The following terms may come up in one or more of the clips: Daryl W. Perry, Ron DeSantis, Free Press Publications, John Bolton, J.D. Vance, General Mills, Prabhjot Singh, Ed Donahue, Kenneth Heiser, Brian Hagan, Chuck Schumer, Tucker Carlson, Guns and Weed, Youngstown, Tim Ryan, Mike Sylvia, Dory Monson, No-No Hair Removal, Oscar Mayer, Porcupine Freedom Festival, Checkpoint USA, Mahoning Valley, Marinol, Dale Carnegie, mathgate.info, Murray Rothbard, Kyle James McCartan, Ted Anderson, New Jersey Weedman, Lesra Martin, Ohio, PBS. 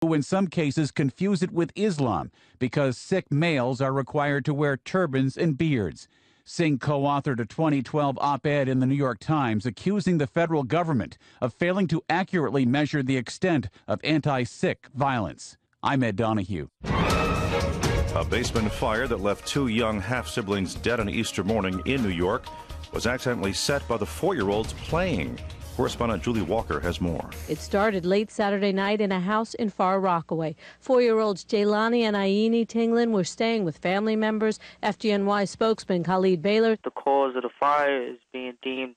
who in some cases confuse it with Islam because Sikh males are required to wear turbans and beards. Singh co-authored a 2012 op-ed in the New York Times accusing the federal government of failing to accurately measure the extent of anti-Sikh violence. I'm Ed Donahue. A basement fire that left two young half-siblings dead on Easter morning in New York was accidentally set by the four-year-olds playing. Correspondent Julie Walker has more. It started late Saturday night in a house in Far Rockaway. Four-year-olds Jaylani and Aini Tinglin were staying with family members. FDNY spokesman Khalid Baylor. The cause of the fire is being deemed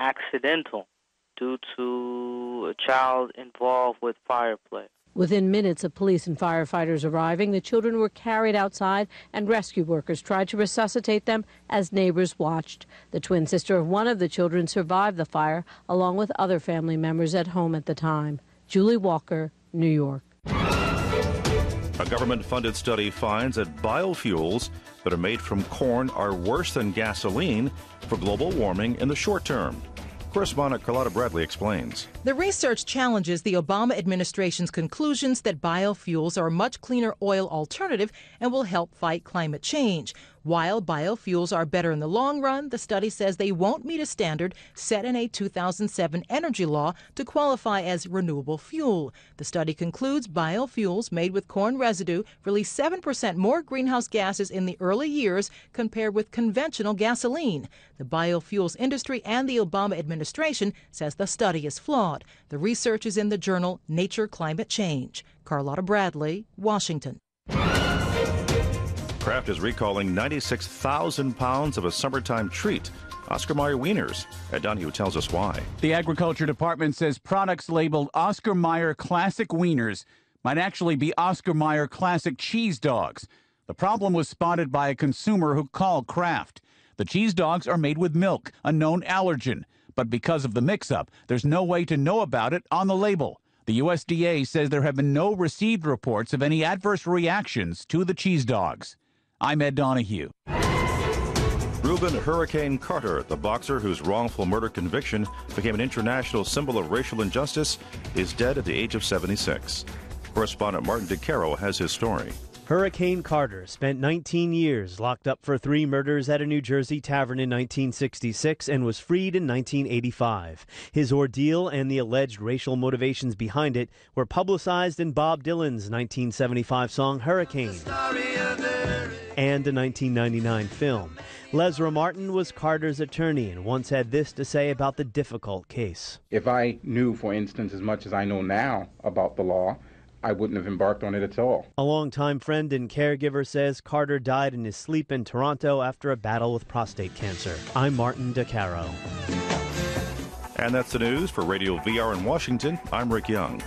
accidental due to a child involved with fire play. Within minutes of police and firefighters arriving, the children were carried outside and rescue workers tried to resuscitate them as neighbors watched. The twin sister of one of the children survived the fire, along with other family members at home at the time. Julie Walker, New York. A government-funded study finds that biofuels that are made from corn are worse than gasoline for global warming in the short term. Correspondent Carlotta Bradley explains. The research challenges the Obama administration's conclusions that biofuels are a much cleaner oil alternative and will help fight climate change. While biofuels are better in the long run, the study says they won't meet a standard set in a 2007 energy law to qualify as renewable fuel. The study concludes biofuels made with corn residue release 7% more greenhouse gases in the early years compared with conventional gasoline. The biofuels industry and the Obama administration says the study is flawed. The research is in the journal Nature Climate Change. Carlotta Bradley, Washington. Kraft is recalling 96,000 pounds of a summertime treat, Oscar Mayer Wieners. Ed Donahue tells us why. The Agriculture Department says products labeled Oscar Mayer Classic Wieners might actually be Oscar Mayer Classic Cheese Dogs. The problem was spotted by a consumer who called Kraft. The cheese dogs are made with milk, a known allergen. But because of the mix-up, there's no way to know about it on the label. The USDA says there have been no received reports of any adverse reactions to the cheese dogs. I'm Ed Donahue. Reuben Hurricane Carter, the boxer whose wrongful murder conviction became an international symbol of racial injustice, is dead at the age of 76. Correspondent Martin DeCaro has his story. Hurricane Carter spent 19 years locked up for three murders at a New Jersey tavern in 1966 and was freed in 1985. His ordeal and the alleged racial motivations behind it were publicized in Bob Dylan's 1975 song Hurricane and a 1999 film. Lesra Martin was Carter's attorney and once had this to say about the difficult case. If I knew, for instance, as much as I know now about the law, I wouldn't have embarked on it at all. A longtime friend and caregiver says Carter died in his sleep in Toronto after a battle with prostate cancer. I'm Martin DeCaro. And that's the news for Radio VR in Washington. I'm Rick Young.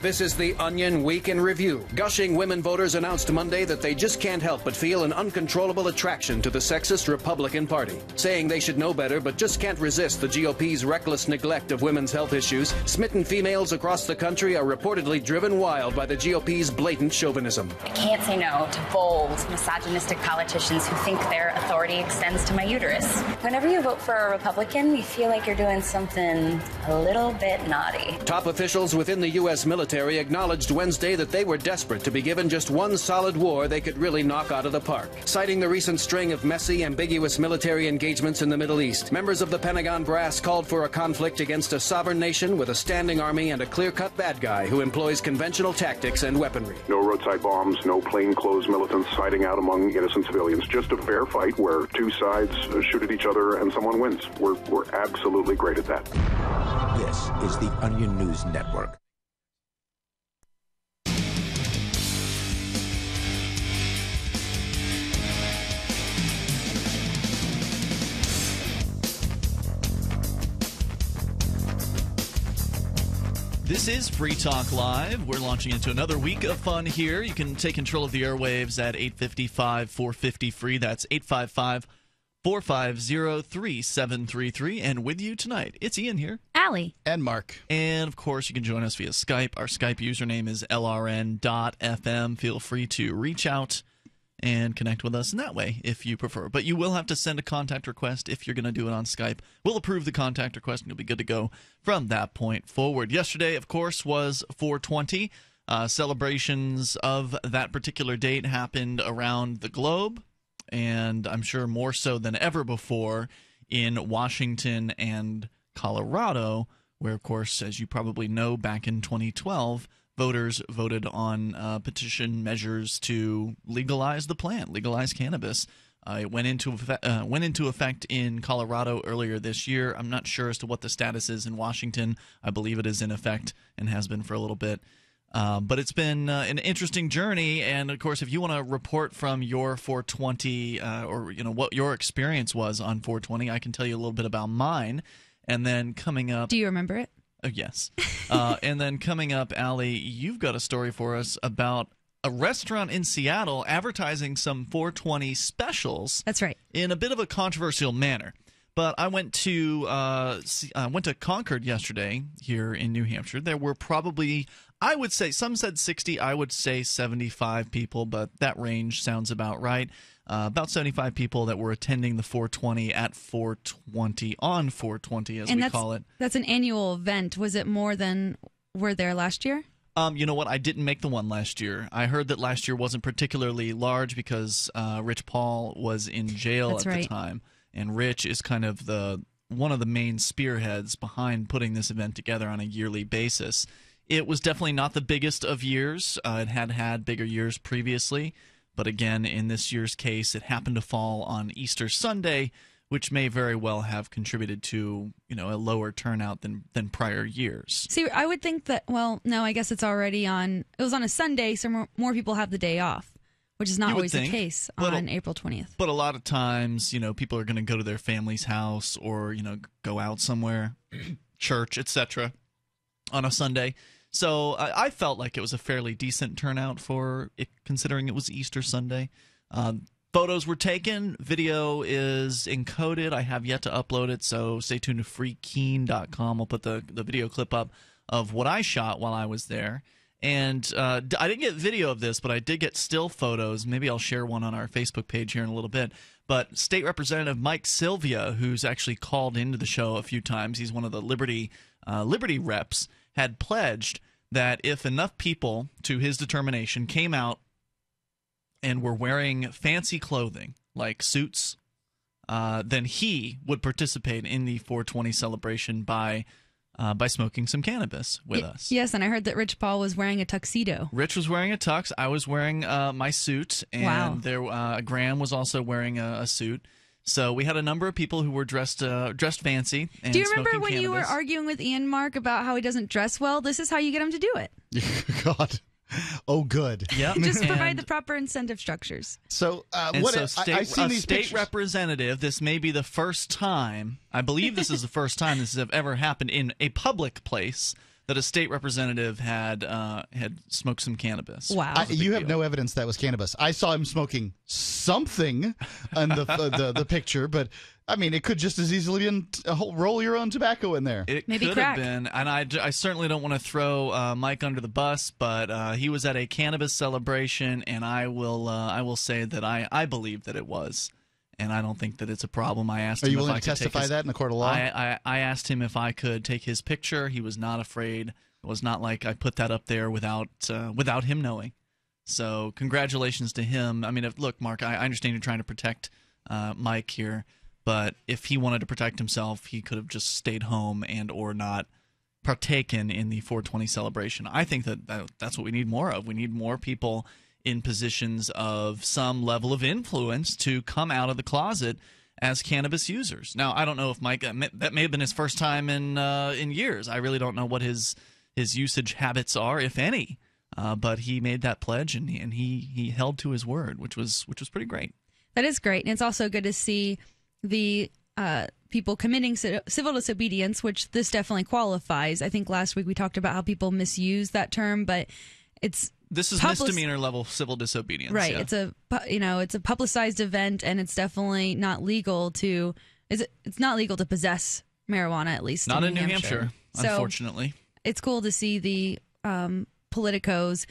This is The Onion Week in Review. Gushing women voters announced Monday that they just can't help but feel an uncontrollable attraction to the sexist Republican Party. Saying they should know better but just can't resist the GOP's reckless neglect of women's health issues, smitten females across the country are reportedly driven wild by the GOP's blatant chauvinism. I can't say no to bold, misogynistic politicians who think their authority extends to my uterus. Whenever you vote for a Republican, you feel like you're doing something a little bit naughty. Top officials within the U.S. military acknowledged Wednesday that they were desperate to be given just one solid war they could really knock out of the park. Citing the recent string of messy, ambiguous military engagements in the Middle East, members of the Pentagon brass called for a conflict against a sovereign nation with a standing army and a clear-cut bad guy who employs conventional tactics and weaponry. No roadside bombs, no plainclothes militants hiding out among innocent civilians. Just a fair fight where two sides shoot at each other and someone wins. We're absolutely great at that. This is the Onion News Network. This is Free Talk Live. We're launching into another week of fun here. You can take control of the airwaves at 855-450-FREE. That's 450-3733. And with you tonight, it's Ian here. Allie. And Mark. And, of course, you can join us via Skype. Our Skype username is lrn.fm. Feel free to reach out and connect with us in that way if you prefer. But you will have to send a contact request if you're going to do it on Skype. We'll approve the contact request, and you'll be good to go from that point forward. Yesterday, of course, was 420. Celebrations of that particular date happened around the globe, and I'm sure more so than ever before in Washington and Colorado, where, of course, as you probably know, back in 2012, voters voted on petition measures to legalize the plant, legalize cannabis. It went into effect in Colorado earlier this year. I'm not sure as to what the status is in Washington. I believe it is in effect and has been for a little bit. But it's been an interesting journey, and of course, if you want to report from your 420 or what your experience was on 420, I can tell you a little bit about mine, and then coming up. Do you remember it? Yes. And then coming up, Allie, you've got a story for us about a restaurant in Seattle advertising some 420 specials. That's right. In a bit of a controversial manner. But I went to Concord yesterday here in New Hampshire. There were probably, I would say, some said 60, I would say 75 people, but that range sounds about right. About 75 people that were attending the 420 at 420, on 420 as we call it. That's an annual event. Was it more than were there last year? You know what? I didn't make the one last year. I heard that last year wasn't particularly large because Rich Paul was in jail the time. And Rich is kind of one of the main spearheads behind putting this event together on a yearly basis. It was definitely not the biggest of years. It had bigger years previously. But again, in this year's case, it happened to fall on Easter Sunday, which may very well have contributed to, a lower turnout than prior years. See, I would think that, well, no, I guess it's already on, it was on a Sunday, so more people have the day off. Which is not always the case on April 20th. But a lot of times, people are going to go to their family's house or, go out somewhere, church, etc., on a Sunday. So I felt like it was a fairly decent turnout for it, considering it was Easter Sunday. Photos were taken. Video is encoded. I have yet to upload it, so stay tuned to freekeen.com. I'll put the video clip up of what I shot while I was there. And I didn't get video of this, but I did get still photos. Maybe I'll share one on our Facebook page here in a little bit. But State Representative Mike Sylvia, who's actually called into the show a few times, he's one of the Liberty reps, had pledged that if enough people, to his determination, came out and were wearing fancy clothing like suits, then he would participate in the 420 celebration by smoking some cannabis with us. Yes, and I heard that Rich Paul was wearing a tuxedo. Rich was wearing a tux. I was wearing my suit, and Graham was also wearing a suit. So we had a number of people who were dressed fancy. And do you remember when you were arguing with Ian, Mark, about how he doesn't dress well? This is how you get him to do it. God. Oh, good. Yep. Just provide the proper incentive structures. So, state representative, this may be the first time, I believe this is the first time this has ever happened in a public place, that a state representative had smoked some cannabis. Wow. You have no evidence that was cannabis. I saw him smoking something on the picture, but I mean, it could just as easily be a whole roll your own tobacco in there. It maybe could crack. Have been, and I certainly don't want to throw Mike under the bus, but he was at a cannabis celebration, and I will say that I believe that it was, and I don't think that it's a problem. I asked. Are you willing to testify that in the court of law? I asked him if I could take his picture. He was not afraid. It was not like I put that up there without him knowing. So congratulations to him. I mean, look, Mark, I understand you're trying to protect Mike here. But if he wanted to protect himself, he could have just stayed home and or not partaken in the 420 celebration. I think that's what we need more of. We need more people in positions of some level of influence to come out of the closet as cannabis users. Now, I don't know if Mike, that may have been his first time in years. I really don't know what his usage habits are, if any. But he made that pledge, and he held to his word, which was pretty great. That is great, and it's also good to see the people committing civil disobedience, which this definitely qualifies. I think last week we talked about how people misuse that term, but it's This is misdemeanor level civil disobedience. Right. Yeah. It's a, you know, it's a publicized event, and it's definitely not legal to it's not legal to possess marijuana, at least not in New Hampshire, unfortunately. So it's cool to see the politicos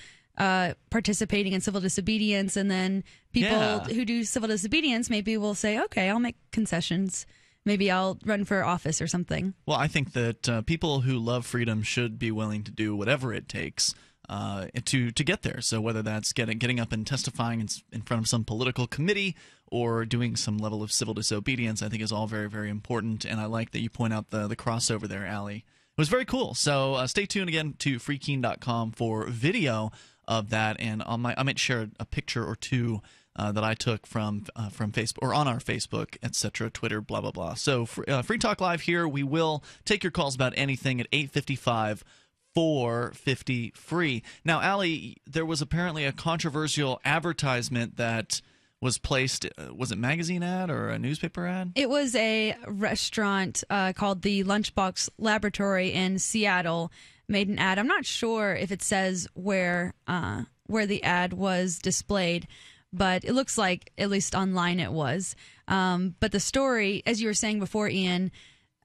participating in civil disobedience, and then people who do civil disobedience maybe will say, okay, I'll make concessions. Maybe I'll run for office or something. Well, I think that people who love freedom should be willing to do whatever it takes to get there. So whether that's getting up and testifying in front of some political committee or doing some level of civil disobedience, I think is all very, very important. And I like that you point out the crossover there, Allie. It was very cool. So stay tuned again to freekeen.com for video of that. And I might share a picture or two that I took from Facebook, or on our Facebook, etc., Twitter, blah, blah, blah. So Free Talk Live here. We will take your calls about anything at 855-450-FREE. Now, Allie, there was apparently a controversial advertisement that was placed. Was it a magazine ad or a newspaper ad? It was a restaurant called the Lunchbox Laboratory in Seattle made an ad. I'm not sure if it says where the ad was displayed, but it looks like, at least online, it was. But the story, as you were saying before, Ian,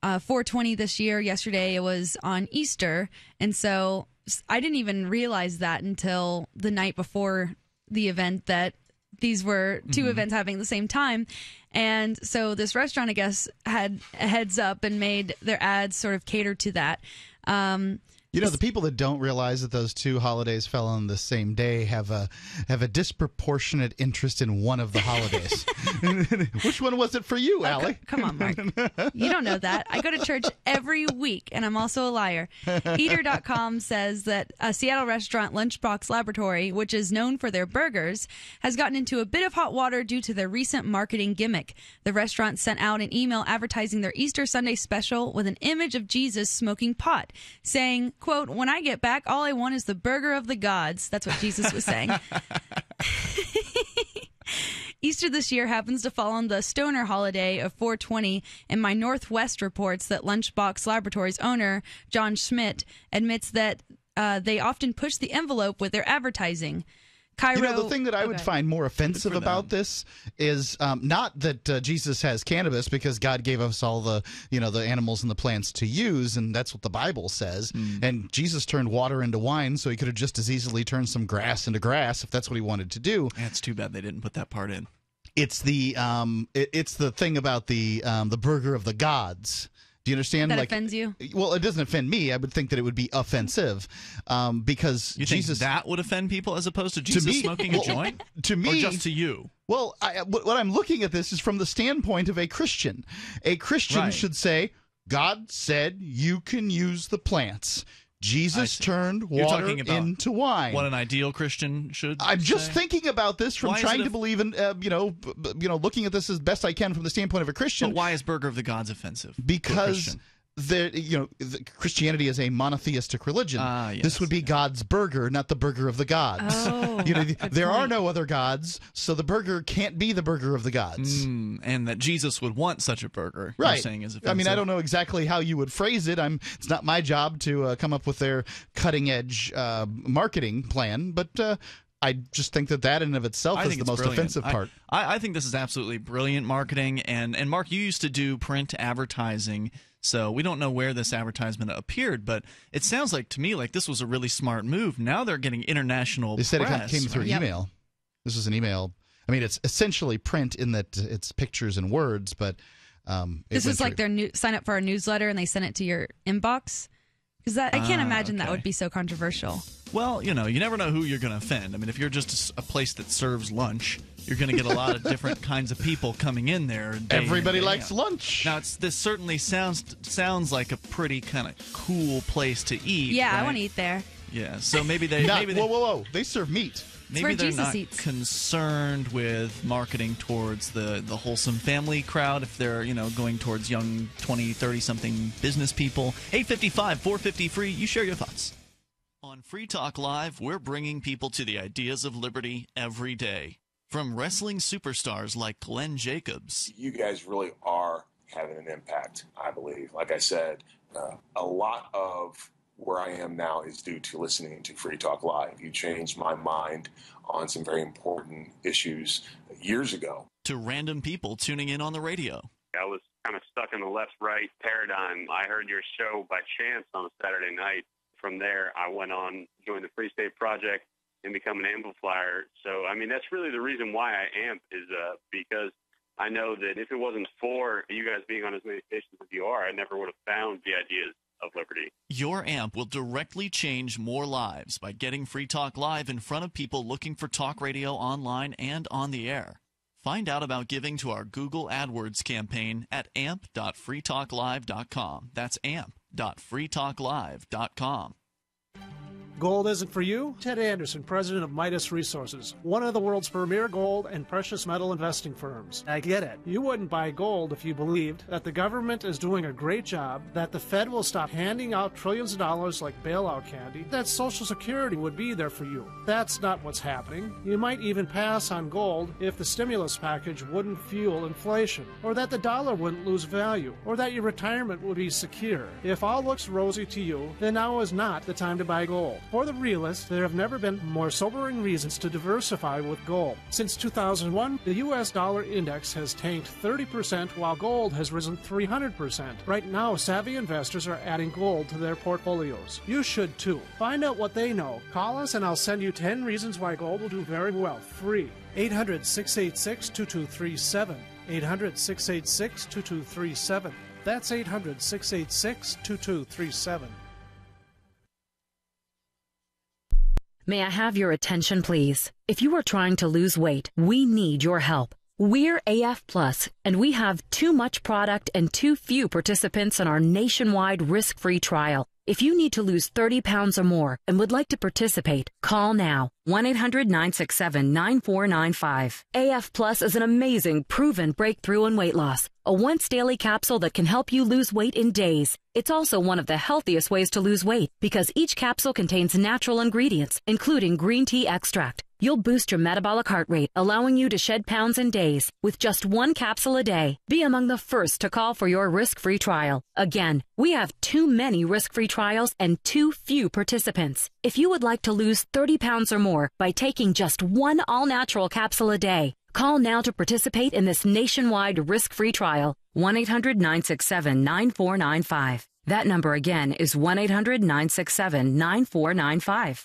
420 this year, yesterday, it was on Easter. And so I didn't even realize that until the night before the event, that these were two events having the same time. And so this restaurant, I guess, had a heads up and made their ads sort of cater to that. You know, the people that don't realize that those two holidays fell on the same day have a disproportionate interest in one of the holidays. Which one was it for you, Allie? Come on, Mark. You don't know that. I go to church every week, and I'm also a liar. Eater.com says that a Seattle restaurant, Lunchbox Laboratory, which is known for their burgers, has gotten into a bit of hot water due to their recent marketing gimmick. The restaurant sent out an email advertising their Easter Sunday special with an image of Jesus smoking pot, saying, quote, "When I get back, all I want is the burger of the gods." That's what Jesus was saying. Easter this year happens to fall on the stoner holiday of 420, and My Northwest reports that Lunchbox Laboratory's owner, John Schmidt, admits that they often push the envelope with their advertising. Cairo, you know, the thing that I would find more offensive about this is not that Jesus has cannabis, because God gave us all the, you know, the animals and the plants to use, and that's what the Bible says. And Jesus turned water into wine, so he could have just as easily turned some grass into grass if that's what he wanted to do. Yeah, it's too bad they didn't put that part in. It's the it's the thing about the burger of the gods. Do you understand? That offends you? Well, it doesn't offend me. I would think that it would be offensive because Jesus, think that would offend people as opposed to Jesus smoking a joint? To me, or just to you? Well, what I'm looking at this is from the standpoint of a Christian. A Christian should say, God said you can use the plants. Jesus turned water into wine. What an ideal Christian should. I'm just thinking about this from trying to believe in, you know, looking at this as best I can from the standpoint of a Christian. But why is burger of the gods offensive? Because Christianity is a monotheistic religion. This would be God's burger, not the burger of the gods. You know, there are no other gods, so the burger can't be the burger of the gods. And that Jesus would want such a burger, you're saying, is offensive. I mean, I don't know exactly how you would phrase it. It's not my job to come up with their cutting-edge marketing plan, but I just think that in and of itself is the most offensive part. I think this is absolutely brilliant marketing. And Mark, you used to do print advertising, so we don't know where this advertisement appeared, but it sounds like to me like this was a really smart move. Now they're getting international press. They said it came through email. This was an email. I mean, it's essentially print in that it's pictures and words, but this was like their new sign up for our newsletter, and they sent it to your inbox. I can't imagine that would be so controversial. Well, you know, you never know who you're going to offend. I mean, if you're just a place that serves lunch, you're going to get a lot of different kinds of people coming in there. Everybody likes lunch. Now, this certainly sounds like a pretty kind of cool place to eat. Yeah, I want to eat there. Yeah, so maybe they... whoa. They serve meat. Maybe they're not concerned with marketing towards the wholesome family crowd if they're, you know, going towards young 20, 30-something business people. 855-450-FREE. You share your thoughts. On Free Talk Live, we're bringing people to the ideas of liberty every day. From wrestling superstars like Glenn Jacobs. You guys really are having an impact, I believe. Like I said, a lot of where I am now is due to listening to Free Talk Live. You changed my mind on some very important issues years ago. To random people tuning in on the radio. I was kind of stuck in the left-right paradigm. I heard your show by chance on a Saturday night. From there, I went on, joined the Free State Project, and become an amplifier. So, I mean, that's really the reason why I amp is because I know that if it wasn't for you guys being on as many stations as you are, I never would have found the ideas of liberty. Your amp will directly change more lives by getting Free Talk Live in front of people looking for talk radio online and on the air. Find out about giving to our Google AdWords campaign at amp.freetalklive.com. That's amp.freetalklive.com. Gold isn't for you? Ted Anderson, president of Midas Resources, one of the world's premier gold and precious metal investing firms. I get it. You wouldn't buy gold if you believed that the government is doing a great job, that the Fed will stop handing out trillions of dollars like bailout candy, that Social Security would be there for you. That's not what's happening. You might even pass on gold if the stimulus package wouldn't fuel inflation, or that the dollar wouldn't lose value, or that your retirement would be secure. If all looks rosy to you, then now is not the time to buy gold. For the realist, there have never been more sobering reasons to diversify with gold. Since 2001, the U.S. dollar index has tanked 30% while gold has risen 300%. Right now, savvy investors are adding gold to their portfolios. You should too. Find out what they know. Call us and I'll send you 10 reasons why gold will do very well, free. 800-686-2237. 800-686-2237. That's 800-686-2237. May I have your attention, please? If you are trying to lose weight, we need your help. We're AF Plus, and we have too much product and too few participants in our nationwide risk-free trial. If you need to lose 30 pounds or more and would like to participate, call now. 1-800-967-9495. AF Plus is an amazing, proven breakthrough in weight loss. A once-daily capsule that can help you lose weight in days. It's also one of the healthiest ways to lose weight because each capsule contains natural ingredients, including green tea extract. You'll boost your metabolic heart rate, allowing you to shed pounds in days with just one capsule a day. Be among the first to call for your risk-free trial. Again, we have too many risk-free trials and too few participants. If you would like to lose 30 pounds or more by taking just one all-natural capsule a day, call now to participate in this nationwide risk-free trial. 1-800-967-9495. That number again is 1-800-967-9495.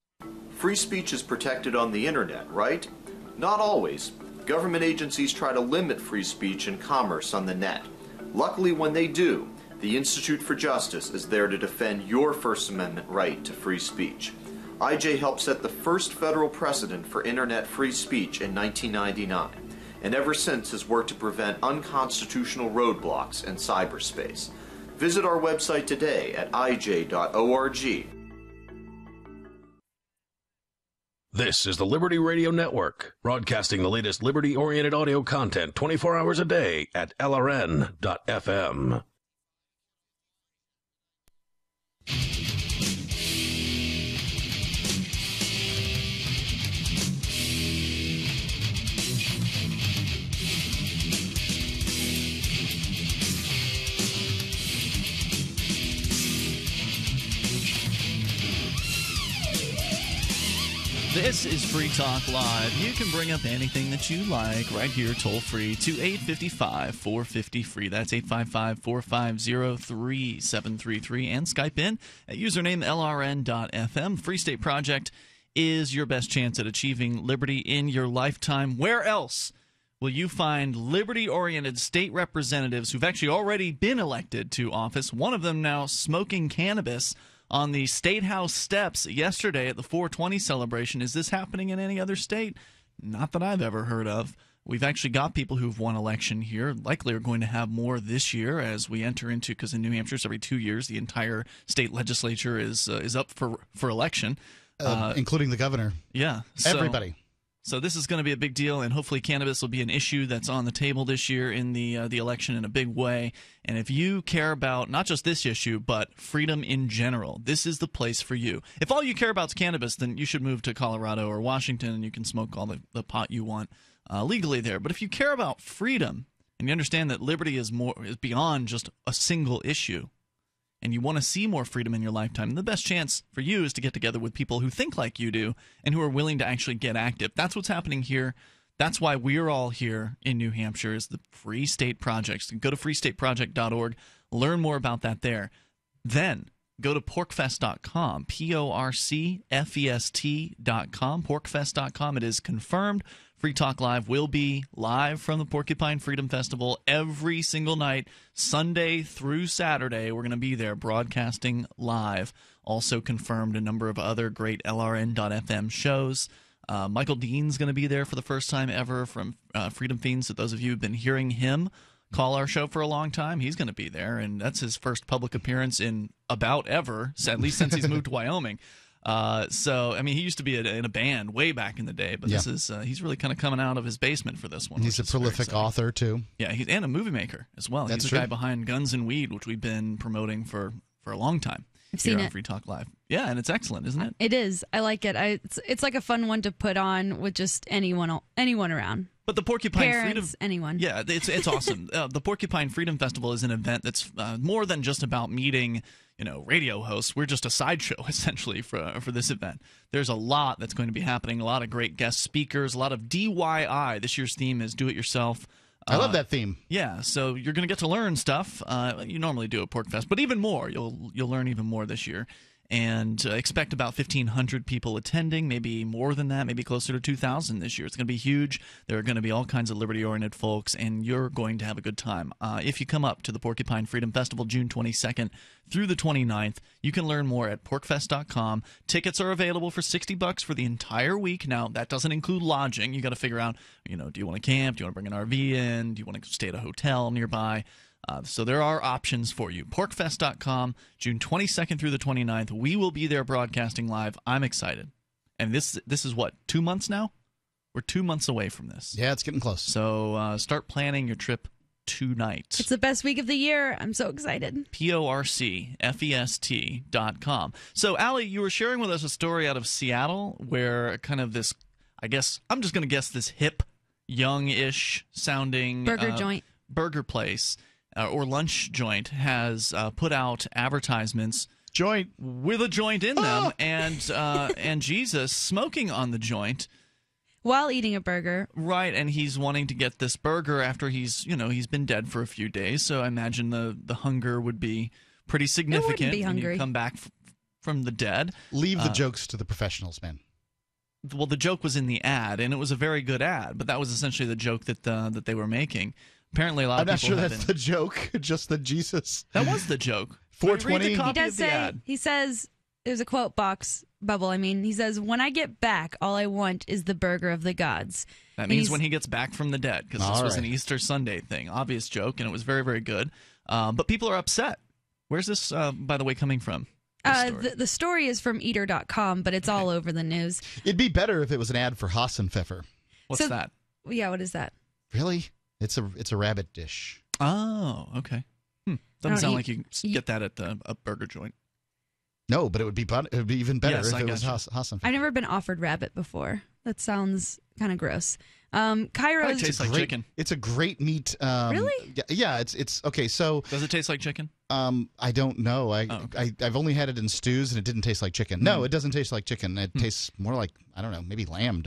Free speech is protected on the internet, right? Not always. Government agencies try to limit free speech and commerce on the net. Luckily, when they do, the Institute for Justice is there to defend your First Amendment right to free speech. IJ helped set the first federal precedent for internet free speech in 1999, and ever since has worked to prevent unconstitutional roadblocks in cyberspace. Visit our website today at ij.org. This is the Liberty Radio Network, broadcasting the latest liberty-oriented audio content 24 hours a day at LRN.FM. This is Free Talk Live. You can bring up anything that you like right here, toll-free, to 855-450-FREE. That's 855-450-3733. And Skype in at username LRN.FM. Free State Project is your best chance at achieving liberty in your lifetime. Where else will you find liberty-oriented state representatives who've actually already been elected to office, one of them now smoking cannabis on the State House steps yesterday at the 420 celebration? Is this happening in any other state? Not that I've ever heard of. We've actually got people who've won election here, likely are going to have more this year as we enter into, because in New Hampshire it's every 2 years, the entire state legislature is up for election. Including the governor. Yeah. Everybody. So this is going to be a big deal, and hopefully cannabis will be an issue that's on the table this year in the election in a big way. And if you care about not just this issue, but freedom in general, this is the place for you. If all you care about is cannabis, then you should move to Colorado or Washington, and you can smoke all the pot you want legally there. But if you care about freedom, and you understand that liberty is beyond just a single issue, and you want to see more freedom in your lifetime, the best chance for you is to get together with people who think like you do and who are willing to actually get active. That's what's happening here. That's why we're all here in New Hampshire, is the Free State Project. So go to freestateproject.org, learn more about that there. Then go to porcfest.com, porcfest.com, porcfest.com. It is confirmed. Free Talk Live will be live from the Porcupine Freedom Festival every single night, Sunday through Saturday. We're going to be there broadcasting live. Also confirmed a number of other great LRN.FM shows. Michael Dean's going to be there for the first time ever from Freedom Fiends. So those of you who have been hearing him call our show for a long time, he's going to be there. And that's his first public appearance in about ever, at least since he's moved to Wyoming. So, I mean, he used to be in a band way back in the day, but this is he's really kind of coming out of his basement for this one. He's a prolific author, too. Yeah, he's and a movie maker as well. That's true. He's the guy behind Guns and Weed, which we've been promoting for a long time. I've seen it on Free Talk Live. Yeah, and it's excellent, isn't it? It is. I like it. It's like a fun one to put on with just anyone around. But the Porcupine Freedom, anyone. Yeah, it's awesome. The Porcupine Freedom Festival is an event that's more than just about meeting, radio hosts. We're just a sideshow essentially for this event. There's a lot that's going to be happening. A lot of great guest speakers. A lot of DIY. This year's theme is do it yourself. I love that theme. Yeah, so you're going to get to learn stuff. You normally do at Porcfest, but even more. You'll learn even more this year. And expect about 1,500 people attending, maybe more than that, maybe closer to 2,000 this year. It's going to be huge. There are going to be all kinds of liberty-oriented folks, and you're going to have a good time. If you come up to the Porcupine Freedom Festival June 22nd through the 29th, you can learn more at porcfest.com. Tickets are available for $60 for the entire week. Now, that doesn't include lodging. You got to figure out, do you want to camp? Do you want to bring an RV in? Do you want to stay at a hotel nearby? So there are options for you. Porcfest.com, June 22nd through the 29th. We will be there broadcasting live. I'm excited. And this is what, 2 months now? We're 2 months away from this. Yeah, it's getting close. So start planning your trip tonight. It's the best week of the year. I'm so excited. porcfest.com. So, Allie, you were sharing with us a story out of Seattle where kind of this, I guess, I'm just going to guess this hip, young-ish sounding burger place. Or lunch joint has put out advertisements with a joint in them and Jesus smoking on the joint while eating a burger. Right, and he's wanting to get this burger after he's been dead for a few days, so I imagine the hunger would be pretty significant when you come back from the dead. Leave the jokes to the professionals, man. Well, the joke was in the ad, and it was a very good ad, but that was essentially the joke that they were making. Apparently, a lot of people. I'm not sure that's the joke. Just the Jesus. That was the joke. 420. He does say. He says, "There's a quote box bubble." I mean, he says, "When I get back, all I want is the burger of the gods." That means when he gets back from the dead, because this was an Easter Sunday thing. Obvious joke, and it was very, very good. But people are upset. Where's this, by the way, coming from? Story? The story is from Eater.com, but it's all over the news. It'd be better if it was an ad for Hassenpfeffer. What's that? Yeah, what is that? Really? It's a rabbit dish. Oh, okay. Doesn't sound like you get that at a burger joint. No, but it would be even better if it was Hassenpfeffer. I've never been offered rabbit before. That sounds kind of gross. It tastes like chicken. It's a great meat. Really? Yeah. It's okay. So does it taste like chicken? I don't know. I've only had it in stews, and it didn't taste like chicken. No, it doesn't taste like chicken. It tastes more like, I don't know, maybe lamb.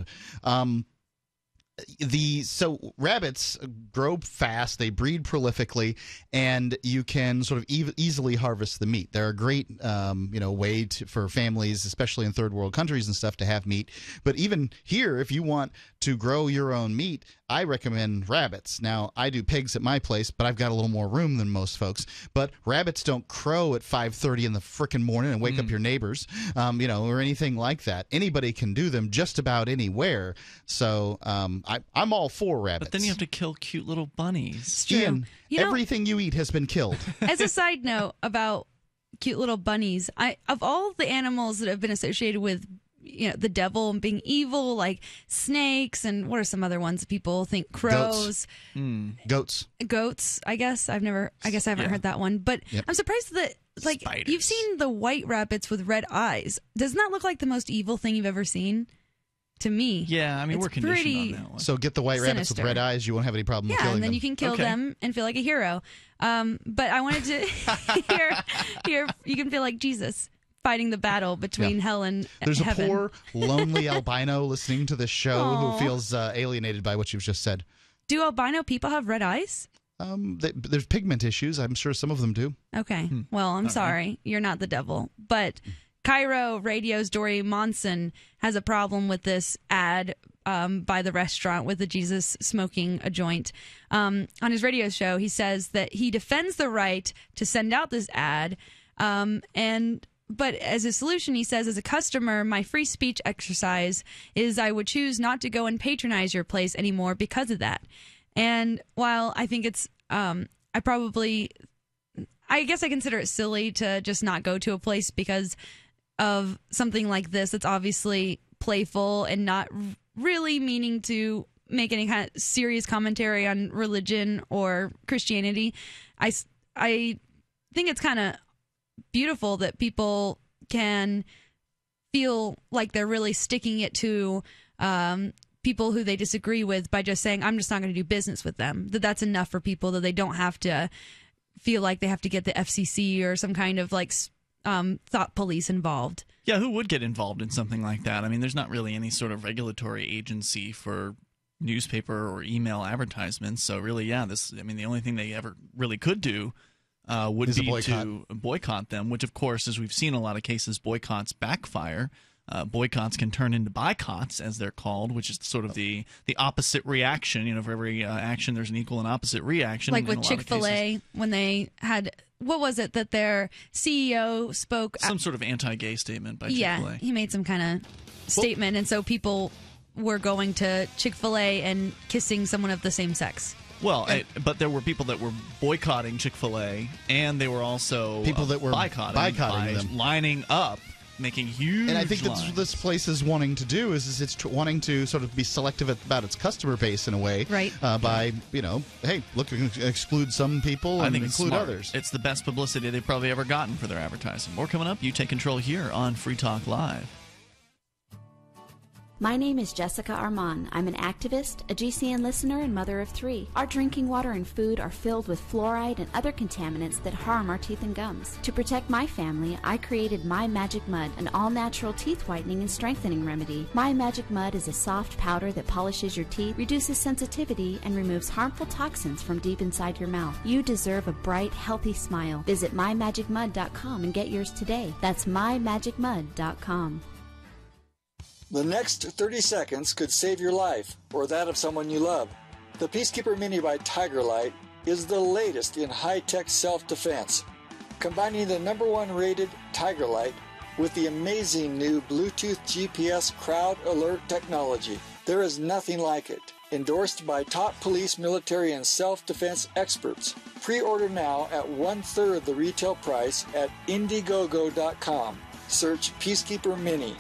So rabbits grow fast, they breed prolifically, and you can sort of easily harvest the meat. They're a great way for families, especially in third world countries and stuff, to have meat. But even here, if you want to grow your own meat, I recommend rabbits. Now, I do pigs at my place, but I've got a little more room than most folks. But rabbits don't crow at 5:30 in the frickin' morning and wake up your neighbors, you know, or anything like that. Anybody can do them just about anywhere. So I'm all for rabbits. But then you have to kill cute little bunnies. Ian, everything you eat has been killed. As a side note about cute little bunnies, of all the animals that have been associated with the devil and being evil, like snakes, and what are some other ones people think? Crows. Goats, I guess. I guess I haven't heard that one. But I'm surprised that, like, spiders. You've seen the white rabbits with red eyes. Doesn't that look like the most evil thing you've ever seen? To me. Yeah, I mean, we're conditioned on that one. So get the white rabbits with red eyes, you won't have any problem killing them. Yeah, and then you can kill them and feel like a hero. But I wanted to hear you can feel like Jesus, fighting the battle between hell and heaven. There's a poor, lonely albino listening to this show who feels alienated by what you've just said. Do albino people have red eyes? There's pigment issues. I'm sure some of them do. Okay. Well, I'm sorry. You're not the devil. But Cairo Radio's Dory Monson has a problem with this ad by the restaurant with the Jesus smoking a joint. On his radio show, he says that he defends the right to send out this ad But as a solution, he says, as a customer, my free speech exercise is I would choose not to go and patronize your place anymore because of that. And while I think it's I guess I consider it silly to just not go to a place because of something like this that's obviously playful and not really meaning to make any kind of serious commentary on religion or Christianity. I think it's kind of beautiful that people can feel like they're really sticking it to people who they disagree with by just saying, I'm just not going to do business with them. That's enough for people, that they don't have to feel like they have to get the FCC or some kind of like thought police involved. Yeah, who would get involved in something like that? I mean, there's not really any sort of regulatory agency for newspaper or email advertisements. So really, I mean, the only thing they ever really could do would be to boycott them, which, of course, as we've seen in a lot of cases, boycotts backfire. Boycotts can turn into boycotts, as they're called, which is sort of the opposite reaction. You know, for every action, there's an equal and opposite reaction. Like with Chick-fil-A, when they had, what was it that their CEO spoke? Some sort of anti-gay statement by Chick-fil-A. Yeah, he made some kind of statement, and so people were going to Chick-fil-A and kissing someone of the same sex. Well, but there were people that were boycotting Chick-fil-A, and they were also people that were boycotting them, lining up, making huge. And I think that's what this place is wanting to do is it's wanting to sort of be selective about its customer base in a way, right? By hey, look, exclude some people and include others. It's the best publicity they've probably ever gotten for their advertising. More coming up. You take control here on Free Talk Live. My name is Jessica Arman. I'm an activist, a GCN listener, and mother of three. Our drinking water and food are filled with fluoride and other contaminants that harm our teeth and gums. To protect my family, I created My Magic Mud, an all-natural teeth whitening and strengthening remedy. My Magic Mud is a soft powder that polishes your teeth, reduces sensitivity, and removes harmful toxins from deep inside your mouth. You deserve a bright, healthy smile. Visit MyMagicMud.com and get yours today. That's MyMagicMud.com. The next 30 seconds could save your life or that of someone you love. The Peacekeeper Mini by Tiger Light is the latest in high-tech self-defense. Combining the #1 rated Tiger Light with the amazing new Bluetooth GPS crowd alert technology, there is nothing like it. Endorsed by top police, military, and self-defense experts. Pre-order now at 1/3 the retail price at Indiegogo.com. Search Peacekeeper Mini.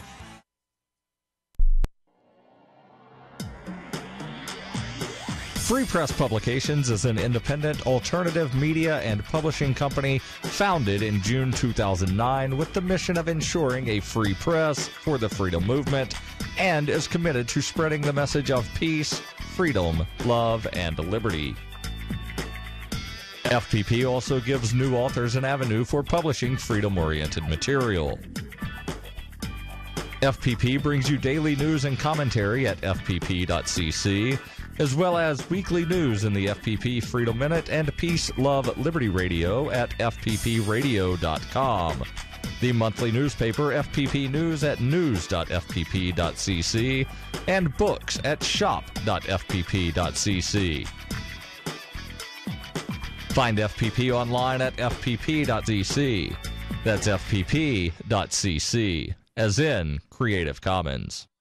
Free Press Publications is an independent alternative media and publishing company founded in June 2009 with the mission of ensuring a free press for the freedom movement, and is committed to spreading the message of peace, freedom, love, and liberty. FPP also gives new authors an avenue for publishing freedom-oriented material. FPP brings you daily news and commentary at fpp.cc, as well as weekly news in the FPP Freedom Minute and Peace, Love, Liberty Radio at fppradio.com. the monthly newspaper FPP News at news.fpp.cc, and books at shop.fpp.cc. Find FPP online at fpp.cc. That's fpp.cc, as in Creative Commons.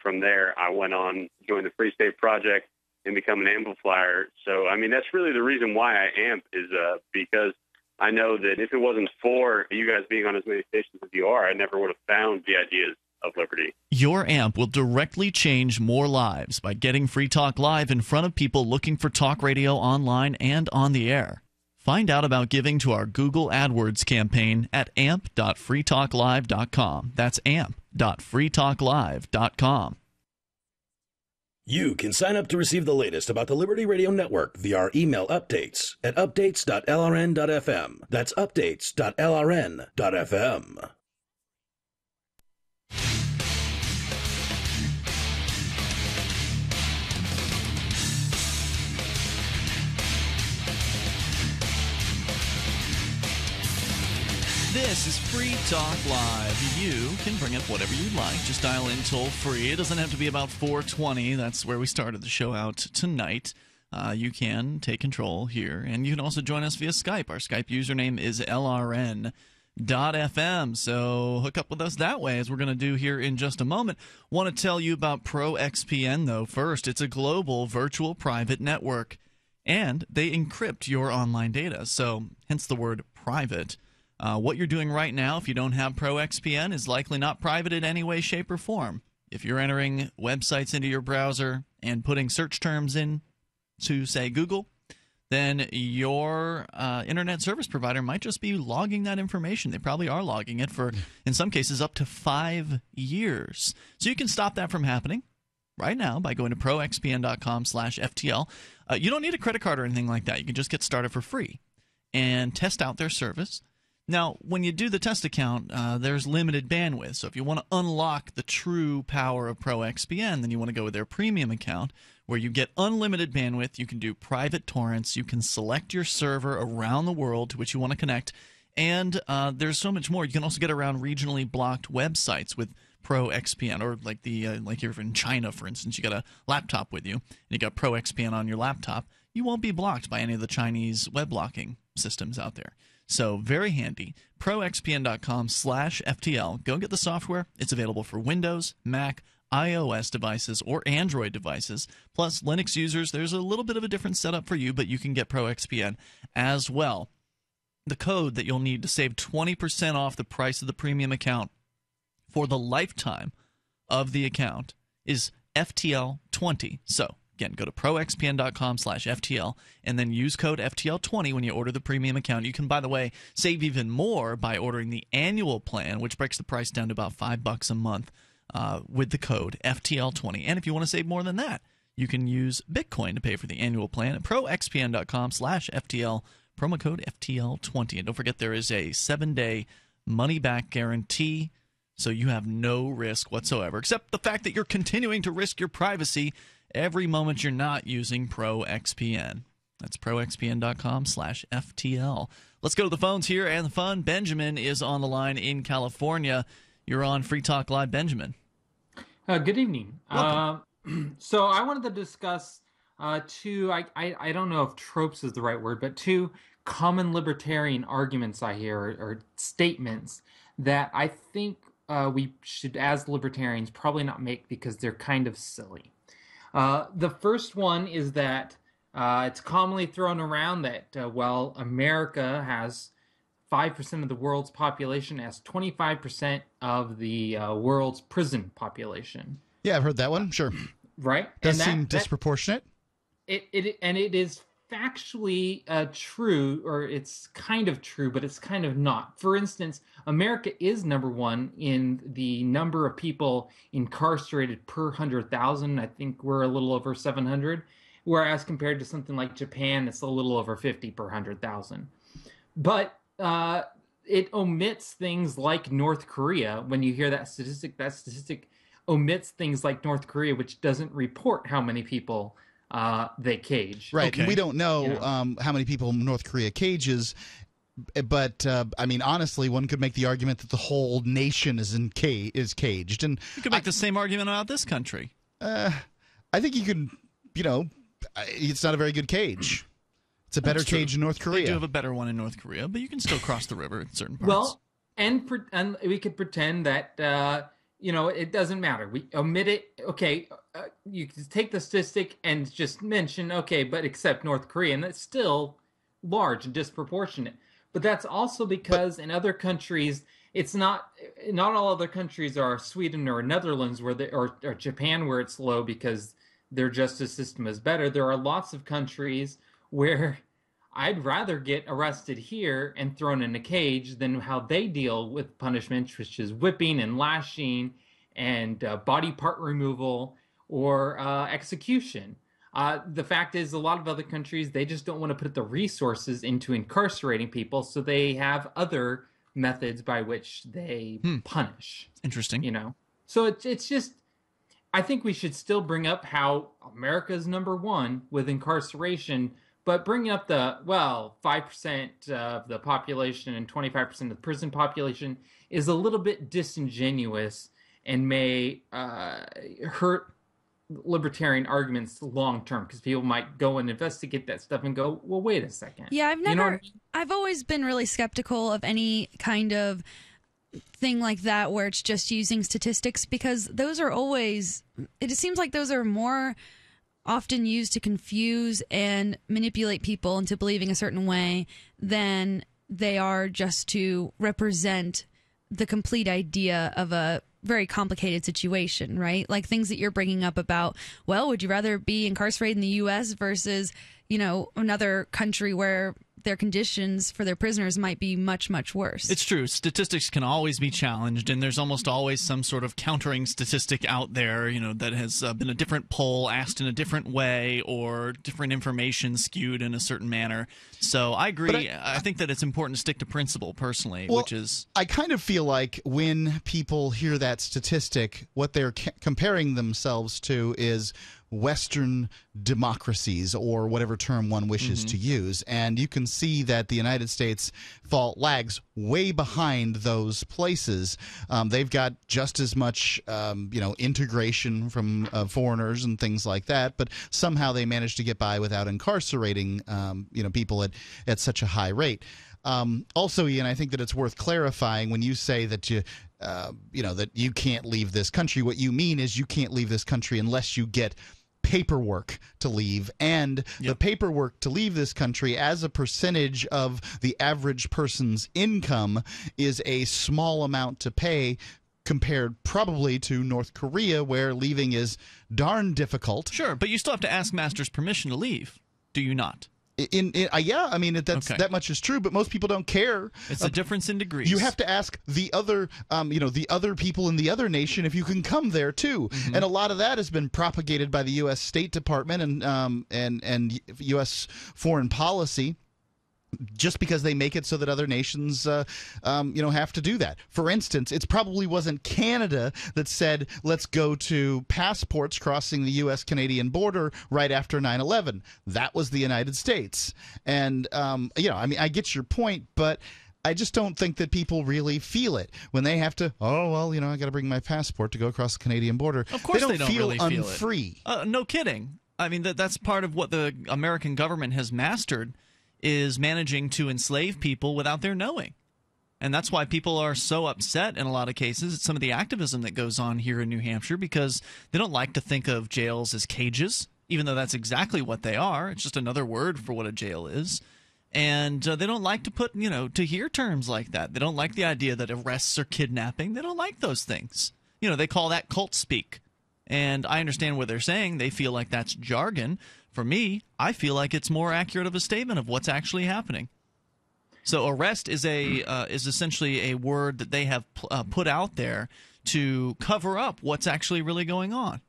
From there, I went on, joined the Free State Project, and become an amplifier. So, I mean, that's really the reason why I amp is because I know that if it wasn't for you guys being on as many stations as you are, I never would have found the ideas of liberty. Your amp will directly change more lives by getting Free Talk Live in front of people looking for talk radio online and on the air. Find out about giving to our Google AdWords campaign at amp.freetalklive.com. That's amp.freetalklive.com. You can sign up to receive the latest about the Liberty Radio Network via our email updates at updates.lrn.fm. That's updates.lrn.fm. This is Free Talk Live. You can bring up whatever you'd like. Just dial in toll free. It doesn't have to be about 420. That's where we started the show out tonight. You can take control here. And you can also join us via Skype. Our Skype username is lrn.fm. So hook up with us that way, as we're going to do here in just a moment. Want to tell you about ProXPN, though, first. It's a global virtual private network. And they encrypt your online data. So hence the word private. What you're doing right now, if you don't have ProXPN, is likely not private in any way, shape, or form. If you're entering websites into your browser and putting search terms in to, say, Google, then your internet service provider might just be logging that information. They probably are logging it for, in some cases, up to 5 years. So you can stop that from happening right now by going to proxpn.com/FTL. You don't need a credit card or anything like that. You can just get started for free and test out their service. Now, when you do the test account, there's limited bandwidth. So if you want to unlock the true power of ProXPN, then you want to go with their premium account where you get unlimited bandwidth. You can do private torrents. You can select your server around the world to which you want to connect. And there's so much more. You can also get around regionally blocked websites with ProXPN, or like you're in China, for instance. You got a laptop with you, and you got ProXPN on your laptop. You won't be blocked by any of the Chinese web blocking systems out there. So very handy. ProXPN.com/FTL. Go get the software. It's available for Windows, Mac, iOS devices, or Android devices. Plus, Linux users, there's a little bit of a different setup for you, but you can get ProXPN as well. The code that you'll need to save 20% off the price of the premium account for the lifetime of the account is FTL20. So again, go to proxpn.com/FTL and then use code FTL20 when you order the premium account. You can, by the way, save even more by ordering the annual plan, which breaks the price down to about $5 a month with the code FTL20. And if you want to save more than that, you can use Bitcoin to pay for the annual plan at proxpn.com/FTL, promo code FTL20. And don't forget, there is a 7-day money-back guarantee. So you have no risk whatsoever, except the fact that you're continuing to risk your privacy every moment you're not using ProXPN. That's ProXPN.com/FTL. Let's go to the phones here and the fun. Benjamin is on the line in California. You're on Free Talk Live, Benjamin. Good evening. So I wanted to discuss two, I don't know if tropes is the right word, but two common libertarian arguments I hear or statements that I think we should, as libertarians, probably not make because they're kind of silly. The first one is that it's commonly thrown around that, well, America has 5% of the world's population, has 25% of the world's prison population. Yeah, I've heard that one, sure. Right? Does that seem disproportionate? And it is factually true, or it's kind of true, but it's kind of not. For instance, America is number one in the number of people incarcerated per 100,000. I think we're a little over 700, whereas compared to something like Japan, it's a little over 50 per 100,000. But it omits things like North Korea. When you hear that statistic omits things like North Korea, which doesn't report how many people they cage. Right. Okay. We don't know how many people North Korea cages, but I mean, honestly, one could make the argument that the whole nation is caged. And you could make the same argument about this country. I think you could, you know, it's not a very good cage. It's a better cage in North Korea. They do have a better one in North Korea, but you can still cross the river in certain parts. Well, and we could pretend that, you know, it doesn't matter. We omit it. Okay, you can take the statistic and just mention, okay, but except North Korea, and that's still large and disproportionate. But that's also because in other countries, it's not all other countries are Sweden or Netherlands where they, or Japan where it's low because their justice system is better. There are lots of countries where I'd rather get arrested here and thrown in a cage than how they deal with punishment, which is whipping and lashing and body part removal or execution. The fact is, a lot of other countries, they just don't want to put the resources into incarcerating people, so they have other methods by which they punish. Interesting. You know? So it's just, I think we should still bring up how America's number one with incarceration. But bringing up the, well, 5% of the population and 25% of the prison population is a little bit disingenuous and may hurt libertarian arguments long term, because people might go and investigate that stuff and go, well, wait a second. Yeah, I've never, you know what I mean? I've always been really skeptical of any kind of thing like that where it's just using statistics, because those are always, it seems like those are more often used to confuse and manipulate people into believing a certain way than they are just to represent the complete idea of a very complicated situation, right? Like things that you're bringing up about, well, would you rather be incarcerated in the U.S. versus, you know, another country where their conditions for their prisoners might be much, much worse. It's true. Statistics can always be challenged, and there's almost always some sort of countering statistic out there, you know, that has been a different poll asked in a different way or different information skewed in a certain manner. So I agree. I think that it's important to stick to principle personally, well, which is... I kind of feel like when people hear that statistic, what they're comparing themselves to is Western democracies, or whatever term one wishes to use. And you can see that the United States lags way behind those places. They've got just as much you know, integration from foreigners and things like that, but somehow they managed to get by without incarcerating you know, people at such a high rate. Also, Ian, I think that it's worth clarifying when you say that you know, that you can't leave this country. What you mean is you can't leave this country unless you get paperwork to leave, and the paperwork to leave this country as a percentage of the average person's income is a small amount to pay compared probably to North Korea, where leaving is darn difficult. Sure, but you still have to ask master's permission to leave, do you not? Yeah, I mean, that's, that much is true, but most people don't care. It's a difference in degrees. You have to ask the other, you know, the other people in the other nation if you can come there too. And a lot of that has been propagated by the U.S. State Department and U.S. foreign policy. just because they make it so that other nations have to do that. For instance, it probably wasn't Canada that said, let's go to passports crossing the U.S.-Canadian border right after 9/11. That was the United States. And, I mean, I get your point, but I just don't think that people really feel it when they have to, I got to bring my passport to go across the Canadian border. Of course they don't really feel unfree. No kidding. I mean, that's part of what the American government has mastered, is managing to enslave people without their knowing. And that's why people are so upset in a lot of cases at some of the activism that goes on here in New Hampshire, because they don't like to think of jails as cages, even though that's exactly what they are. It's just another word for what a jail is. And they don't like to put, to hear terms like that. They don't like the idea that arrests are kidnapping. They don't like those things. You know, they call that cult speak. And I understand what they're saying. They feel like that's jargon. For me, I feel like it's more accurate of a statement of what's actually happening. So arrest is essentially a word that they have put out there to cover up what's actually really going on.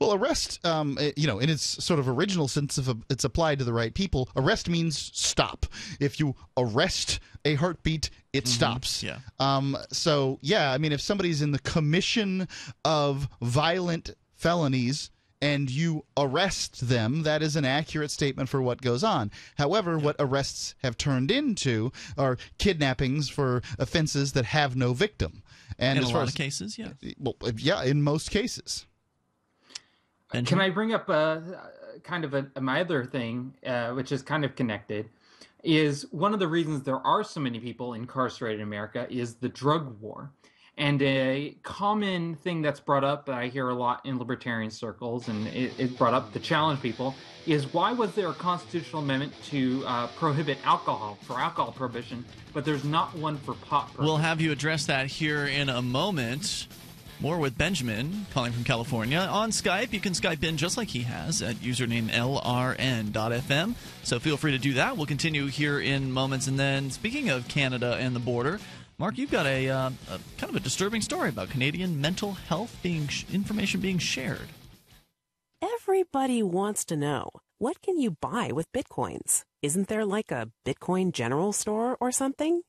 Well, arrest, in its sort of original sense, if it's applied to the right people, arrest means stop. If you arrest a heartbeat, it stops. Yeah. I mean, if somebody's in the commission of violent felonies and you arrest them, that is an accurate statement for what goes on. However, what arrests have turned into are kidnappings for offenses that have no victim. And in a lot of cases, yeah. Well, yeah, in most cases. Can I bring up my other thing, which is kind of connected, is one of the reasons there are so many people incarcerated in America is the drug war. And a common thing that's brought up that I hear a lot in libertarian circles, and it brought up to challenge people, is why was there a constitutional amendment to prohibit alcohol, for alcohol prohibition, but there's not one for pot prohibition? We'll have you address that here in a moment. More with Benjamin, calling from California. On Skype, you can Skype in just like he has at username lrn.fm. So feel free to do that. We'll continue here in moments. And then, speaking of Canada and the border, Mark, you've got a kind of a disturbing story about Canadian mental health information being shared. Everybody wants to know, what can you buy with Bitcoins? Isn't there like a Bitcoin General Store or something?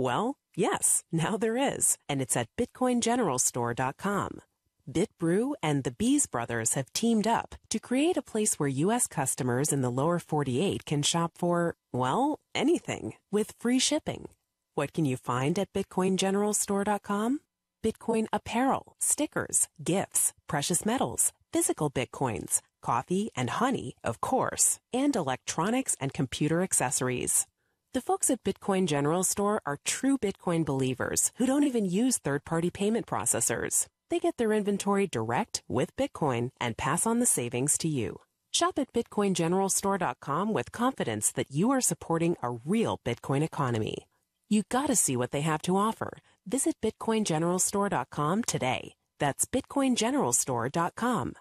Well, yes, now there is, and it's at BitcoinGeneralStore.com. BitBrew and the Bees Brothers have teamed up to create a place where U.S. customers in the lower 48 can shop for, well, anything, with free shipping. What can you find at BitcoinGeneralStore.com? Bitcoin apparel, stickers, gifts, precious metals, physical Bitcoins, coffee and honey, of course, and electronics and computer accessories. The folks at Bitcoin General Store are true Bitcoin believers who don't even use third-party payment processors. They get their inventory direct with Bitcoin and pass on the savings to you. Shop at BitcoinGeneralStore.com with confidence that you are supporting a real Bitcoin economy. You gotta see what they have to offer. Visit BitcoinGeneralStore.com today. That's BitcoinGeneralStore.com.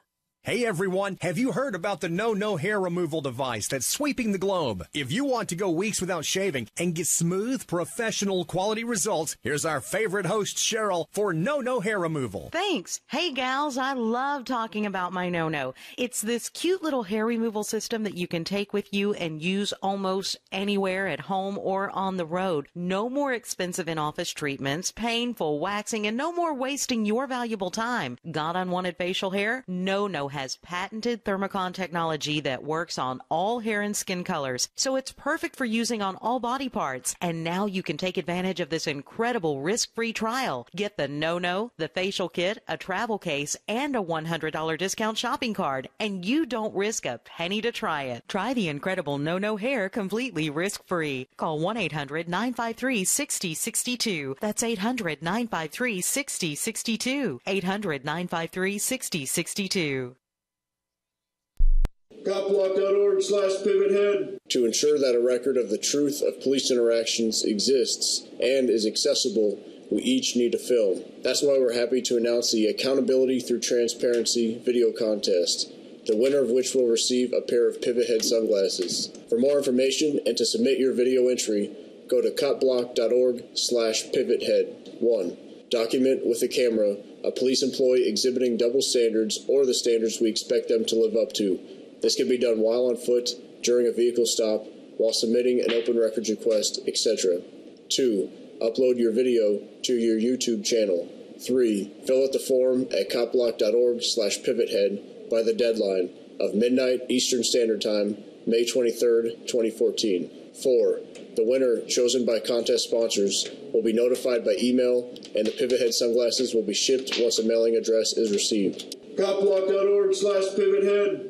Hey everyone, have you heard about the No-No Hair Removal device that's sweeping the globe? If you want to go weeks without shaving and get smooth, professional quality results, here's our favorite host, Cheryl, for No-No Hair Removal. Thanks. Hey gals, I love talking about my No-No. It's this cute little hair removal system that you can take with you and use almost anywhere, at home or on the road. No more expensive in-office treatments, painful waxing, and no more wasting your valuable time. Got unwanted facial hair? No-No Hair has patented Thermocon technology that works on all hair and skin colors, so it's perfect for using on all body parts. And now you can take advantage of this incredible risk-free trial. Get the No-No, the facial kit, a travel case, and a $100 discount shopping card, and you don't risk a penny to try it. Try the incredible No-No Hair completely risk-free. Call 1-800-953-6062. That's 800-953-6062. 800-953-6062. CopBlock.org/Pivothead. To ensure that a record of the truth of police interactions exists and is accessible, we each need to fill. That's why we're happy to announce the Accountability Through Transparency video contest, the winner of which will receive a pair of Pivothead sunglasses. For more information and to submit your video entry, go to CopBlock.org/Pivothead1. Document with a camera a police employee exhibiting double standards or the standards we expect them to live up to. This can be done while on foot, during a vehicle stop, while submitting an open records request, etc. 2. Upload your video to your YouTube channel. 3. Fill out the form at copblock.org/pivothead by the deadline of midnight Eastern Standard Time, May 23rd, 2014. 4. The winner, chosen by contest sponsors, will be notified by email, and the Pivothead sunglasses will be shipped once a mailing address is received. copblock.org/pivothead.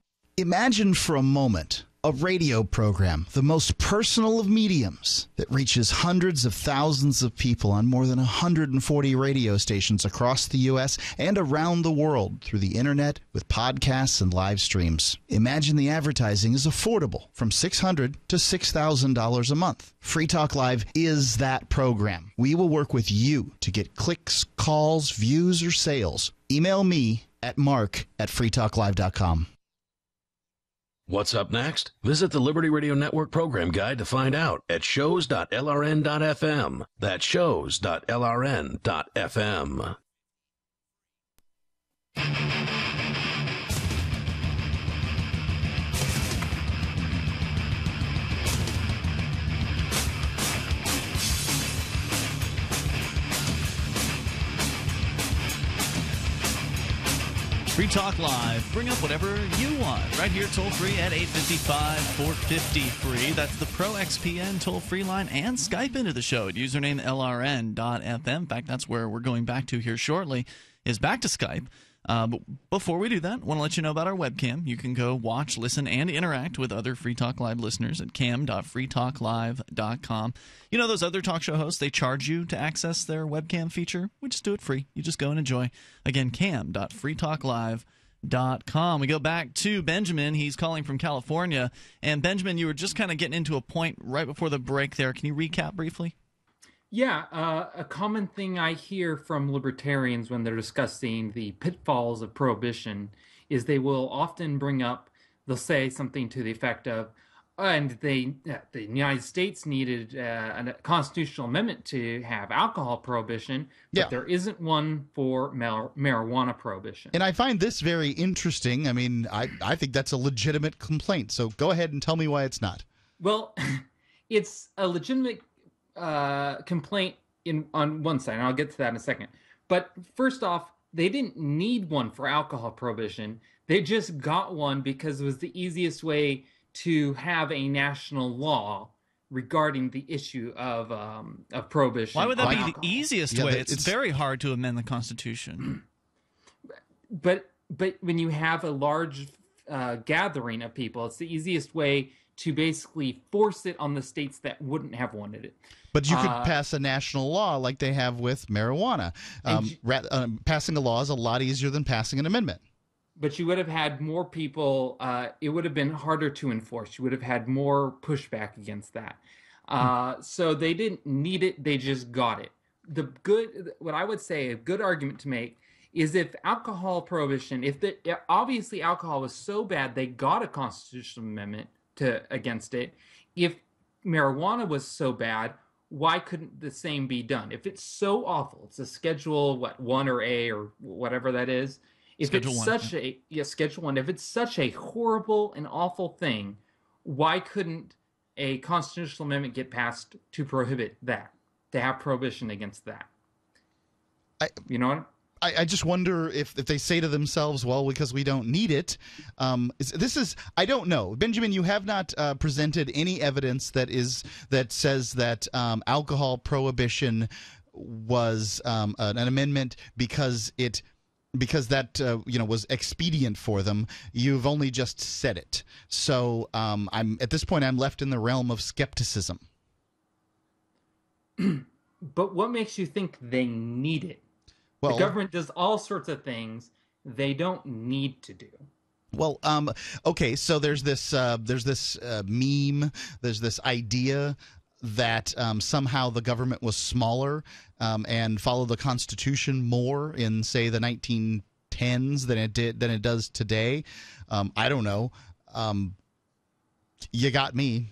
Imagine for a moment a radio program, the most personal of mediums, that reaches hundreds of thousands of people on more than 140 radio stations across the U.S. and around the world through the internet with podcasts and live streams. Imagine the advertising is affordable, from $600 to $6,000 a month. Free Talk Live is that program. We will work with you to get clicks, calls, views, or sales. Email me at mark@freetalklive.com. What's up next? Visit the Liberty Radio Network program guide to find out at shows.lrn.fm. That's shows.lrn.fm. Free Talk Live. Bring up whatever you want. Right here, toll-free at 855-450-FREE. That's the ProXPN toll-free line, and Skype into the show at username LRN.fm. In fact, that's where we're going back to here shortly, is back to Skype. But before we do that, I want to let you know about our webcam. You can go watch, listen, and interact with other Free Talk Live listeners at cam.freetalklive.com. You know those other talk show hosts, they charge you to access their webcam feature. We just do it free. You just go and enjoy. Again, cam.freetalklive.com. We go back to Benjamin. He's calling from California. And Benjamin, you were just kind of getting into a point right before the break there. Can you recap briefly? Yeah, a common thing I hear from libertarians when they're discussing the pitfalls of prohibition is they will often bring up, they'll say something to the effect of, and the United States needed a constitutional amendment to have alcohol prohibition, but there isn't one for marijuana prohibition. And I find this very interesting. I mean, I think that's a legitimate complaint. So go ahead and tell me why it's not. Well, it's a legitimate complaint on one side, and I'll get to that in a second. But first off, they didn't need one for alcohol prohibition. They just got one because it was the easiest way to have a national law regarding the issue of prohibition. Why would that be alcohol? The easiest way? It's very hard to amend the Constitution. But when you have a large gathering of people, it's the easiest way to basically force it on the states that wouldn't have wanted it. But you could pass a national law like they have with marijuana. Passing a law is a lot easier than passing an amendment. But you would have had more people. It would have been harder to enforce. You would have had more pushback against that. So they didn't need it. They just got it. What I would say, a good argument to make is if alcohol prohibition, obviously alcohol was so bad they got a constitutional amendment against it. If marijuana was so bad, why couldn't the same be done? If it's so awful, it's a Schedule One or A or whatever that is. Schedule One. If it's such a horrible and awful thing, why couldn't a constitutional amendment get passed to prohibit that? To have prohibition against that? You know what? I just wonder if they say to themselves, well, because we don't need it. I don't know. Benjamin, you have not presented any evidence that says that alcohol prohibition was an amendment because that was expedient for them. You've only just said it. So at this point, I'm left in the realm of skepticism. But what makes you think they need it? Well, the government does all sorts of things they don't need to do. Well, okay, so there's this meme, there's this idea that somehow the government was smaller and followed the Constitution more in, say, the 1910s than it does today. I don't know. You got me.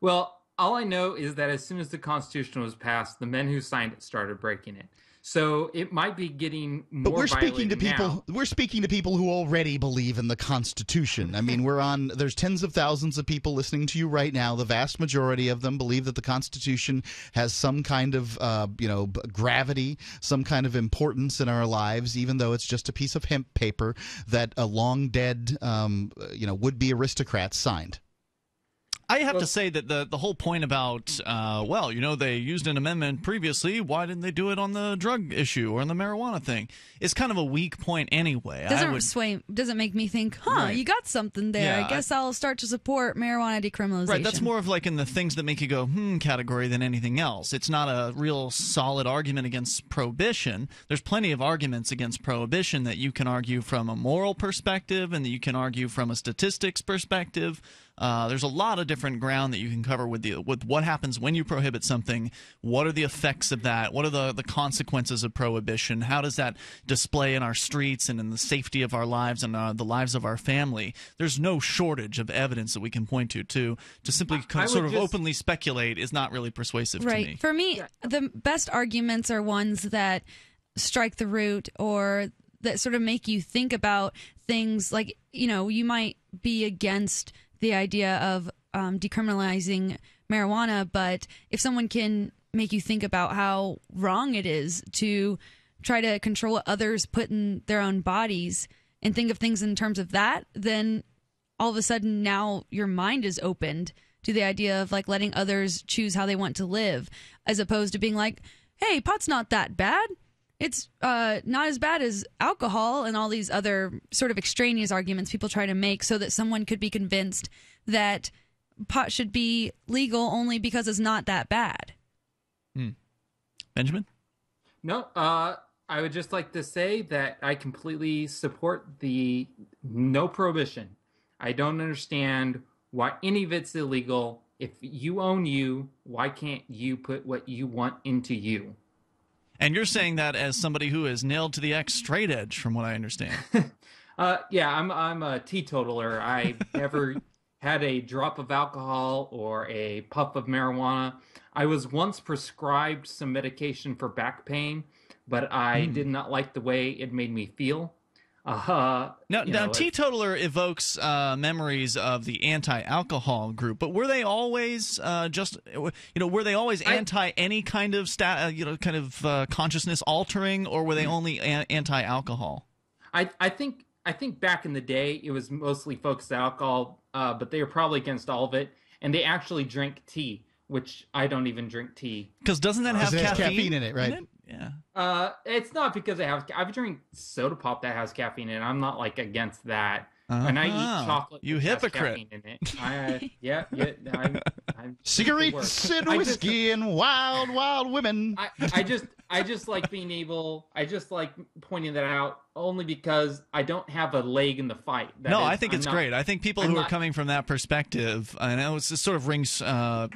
Well, all I know is that as soon as the Constitution was passed, the men who signed it started breaking it. So it might be getting more. But we're speaking to people. Now. We're speaking to people who already believe in the Constitution. I mean, we're on. There's tens of thousands of people listening to you right now. The vast majority of them believe that the Constitution has some kind of, gravity, some kind of importance in our lives, even though it's just a piece of hemp paper that a long dead, would-be aristocrat signed. I have to say that the whole point about, they used an amendment previously. Why didn't they do it on the drug issue or on the marijuana thing? It's kind of a weak point anyway. Doesn't make me think, right. You got something there. Yeah, I guess I'll start to support marijuana decriminalization. Right, that's more of like in the things that make you go, category than anything else. It's not a real solid argument against prohibition. There's plenty of arguments against prohibition that you can argue from a moral perspective and that you can argue from a statistics perspective. There's a lot of different ground that you can cover with what happens when you prohibit something. What are the effects of that? What are the consequences of prohibition? How does that display in our streets and in the safety of our lives and the lives of our family? There's no shortage of evidence that we can point to. To simply openly speculate is not really persuasive to me. For me, the best arguments are ones that strike the root or that sort of make you think about things like, you might be against the idea of decriminalizing marijuana, but if someone can make you think about how wrong it is to try to control what others put in their own bodies and think of things in terms of that, then all of a sudden now your mind is opened to the idea of like letting others choose how they want to live, as opposed to being like, hey, pot's not that bad. It's not as bad as alcohol and all these other sort of extraneous arguments people try to make so that someone could be convinced that pot should be legal only because it's not that bad. Benjamin? No, I would just like to say that I completely support the no prohibition. I don't understand why any of it's illegal. If you own you, why can't you put what you want into you? And you're saying that as somebody who is nailed to the straight edge, from what I understand. I'm a teetotaler. I never had a drop of alcohol or a puff of marijuana. I was once prescribed some medication for back pain, but I did not like the way it made me feel. Now, teetotaler evokes memories of the anti-alcohol group, but were they always anti any kind of consciousness altering, or were they only anti-alcohol? I think back in the day it was mostly focused on alcohol, but they were probably against all of it, and they actually drank tea, which I don't even drink tea because doesn't that have caffeine in it, right? Yeah. It's not because I've drank soda pop that has caffeine in it. I'm not like against that. And I eat chocolate. You hypocrite. Caffeine in it. I'm cigarettes and whiskey and wild women. I just like being able. I just like pointing that out only because I don't have a leg in the fight. I think it's great. I think people who are coming from that perspective, and it sort of rings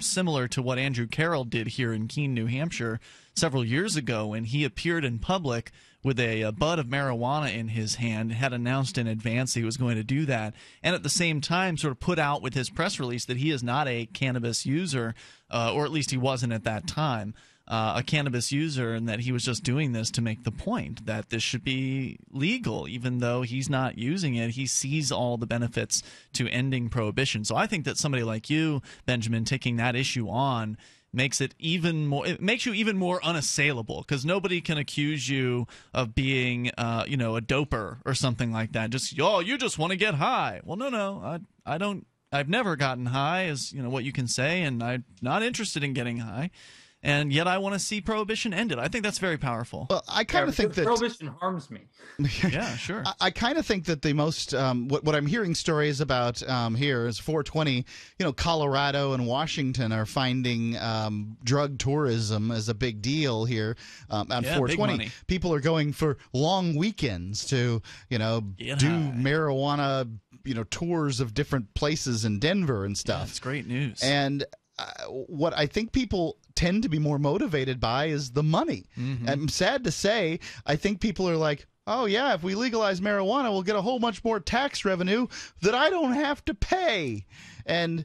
similar to what Andrew Carroll did here in Keene, New Hampshire, several years ago when he appeared in public with a bud of marijuana in his hand, had announced in advance he was going to do that, and at the same time sort of put out with his press release that he is not a cannabis user, or at least he wasn't at that time, a cannabis user, and that he was just doing this to make the point that this should be legal. Even though he's not using it, he sees all the benefits to ending prohibition. So I think that somebody like you, Benjamin, taking that issue on makes it even more. It makes you even more unassailable because nobody can accuse you of being, a doper or something like that. Just you just want to get high. Well, no, I don't. I've never gotten high, is what you can say, and I'm not interested in getting high. and yet I want to see prohibition ended. I think that's very powerful. Well, I kind of think that prohibition harms me. Yeah, sure. I kind of think that the most what I'm hearing stories about here is 420. You know, Colorado and Washington are finding drug tourism as a big deal here on 420. People are going for long weekends to do marijuana tours of different places in Denver and stuff. Yeah, that's great news. And what I think people tend to be more motivated by is the money. Mm-hmm. I'm sad to say, I think people are like, oh yeah, if we legalize marijuana, we'll get a whole bunch more tax revenue that I don't have to pay. And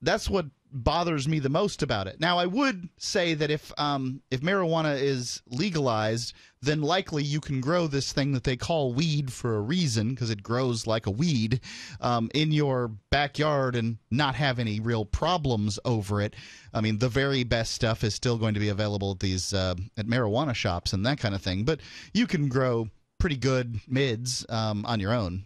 that's what bothers me the most about it. Now, I would say that if marijuana is legalized, then likely you can grow this thing that they call weed for a reason, because it grows like a weed in your backyard and not have any real problems over it. I mean, the very best stuff is still going to be available at these at marijuana shops and that kind of thing, but you can grow pretty good mids on your own.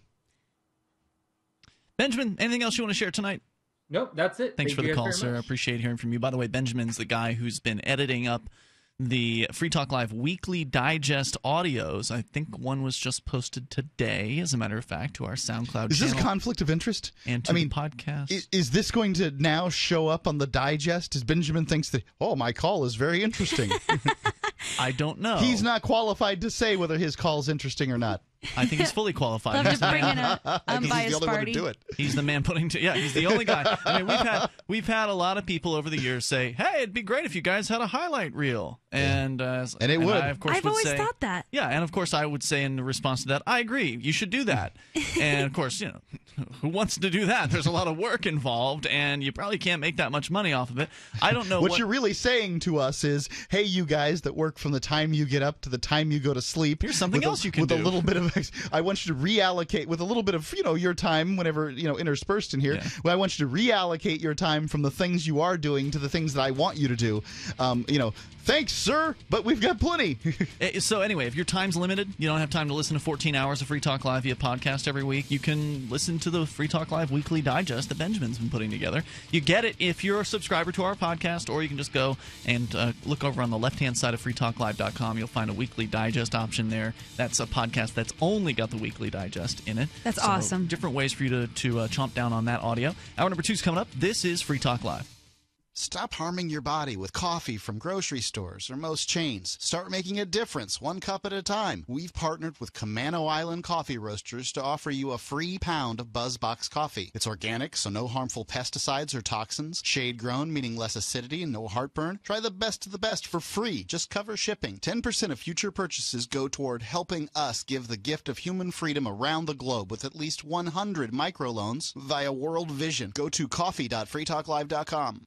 Benjamin, anything else you want to share tonight? Nope, that's it. Thanks for the call, sir. I appreciate hearing from you. By the way, Benjamin's the guy who's been editing up the Free Talk Live weekly digest audios. I think one was just posted today, as a matter of fact, to our SoundCloud channel. Is this a conflict of interest? And to the podcast. Is this going to now show up on the digest? As Benjamin thinks that, oh, my call is very interesting. I don't know. He's not qualified to say whether his call is interesting or not. I think he's fully qualified. Love to bring in an unbiased he's the only party. One to do it. He's the man putting to. Yeah, he's the only guy. I mean, we've had a lot of people over the years say, "Hey, it'd be great if you guys had a highlight reel," and it would. I, of course, I've always thought that. Yeah, and of course, I would say in response to that, I agree. You should do that. And of course, who wants to do that? There's a lot of work involved, and you probably can't make that much money off of it. I don't know. What you're really saying to us is, "Hey, you guys that work from the time you get up to the time you go to sleep, here's something else you can do with a little bit of." I want you to reallocate with a little bit of your time, whenever interspersed in here. Yeah. Well, I want you to reallocate your time from the things you are doing to the things that I want you to do. Thanks, sir, but we've got plenty. So anyway, if your time's limited, you don't have time to listen to 14 hours of Free Talk Live via podcast every week, you can listen to the Free Talk Live weekly digest that Benjamin's been putting together. You get it if you're a subscriber to our podcast, or you can just go and look over on the left-hand side of freetalklive.com. You'll find a weekly digest option there. That's a podcast that's only got the weekly digest in it. That's awesome. Different ways for you to chomp down on that audio. Hour number 2 is coming up. This is Free Talk Live. Stop harming your body with coffee from grocery stores or most chains. Start making a difference, one cup at a time. We've partnered with Kamano Island Coffee Roasters to offer you a free pound of BuzzBox coffee. It's organic, so no harmful pesticides or toxins. Shade-grown, meaning less acidity and no heartburn. Try the best of the best for free. Just cover shipping. 10% of future purchases go toward helping us give the gift of human freedom around the globe with at least 100 microloans via World Vision. Go to coffee.freetalklive.com.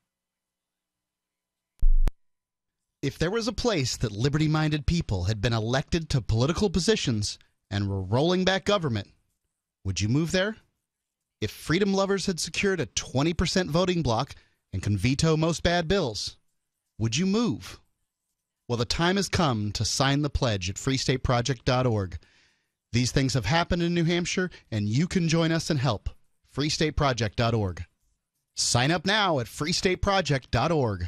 If there was a place that liberty-minded people had been elected to political positions and were rolling back government, would you move there? If freedom lovers had secured a 20% voting block and can veto most bad bills, would you move? Well, the time has come to sign the pledge at freestateproject.org. These things have happened in New Hampshire, and you can join us and help. freestateproject.org. Sign up now at freestateproject.org.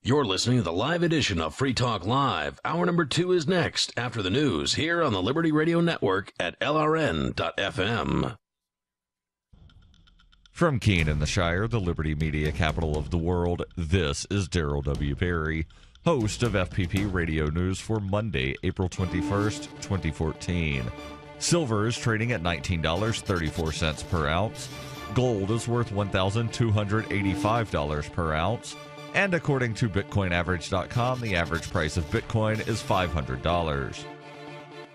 You're listening to the live edition of Free Talk Live. Hour number 2 is next after the news here on the Liberty Radio Network at LRN.FM. From Keene in the Shire, the Liberty Media capital of the world, this is Daryl W. Perry, host of FPP Radio News for Monday, April 21st, 2014. Silver is trading at $19.34 per ounce. Gold is worth $1,285 per ounce. And according to BitcoinAverage.com, the average price of Bitcoin is $500.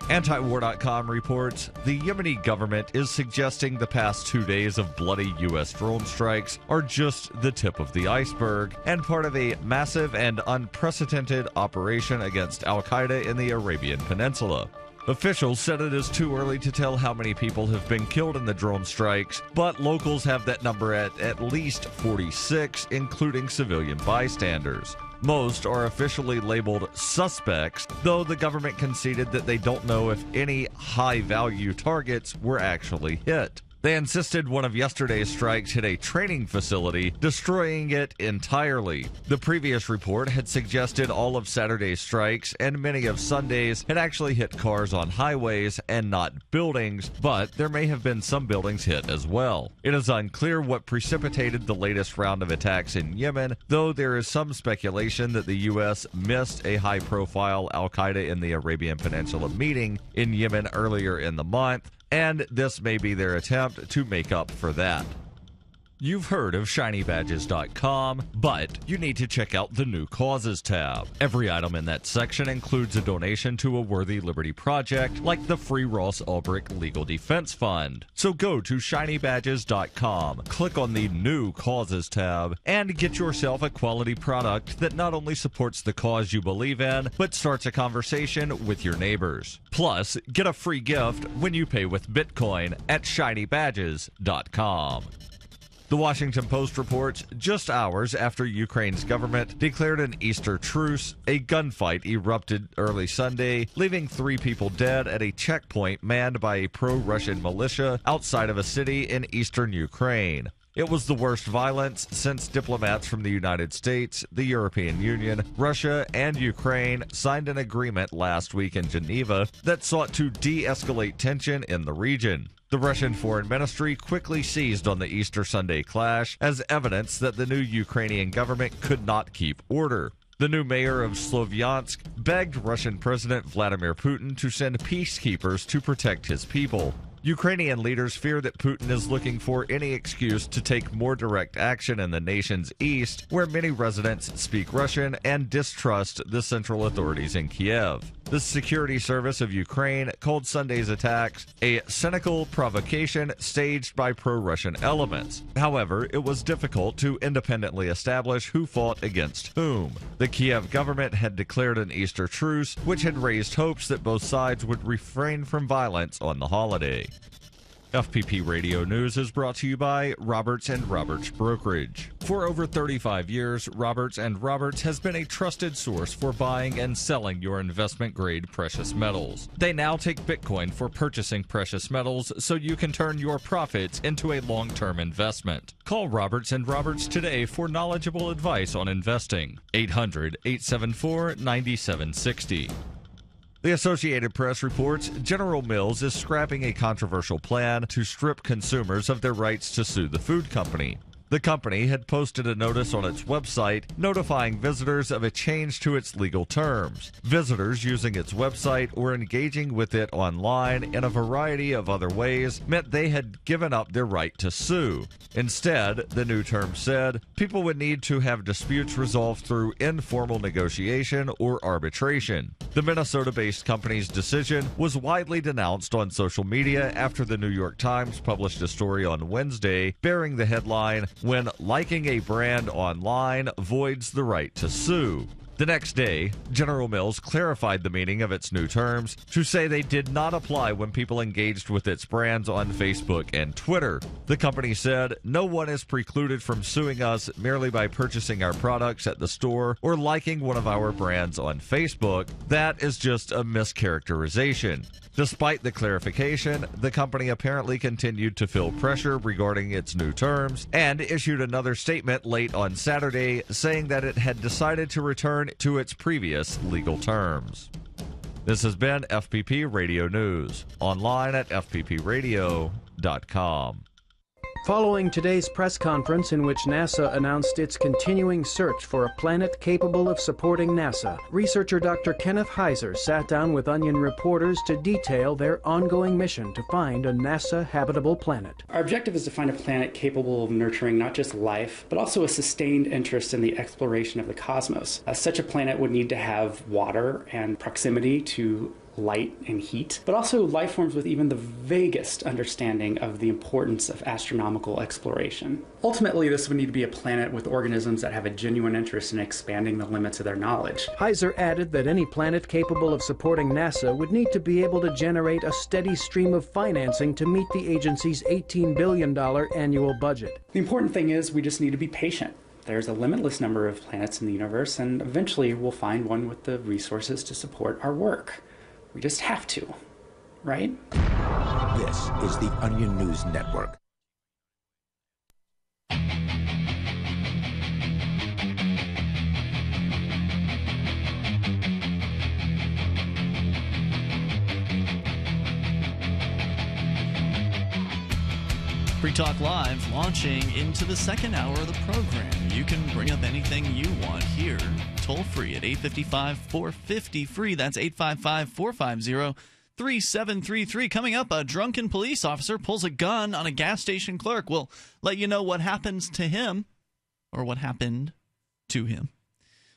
Antiwar.com reports the Yemeni government is suggesting the past 2 days of bloody U.S. drone strikes are just the tip of the iceberg and part of a massive and unprecedented operation against al-Qaeda in the Arabian Peninsula. Officials said it is too early to tell how many people have been killed in the drone strikes, but locals have that number at least 46, including civilian bystanders. Most are officially labeled suspects, though the government conceded that they don't know if any high-value targets were actually hit. They insisted one of yesterday's strikes hit a training facility, destroying it entirely. The previous report had suggested all of Saturday's strikes and many of Sunday's had actually hit cars on highways and not buildings, but there may have been some buildings hit as well. It is unclear what precipitated the latest round of attacks in Yemen, though there is some speculation that the U.S. missed a high-profile al-Qaeda in the Arabian Peninsula meeting in Yemen earlier in the month, and this may be their attempt to make up for that. You've heard of ShinyBadges.com, but you need to check out the New Causes tab. Every item in that section includes a donation to a worthy Liberty project, like the Free Ross Ulbricht Legal Defense Fund. So go to ShinyBadges.com, click on the New Causes tab, and get yourself a quality product that not only supports the cause you believe in, but starts a conversation with your neighbors. Plus, get a free gift when you pay with Bitcoin at ShinyBadges.com. The Washington Post reports, just hours after Ukraine's government declared an Easter truce, a gunfight erupted early Sunday, leaving 3 people dead at a checkpoint manned by a pro-Russian militia outside of a city in eastern Ukraine. It was the worst violence since diplomats from the United States, the European Union, Russia, and Ukraine signed an agreement last week in Geneva that sought to de-escalate tension in the region. The Russian Foreign Ministry quickly seized on the Easter Sunday clash as evidence that the new Ukrainian government could not keep order. The new mayor of Sloviansk begged Russian President Vladimir Putin to send peacekeepers to protect his people. Ukrainian leaders fear that Putin is looking for any excuse to take more direct action in the nation's east, where many residents speak Russian and distrust the central authorities in Kiev. The Security Service of Ukraine called Sunday's attacks a cynical provocation staged by pro-Russian elements. However, it was difficult to independently establish who fought against whom. The Kiev government had declared an Easter truce, which had raised hopes that both sides would refrain from violence on the holiday. FPP Radio News is brought to you by Roberts & Roberts Brokerage. For over 35 years, Roberts & Roberts has been a trusted source for buying and selling your investment-grade precious metals. They now take Bitcoin for purchasing precious metals so you can turn your profits into a long-term investment. Call Roberts & Roberts today for knowledgeable advice on investing. 800-874-9760. The Associated Press reports General Mills is scrapping a controversial plan to strip consumers of their rights to sue the food company. The company had posted a notice on its website notifying visitors of a change to its legal terms. Visitors using its website or engaging with it online in a variety of other ways meant they had given up their right to sue. Instead, the new term said, people would need to have disputes resolved through informal negotiation or arbitration. The Minnesota-based company's decision was widely denounced on social media after the New York Times published a story on Wednesday bearing the headline, "When liking a brand online voids the right to sue." The next day, General Mills clarified the meaning of its new terms to say they did not apply when people engaged with its brands on Facebook and Twitter. The company said, "No one is precluded from suing us merely by purchasing our products at the store or liking one of our brands on Facebook. That is just a mischaracterization." Despite the clarification, the company apparently continued to feel pressure regarding its new terms and issued another statement late on Saturday saying that it had decided to return to its previous legal terms. This has been FPP Radio News, online at fppradio.com. Following today's press conference in which NASA announced its continuing search for a planet capable of supporting NASA, researcher Dr. Kenneth Heiser sat down with Onion reporters to detail their ongoing mission to find a NASA habitable planet. Our objective is to find a planet capable of nurturing not just life, but also a sustained interest in the exploration of the cosmos. Such a planet would need to have water and proximity to light and heat, but also life forms with even the vaguest understanding of the importance of astronomical exploration. Ultimately, this would need to be a planet with organisms that have a genuine interest in expanding the limits of their knowledge. Heiser added that any planet capable of supporting NASA would need to be able to generate a steady stream of financing to meet the agency's $18 billion annual budget. The important thing is we just need to be patient. There's a limitless number of planets in the universe, and eventually we'll find one with the resources to support our work. We just have to, right? This is the Onion News Network. Free Talk Live launching into the second hour of the program. You can bring up anything you want here. Toll free at 855-450-FREE. That's 855-450-3733. Coming up, a drunken police officer pulls a gun on a gas station clerk. We'll let you know what happens to him or what happened to him.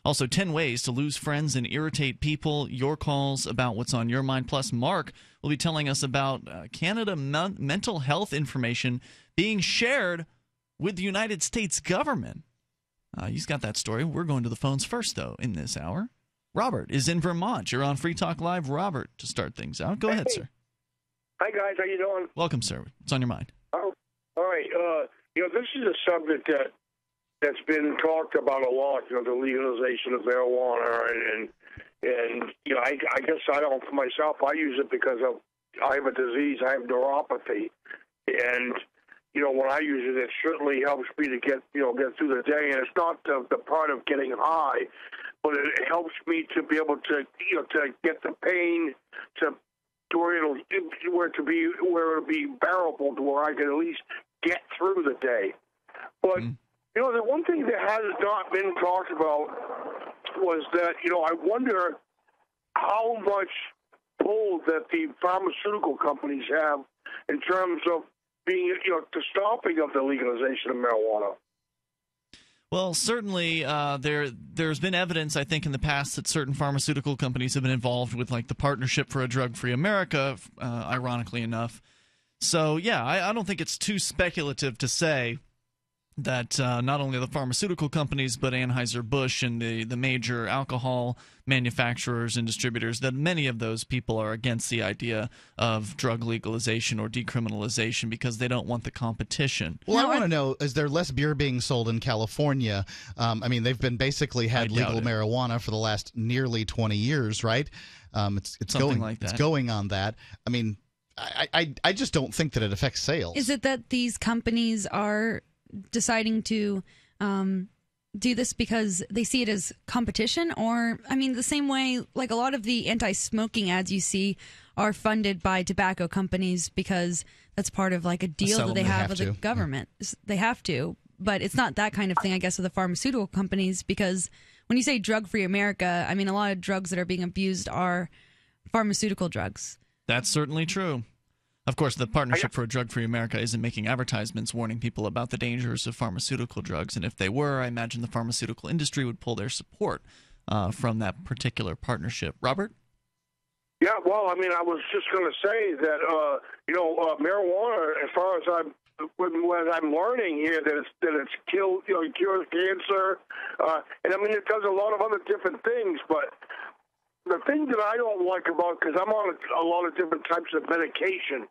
Also, 10 ways to lose friends and irritate people. Your calls about what's on your mind. Plus, Mark will be telling us about Canada mental health information being shared with the United States government. He's got that story. We're going to the phones first, though, in this hour. Robert is in Vermont. You're on Free Talk Live. Robert, to start things out. Go ahead, sir. Hi, guys. How you doing? Welcome, sir. What's on your mind? Oh, all right. This is a subject that that's been talked about a lot, the legalization of marijuana, and I guess I don't, for myself, I use it because I have a disease, I have neuropathy, and, when I use it, it certainly helps me to get through the day, and it's not the part of getting high, but it helps me to be able to, to get the pain to where it'll be bearable, to where I can at least get through the day, but... the one thing that has not been talked about was that, I wonder how much pull that the pharmaceutical companies have in terms of being, the stopping of the legalization of marijuana. Well, certainly there's been evidence, I think, in the past that certain pharmaceutical companies have been involved with, like, the Partnership for a Drug-Free America, ironically enough. So, yeah, I don't think it's too speculative to say that not only the pharmaceutical companies, but Anheuser-Busch and the major alcohol manufacturers and distributors, that many of those people are against the idea of drug legalization or decriminalization because they don't want the competition. Well, I want to know, is there less beer being sold in California? I mean, they've been basically had legal marijuana for the last nearly 20 years, right? It's going like that. It's going on that. I mean, I just don't think that it affects sales. Is it that these companies are deciding to do this because they see it as competition? Or, I mean, the same way, like, a lot of the anti-smoking ads you see are funded by tobacco companies because that's part of, like, a deal that they have with the government. Yeah. They have to, but it's not that kind of thing, I guess, with the pharmaceutical companies, because when you say drug-free America, I mean, a lot of drugs that are being abused are pharmaceutical drugs. That's certainly true. Of course, the Partnership for a Drug-Free America isn't making advertisements warning people about the dangers of pharmaceutical drugs, and if they were, I imagine the pharmaceutical industry would pull their support from that particular partnership. Robert? Yeah, well, I mean, I was just going to say that, marijuana, as far as I'm learning here, that it's killed, it cures cancer, and I mean, it does a lot of other different things, but... the thing that I don't like about, because I'm on a lot of different types of medication,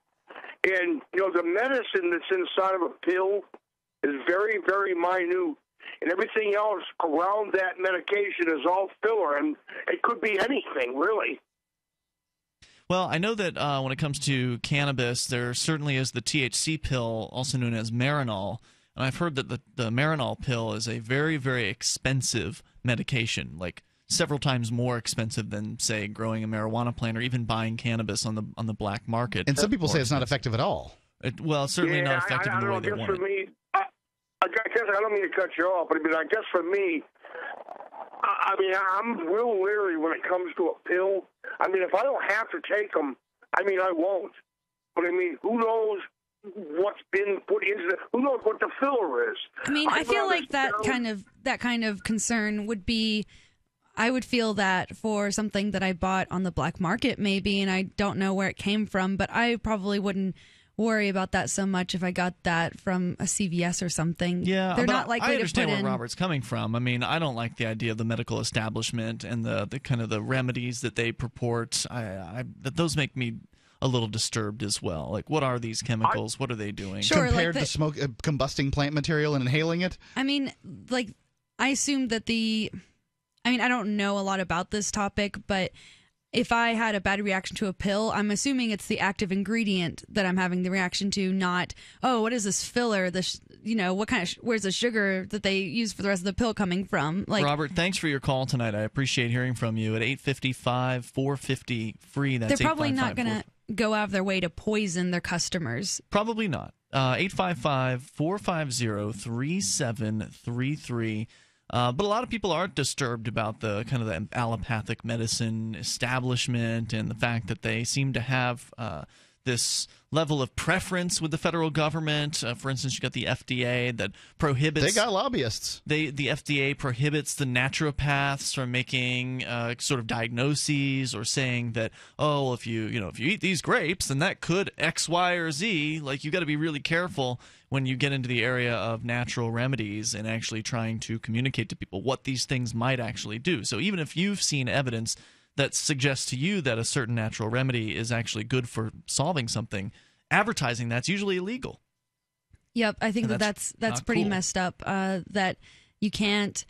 and, the medicine that's inside of a pill is very, very minute, and everything else around that medication is all filler, and it could be anything, really. Well, I know that when it comes to cannabis, there certainly is the THC pill, also known as Marinol, and I've heard that the Marinol pill is a very, very expensive medication, like several times more expensive than, say, growing a marijuana plant or even buying cannabis on the black market. And some people say it's not effective at all. Well, certainly not effective in the way they want it. I don't mean to cut you off, but I guess for me, I'm real leery when it comes to a pill. I mean, if I don't have to take them, I won't. But who knows what's been put into it? Who knows what the filler is? I feel like that kind of concern would be. I would feel that for something that I bought on the black market, maybe, and I don't know where it came from, but I probably wouldn't worry about that so much if I got that from a CVS or something. Yeah, they're not likely to put in. I understand where Robert's coming from. I don't like the idea of the medical establishment and the kind of the remedies that they purport. Those make me a little disturbed as well. Like, what are these chemicals? What are they doing? Sure, compared to smoke, combusting plant material and inhaling it? I assume that I don't know a lot about this topic, but if I had a bad reaction to a pill, I'm assuming it's the active ingredient that I'm having the reaction to, not, oh, what is this filler? Where's the sugar that they use for the rest of the pill coming from? Robert, thanks for your call tonight. I appreciate hearing from you at 855-450-FREE. That's they're probably not going to go out of their way to poison their customers. Probably not. 855-450-3733. But a lot of people are disturbed about the kind of the allopathic medicine establishment and the fact that they seem to have this level of preference with the federal government. For instance, you got the FDA that prohibits. They got lobbyists. The FDA prohibits the naturopaths from making sort of diagnoses or saying that, oh, if you eat these grapes, then that could X, Y, or Z. Like, you got to be really careful when you get into the area of natural remedies and actually trying to communicate to people what these things might actually do. So even if you've seen evidence that suggests to you that a certain natural remedy is actually good for solving something, advertising that's usually illegal. Yep, I think that's pretty cool. Messed up. That you can't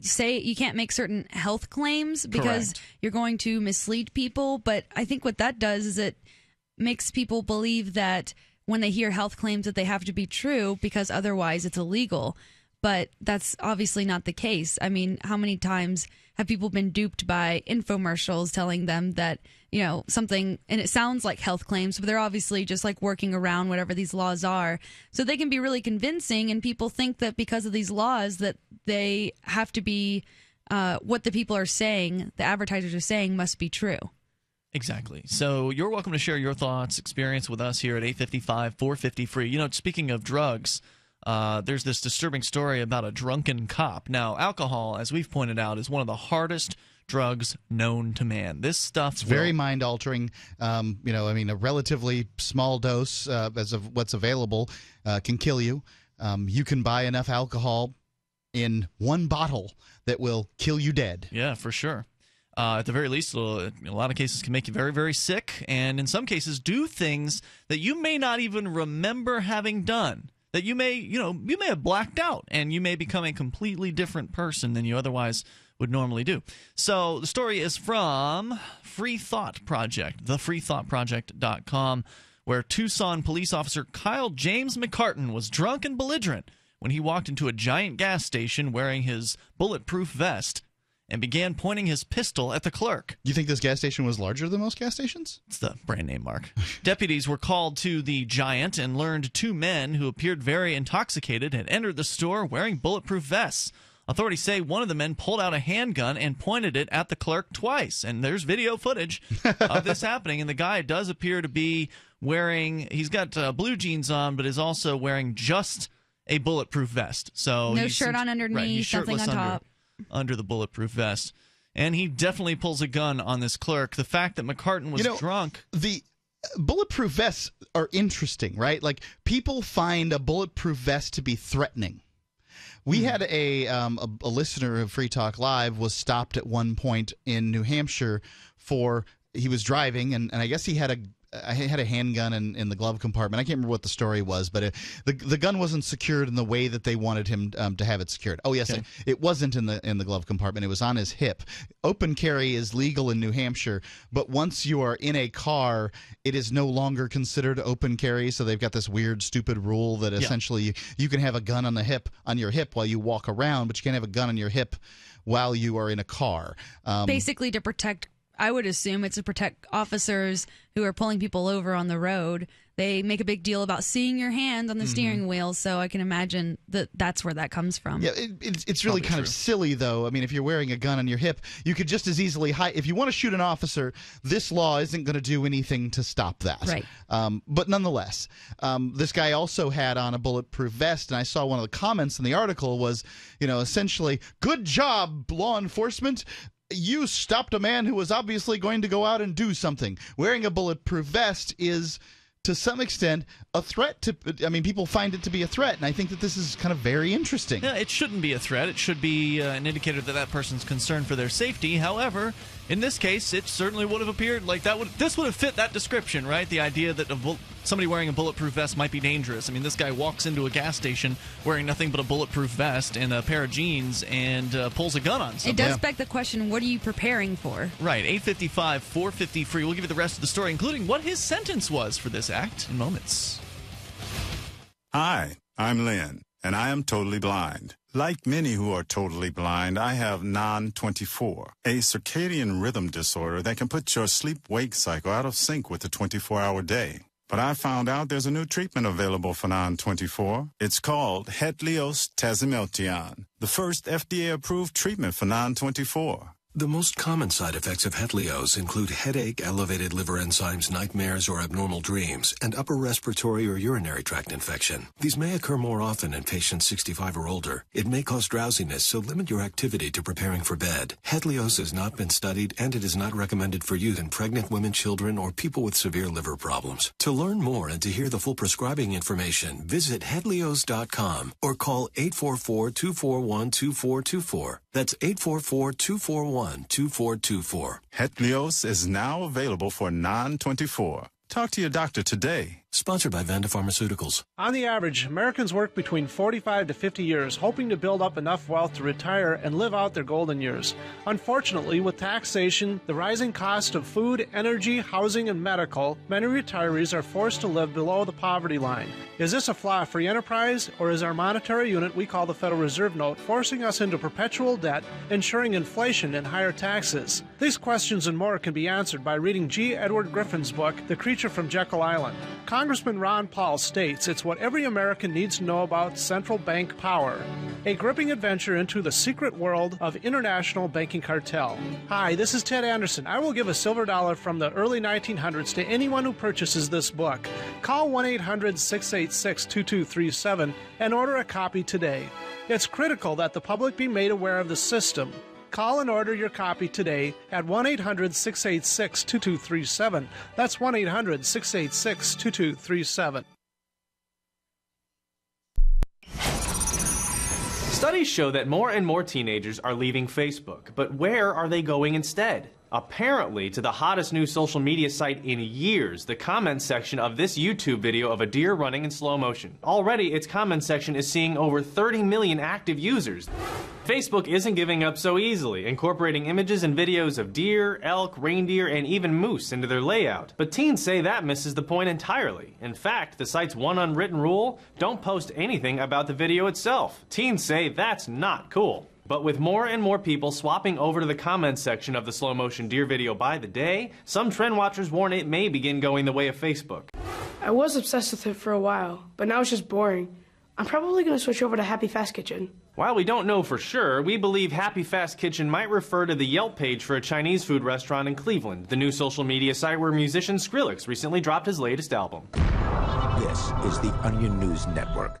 say, you can't make certain health claims because you're going to mislead people. But I think what that does is it makes people believe that when they hear health claims that they have to be true because otherwise it's illegal. But that's obviously not the case. How many times have people been duped by infomercials telling them that, something, and it sounds like health claims, but they're obviously just like working around whatever these laws are. So they can be really convincing, and people think that because of these laws that they have to be, what the people are saying, the advertisers are saying, must be true. Exactly. So you're welcome to share your thoughts, experience with us here at 855-450-FREE. Speaking of drugs, there's this disturbing story about a drunken cop. Now, alcohol, as we've pointed out, is one of the hardest drugs known to man. This stuff's very mind-altering. A relatively small dose as of what's available can kill you. You can buy enough alcohol in one bottle that will kill you dead. Yeah, for sure. At the very least, in a lot of cases can make you very, very sick, and in some cases do things that you may not even remember having done, that you may have blacked out, and you may become a completely different person than you otherwise would normally do. So the story is from Free Thought Project, thefreethoughtproject.com, where Tucson police officer Kyle James McCartan was drunk and belligerent when he walked into a giant gas station wearing his bulletproof vest and began pointing his pistol at the clerk. You think this gas station was larger than most gas stations? It's the brand name, Mark. Deputies were called to the giant and learned two men who appeared very intoxicated had entered the store wearing bulletproof vests. Authorities say one of the men pulled out a handgun and pointed it at the clerk twice. And there's video footage of this happening. And the guy does appear to be wearing, he's got blue jeans on, but is also wearing just a bulletproof vest. So no shirt on underneath, right, something on top. Under the bulletproof vest. And he definitely pulls a gun on this clerk. The fact that McCartan was drunk. The bulletproof vests are interesting, right? Like, people find a bulletproof vest to be threatening. We had a listener of Free Talk Live was stopped at one point in New Hampshire for he was driving, and I guess he had a handgun in the glove compartment. I can't remember what the story was, but the gun wasn't secured in the way that they wanted him to have it secured. Oh, yes, okay. It wasn't in the glove compartment. It was on his hip. Open carry is legal in New Hampshire, but once you are in a car, it is no longer considered open carry, so they've got this weird, stupid rule that essentially you can have a gun on your hip while you walk around, but you can't have a gun on your hip while you are in a car. Basically to protect, I would assume it's to protect officers who are pulling people over on the road. They make a big deal about seeing your hand on the steering wheel, so I can imagine that that's where that comes from. Yeah, it's really kind of silly, though. I mean, if you're wearing a gun on your hip, you could just as easily hide. If you want to shoot an officer, this law isn't going to do anything to stop that. Right. But nonetheless, this guy also had on a bulletproof vest, and I saw one of the comments in the article was, you know, essentially, good job, law enforcement. You stopped a man who was obviously going to go out and do something. Wearing a bulletproof vest is, to some extent, a threat to, I mean, people find it to be a threat, and I think that this is kind of very interesting. Yeah, it shouldn't be a threat. It should be an indicator that that person's concerned for their safety. However, in this case, it certainly would have appeared like that would, this would have fit that description, right? The idea that somebody wearing a bulletproof vest might be dangerous. I mean, this guy walks into a gas station wearing nothing but a bulletproof vest and a pair of jeans and pulls a gun on somebody. It does beg the question, what are you preparing for? Right, 855 450 free. We'll give you the rest of the story, including what his sentence was for this act in moments. Hi, I'm Lynn, and I am totally blind. Like many who are totally blind, I have Non-24, a circadian rhythm disorder that can put your sleep-wake cycle out of sync with the 24-hour day. But I found out there's a new treatment available for Non-24. It's called Hetlios Tasimelteon, the first FDA-approved treatment for Non-24. The most common side effects of Hetlios include headache, elevated liver enzymes, nightmares, or abnormal dreams, and upper respiratory or urinary tract infection. These may occur more often in patients 65 or older. It may cause drowsiness, so limit your activity to preparing for bed. Hetlios has not been studied, and it is not recommended for use in pregnant women, children, or people with severe liver problems. To learn more and to hear the full prescribing information, visit Hetlios.com or call 844-241-2424. That's 844-241-2424. Hetlios is now available for Non-24. Talk to your doctor today. Sponsored by Vanda Pharmaceuticals. On the average, Americans work between 45 to 50 years, hoping to build up enough wealth to retire and live out their golden years. Unfortunately, with taxation, the rising cost of food, energy, housing, and medical, many retirees are forced to live below the poverty line. Is this a flaw-free enterprise, or is our monetary unit we call the Federal Reserve Note forcing us into perpetual debt, ensuring inflation and higher taxes? These questions and more can be answered by reading G. Edward Griffin's book, The Creature from Jekyll Island. Congressman Ron Paul states it's what every American needs to know about central bank power, a gripping adventure into the secret world of international banking cartel. Hi, this is Ted Anderson. I will give a silver dollar from the early 1900s to anyone who purchases this book. Call 1-800-686-2237 and order a copy today. It's critical that the public be made aware of the system. Call and order your copy today at 1-800-686-2237. That's 1-800-686-2237. Studies show that more and more teenagers are leaving Facebook, but where are they going instead? Apparently, to the hottest new social media site in years, the comments section of this YouTube video of a deer running in slow motion. Already, its comments section is seeing over 30 million active users. Facebook isn't giving up so easily, incorporating images and videos of deer, elk, reindeer, and even moose into their layout. But teens say that misses the point entirely. In fact, the site's one unwritten rule, don't post anything about the video itself. Teens say that's not cool. But with more and more people swapping over to the comments section of the slow motion deer video by the day, some trend watchers warn it may begin going the way of Facebook. I was obsessed with it for a while, but now it's just boring. I'm probably going to switch over to Happy Fast Kitchen. While we don't know for sure, we believe Happy Fast Kitchen might refer to the Yelp page for a Chinese food restaurant in Cleveland, the new social media site where musician Skrillex recently dropped his latest album. This is the Onion News Network.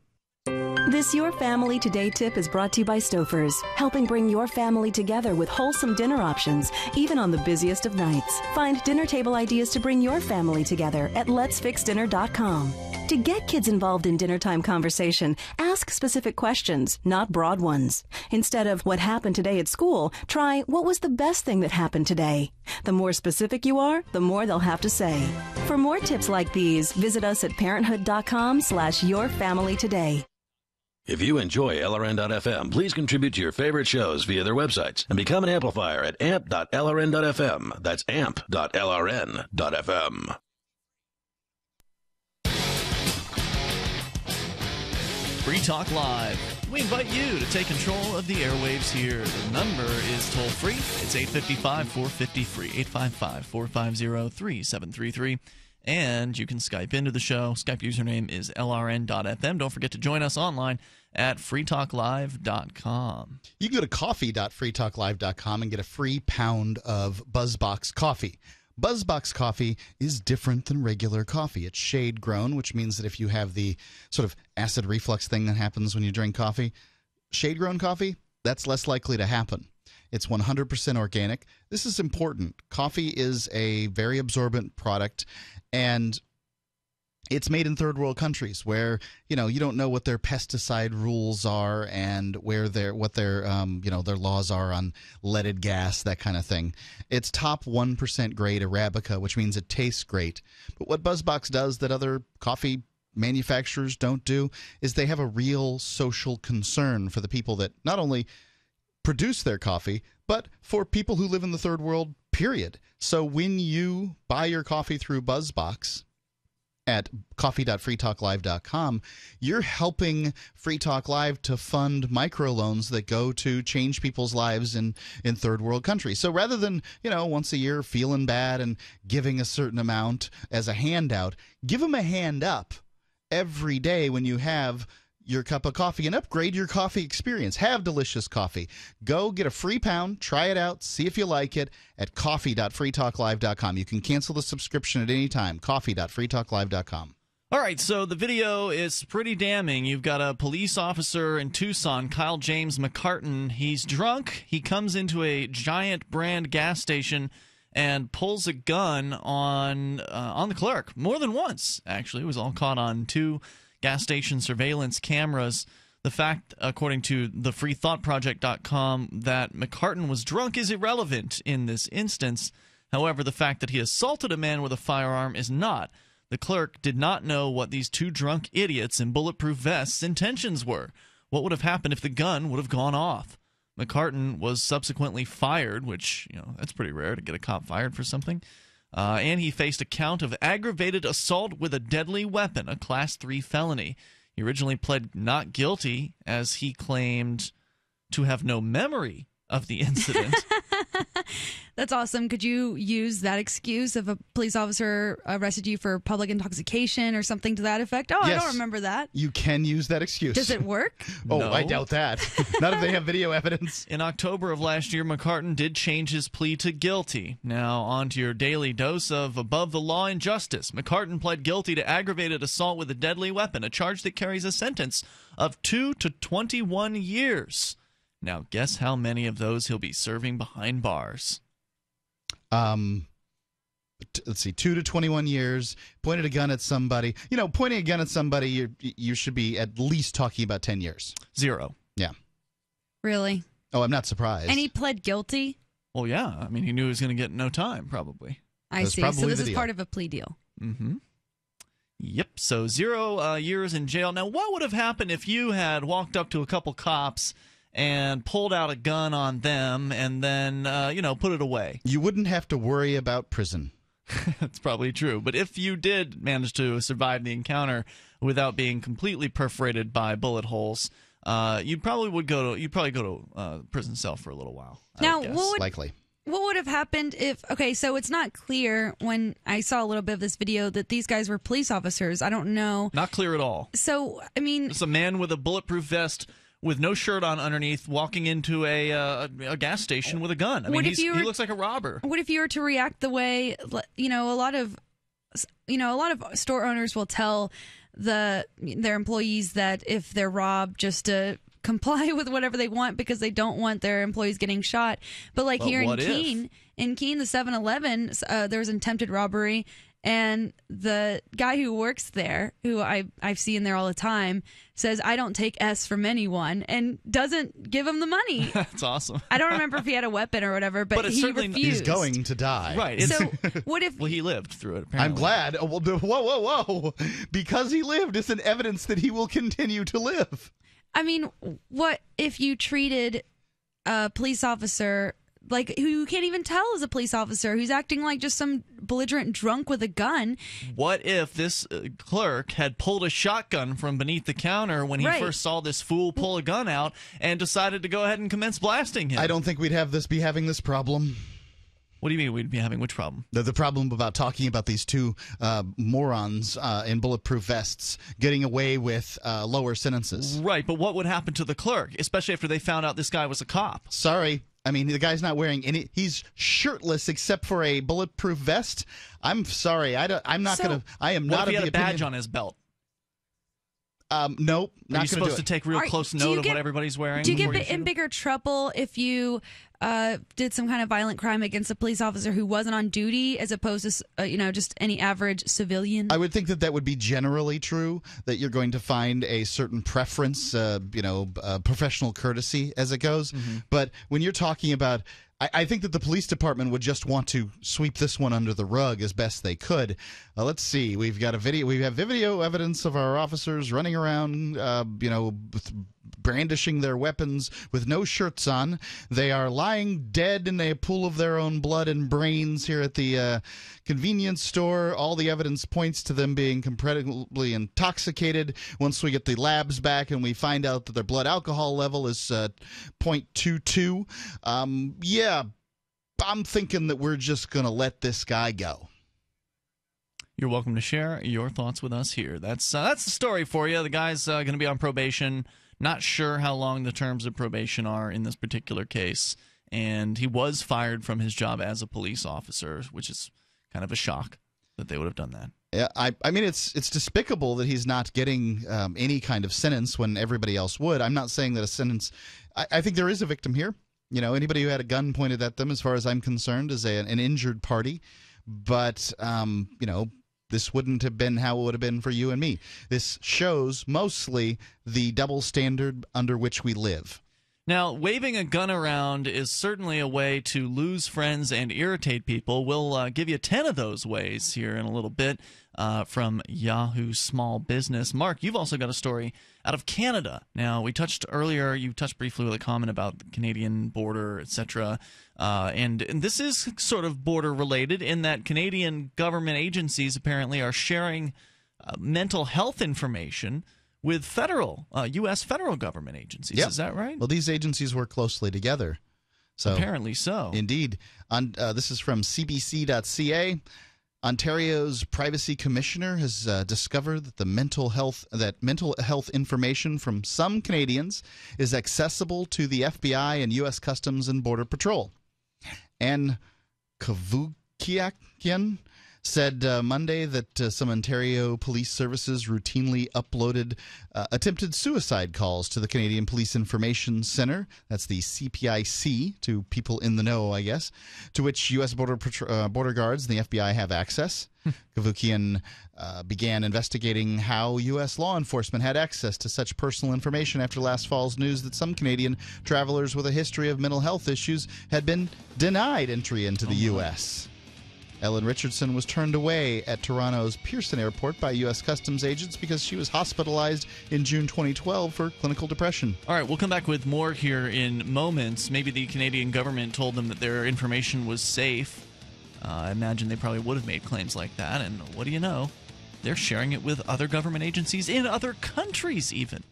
This Your Family Today tip is brought to you by Stouffer's, helping bring your family together with wholesome dinner options, even on the busiest of nights. Find dinner table ideas to bring your family together at letsfixdinner.com. To get kids involved in dinnertime conversation, ask specific questions, not broad ones. Instead of what happened today at school, try what was the best thing that happened today. The more specific you are, the more they'll have to say. For more tips like these, visit us at parenthood.com/yourfamily today. If you enjoy LRN.FM, please contribute to your favorite shows via their websites and become an amplifier at amp.lrn.fm. That's amp.lrn.fm. Free Talk Live. We invite you to take control of the airwaves here. The number is toll-free. It's 855-450-FREE, 855-450-3733. And you can Skype into the show. Skype username is lrn.fm. Don't forget to join us online at freetalklive.com. You can go to coffee.freetalklive.com and get a free pound of BuzzBox coffee. BuzzBox coffee is different than regular coffee. It's shade grown, which means that if you have the sort of acid reflux thing that happens when you drink coffee, shade grown coffee, that's less likely to happen. It's 100% organic. This is important. Coffee is a very absorbent product, and it's made in third world countries where, you know, you don't know what their pesticide rules are and where their what their laws are on leaded gas, that kind of thing. It's top 1% grade Arabica, which means it tastes great. But what BuzzBox does that other coffee manufacturers don't do is they have a real social concern for the people that not only produce their coffee, but for people who live in the third world, period. So when you buy your coffee through BuzzBox at coffee.freetalklive.com, you're helping Free Talk Live to fund microloans that go to change people's lives in third world countries. So rather than, you know, once a year feeling bad and giving a certain amount as a handout, give them a hand up every day when you have your cup of coffee, and upgrade your coffee experience. Have delicious coffee. Go get a free pound, try it out, see if you like it at coffee.freetalklive.com. You can cancel the subscription at any time. coffee.freetalklive.com. All right, so the video is pretty damning. You've got a police officer in Tucson, Kyle James McCartan. He's drunk. He comes into a Giant brand gas station and pulls a gun on the clerk more than once. Actually, it was all caught on two gas station surveillance cameras. The fact, according to the freethoughtproject.com, that McCartan was drunk is irrelevant in this instance. However, the fact that he assaulted a man with a firearm is not. The clerk did not know what these two drunk idiots in bulletproof vests' intentions were. What would have happened if the gun would have gone off? McCartan was subsequently fired, which, you know, that's pretty rare to get a cop fired for something. And he faced a count of aggravated assault with a deadly weapon, a Class 3 felony. He originally pled not guilty, as he claimed to have no memory of the incident. That's awesome. Could you use that excuse if a police officer arrested you for public intoxication or something to that effect? Oh, yes, I don't remember that. You can use that excuse. Does it work? Oh, no. I doubt that. Not if they have video evidence. In October of last year, McCartan did change his plea to guilty. Now, on to your daily dose of Above the Law and Justice. McCartan pled guilty to aggravated assault with a deadly weapon, a charge that carries a sentence of 2 to 21 years. Now, guess how many of those he'll be serving behind bars. Let's see, 2 to 21 years. Pointed a gun at somebody. You know, pointing a gun at somebody, you should be at least talking about 10 years. Zero. Yeah. Really? Oh, I'm not surprised. And he pled guilty? Well, yeah. I mean, he knew he was going to get no time, probably. I see. So this is part of a plea deal. Mm-hmm. Yep. So 0 years in jail. Now, what would have happened if you had walked up to a couple cops and pulled out a gun on them and then, you know, put it away? You wouldn't have to worry about prison. That's probably true. But if you did manage to survive the encounter without being completely perforated by bullet holes, you'd probably go to prison cell for a little while. Now, what would have happened if, okay, so it's not clear when I saw a little bit of this video that these guys were police officers. I don't know. Not clear at all. So, I mean, it's a man with a bulletproof vest with no shirt on underneath, walking into a gas station with a gun. I mean, he looks like a robber. What if you were to react the way, you know, a lot of store owners will tell their employees that if they're robbed, just to comply with whatever they want because they don't want their employees getting shot. But here in Keene, the 7-Eleven, there was an attempted robbery. And the guy who works there, who I've seen there all the time, says, I don't take S from anyone, and doesn't give him the money. That's awesome. I don't remember if he had a weapon or whatever, but he refused. He's going to die. Right. So what if... Well, he lived through it, apparently. I'm glad. Whoa, whoa, whoa. Because he lived is an evidence that he will continue to live. I mean, what if you treated a police officer... like, who you can't even tell is a police officer, who's acting like just some belligerent drunk with a gun. What if this clerk had pulled a shotgun from beneath the counter when he first saw this fool pull a gun out and decided to go ahead and commence blasting him? I don't think we'd be having this problem. What do you mean we'd be having which problem? The problem about talking about these two morons in bulletproof vests getting away with lower sentences. Right, but what would happen to the clerk, especially after they found out this guy was a cop? Sorry. I mean, the guy's not wearing any – he's shirtless except for a bulletproof vest. I'm sorry. I am not of the opinion. What if he had a badge on his belt? Nope. Not going to do it. Are you supposed to take real close note of what everybody's wearing? Do you get in bigger trouble if you did some kind of violent crime against a police officer who wasn't on duty as opposed to, you know, just any average civilian? I would think that that would be generally true, that you're going to find a certain preference, you know, professional courtesy as it goes. Mm-hmm. But when you're talking about... I think that the police department would just want to sweep this one under the rug as best they could. Let's see. We've got a video. We have video evidence of our officers running around, you know, brandishing their weapons with no shirts on. They are lying dead in a pool of their own blood and brains here at the convenience store. All the evidence points to them being comparatively intoxicated. Once we get the labs back and we find out that their blood alcohol level is 0.22, yeah, I'm thinking that we're just going to let this guy go. You're welcome to share your thoughts with us here. That's the story for you. The guy's going to be on probation. Not sure how long the terms of probation are in this particular case. And he was fired from his job as a police officer, which is kind of a shock that they would have done that. Yeah, I mean, it's despicable that he's not getting any kind of sentence when everybody else would. I'm not saying that a sentence – I think there is a victim here. You know, anybody who had a gun pointed at them, as far as I'm concerned, is an injured party. But, you know, this wouldn't have been how it would have been for you and me. This shows mostly the double standard under which we live. Now, waving a gun around is certainly a way to lose friends and irritate people. We'll give you 10 of those ways here in a little bit from Yahoo Small Business. Mark, you've also got a story out of Canada. Now, we touched earlier, you touched briefly with a comment about the Canadian border, etc. And this is sort of border related in that Canadian government agencies apparently are sharing mental health information with federal, U.S. federal government agencies. Yep. Is that right? Well, these agencies work closely together. So apparently so. Indeed. This is from cbc.ca. Ontario's privacy commissioner has discovered that mental health information from some Canadians is accessible to the FBI and U.S. Customs and Border Patrol. Anne Kavukian said Monday that some Ontario police services routinely uploaded attempted suicide calls to the Canadian Police Information Center, that's the CPIC, to people in the know, I guess, to which U.S. border guards and the FBI have access. Kavukian began investigating how U.S. law enforcement had access to such personal information after last fall's news that some Canadian travelers with a history of mental health issues had been denied entry into the U.S. Ellen Richardson was turned away at Toronto's Pearson Airport by U.S. Customs agents because she was hospitalized in June 2012 for clinical depression. All right, we'll come back with more here in moments. Maybe the Canadian government told them that their information was safe. I imagine they probably would have made claims like that. And what do you know? They're sharing it with other government agencies in other countries even.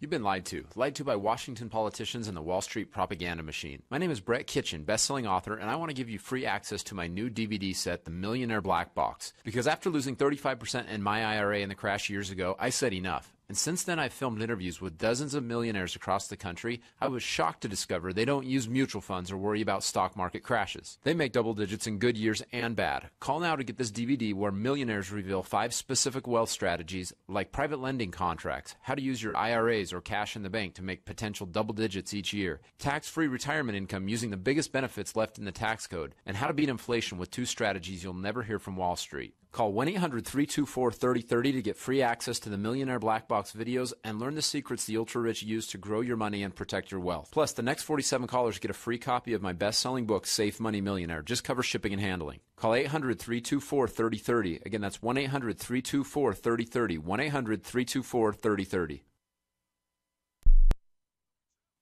You've been lied to. Lied to by Washington politicians and the Wall Street propaganda machine. My name is Brett Kitchen, best-selling author, and I want to give you free access to my new DVD set, The Millionaire Black Box. Because after losing 35% in my IRA in the crash years ago, I said enough. And since then, I've filmed interviews with dozens of millionaires across the country. I was shocked to discover they don't use mutual funds or worry about stock market crashes. They make double digits in good years and bad. Call now to get this DVD where millionaires reveal 5 specific wealth strategies like private lending contracts, how to use your IRAs or cash in the bank to make potential double digits each year, tax-free retirement income using the biggest benefits left in the tax code, and how to beat inflation with 2 strategies you'll never hear from Wall Street. Call 1-800-324-3030 to get free access to the Millionaire Black Box videos and learn the secrets the ultra-rich use to grow your money and protect your wealth. Plus, the next 47 callers get a free copy of my best-selling book, Safe Money Millionaire. Just cover shipping and handling. Call 800-324-3030. Again, that's 1-800-324-3030. 1-800-324-3030.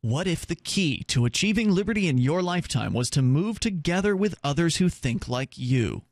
What if the key to achieving liberty in your lifetime was to move together with others who think like you?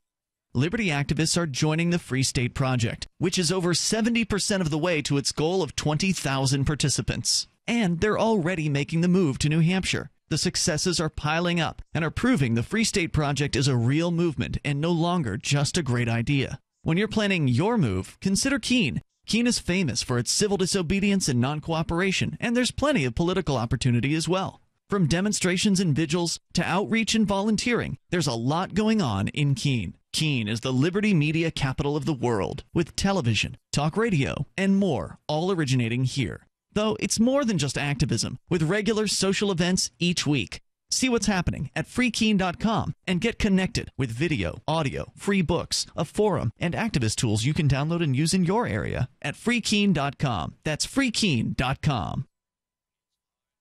Liberty activists are joining the Free State Project, which is over 70% of the way to its goal of 20,000 participants. And they're already making the move to New Hampshire. The successes are piling up and are proving the Free State Project is a real movement and no longer just a great idea. When you're planning your move, consider Keene. Keene is famous for its civil disobedience and non-cooperation, and there's plenty of political opportunity as well. From demonstrations and vigils to outreach and volunteering, there's a lot going on in Keene. Keene is the liberty media capital of the world, with television, talk radio, and more all originating here. Though it's more than just activism, with regular social events each week. See what's happening at freekeene.com and get connected with video, audio, free books, a forum, and activist tools you can download and use in your area at freekeene.com. That's freekeene.com.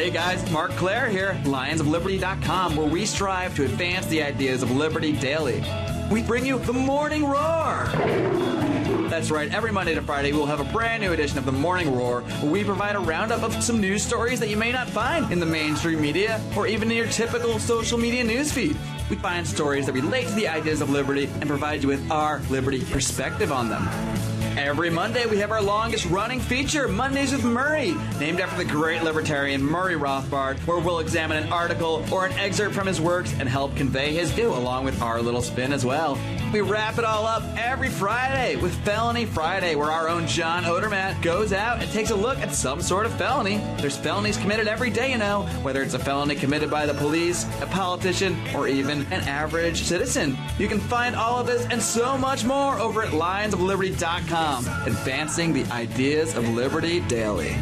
Hey guys, Mark Claire here, lionsofliberty.com, where we strive to advance the ideas of liberty daily. We bring you The Morning Roar! That's right, every Monday to Friday we'll have a brand new edition of The Morning Roar, where we provide a roundup of some news stories that you may not find in the mainstream media or even in your typical social media newsfeed. We find stories that relate to the ideas of liberty and provide you with our liberty perspective on them. Every Monday, we have our longest-running feature, Mondays with Murray, named after the great libertarian Murray Rothbard, where we'll examine an article or an excerpt from his works and help convey his view, along with our little spin as well. We wrap it all up every Friday with Felony Friday, where our own John Odermatt goes out and takes a look at some sort of felony. There's felonies committed every day, you know, whether it's a felony committed by the police, a politician, or even an average citizen. You can find all of this and so much more over at lionsofliberty.com. Advancing the ideas of liberty daily.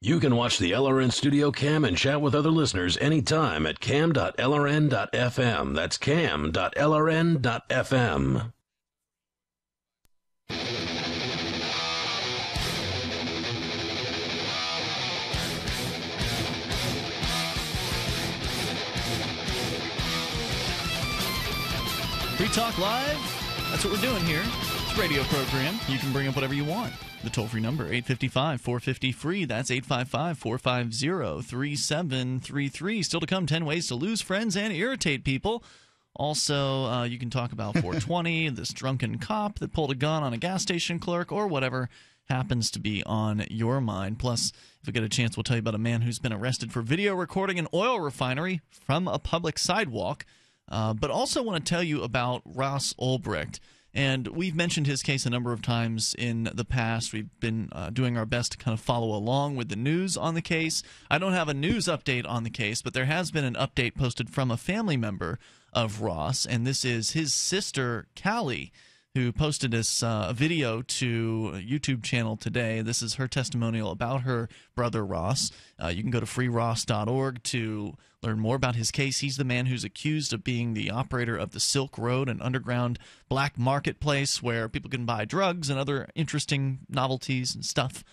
You can watch the LRN Studio Cam and chat with other listeners anytime at cam.lrn.fm. That's cam.lrn.fm. Free Talk Live. That's what we're doing here. It's a radio program. You can bring up whatever you want. The toll-free number, 855-450-FREE. That's 855-450-3733. Still to come, 10 ways to lose friends and irritate people. Also, you can talk about 420, this drunken cop that pulled a gun on a gas station clerk, or whatever happens to be on your mind. Plus, if we get a chance, we'll tell you about a man who's been arrested for video recording an oil refinery from a public sidewalk. But also want to tell you about Ross Ulbricht. And we've mentioned his case a number of times in the past. We've been doing our best to kind of follow along with the news on the case. I don't have a news update on the case, but there has been an update posted from a family member of Ross. And this is his sister, Callie, who posted this video to a YouTube channel today. This is her testimonial about her brother, Ross. You can go to freeross.org to learn more about his case. He's the man who's accused of being the operator of the Silk Road, an underground black marketplace where people can buy drugs and other interesting novelties and stuff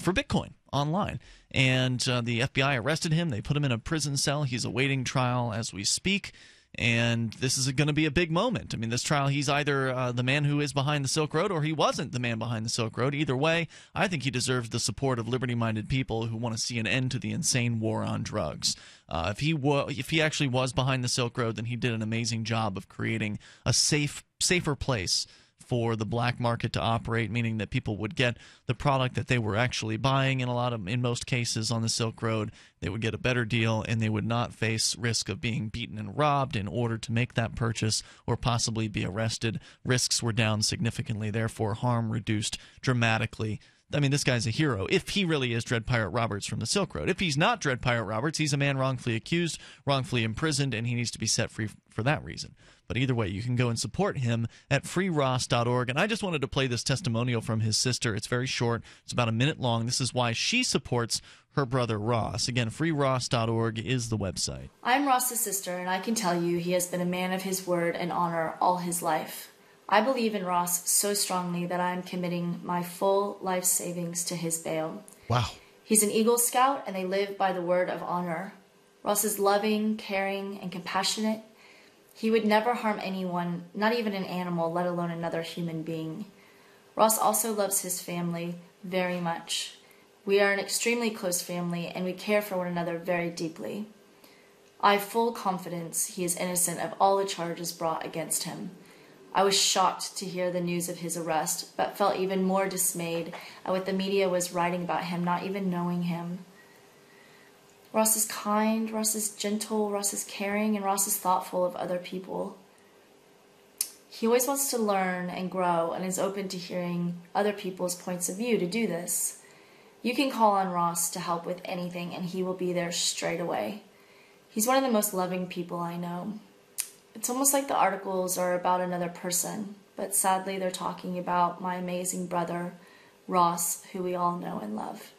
for Bitcoin online. And the FBI arrested him. They put him in a prison cell. He's awaiting trial as we speak. And this is going to be a big moment. I mean, this trial, he's either the man who is behind the Silk Road or he wasn't the man behind the Silk Road. Either way, I think he deserves the support of liberty-minded people who want to see an end to the insane war on drugs. If he actually was behind the Silk Road, then he did an amazing job of creating a safer place for the black market to operate, meaning that people would get the product that they were actually buying in most cases on the Silk Road. They would get a better deal, and they would not face risk of being beaten and robbed in order to make that purchase or possibly be arrested. Risks were down significantly, therefore harm reduced dramatically. I mean, this guy's a hero, if he really is Dread Pirate Roberts from the Silk Road. If he's not Dread Pirate Roberts, he's a man wrongfully accused, wrongfully imprisoned, and he needs to be set free for that reason. But either way, you can go and support him at freeross.org. And I just wanted to play this testimonial from his sister. It's very short. It's about a minute long. This is why she supports her brother Ross. Again, freeross.org is the website. I'm Ross's sister, and I can tell you he has been a man of his word and honor all his life. I believe in Ross so strongly that I am committing my full life savings to his bail. Wow. He's an Eagle Scout, and they live by the word of honor. Ross is loving, caring, and compassionate. He would never harm anyone, not even an animal, let alone another human being. Ross also loves his family very much. We are an extremely close family, and we care for one another very deeply. I have full confidence he is innocent of all the charges brought against him. I was shocked to hear the news of his arrest, but felt even more dismayed at what the media was writing about him, not even knowing him. Ross is kind, Ross is gentle, Ross is caring, and Ross is thoughtful of other people. He always wants to learn and grow and is open to hearing other people's points of view to do this. You can call on Ross to help with anything, and he will be there straight away. He's one of the most loving people I know. It's almost like the articles are about another person, but sadly they're talking about my amazing brother, Ross, who we all know and love.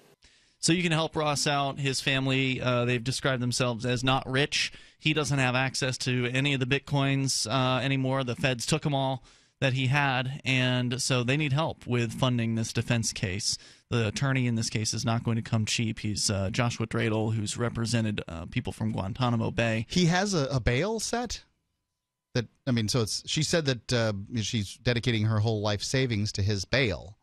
So you can help Ross out. His family, they've described themselves as not rich. He doesn't have access to any of the Bitcoins anymore. The feds took them all that he had, and so they need help with funding this defense case. The attorney in this case is not going to come cheap. He's Joshua Dreidel, who's represented people from Guantanamo Bay. He has a bail set? That, I mean, so it's, she said that she's dedicating her whole life savings to his bail.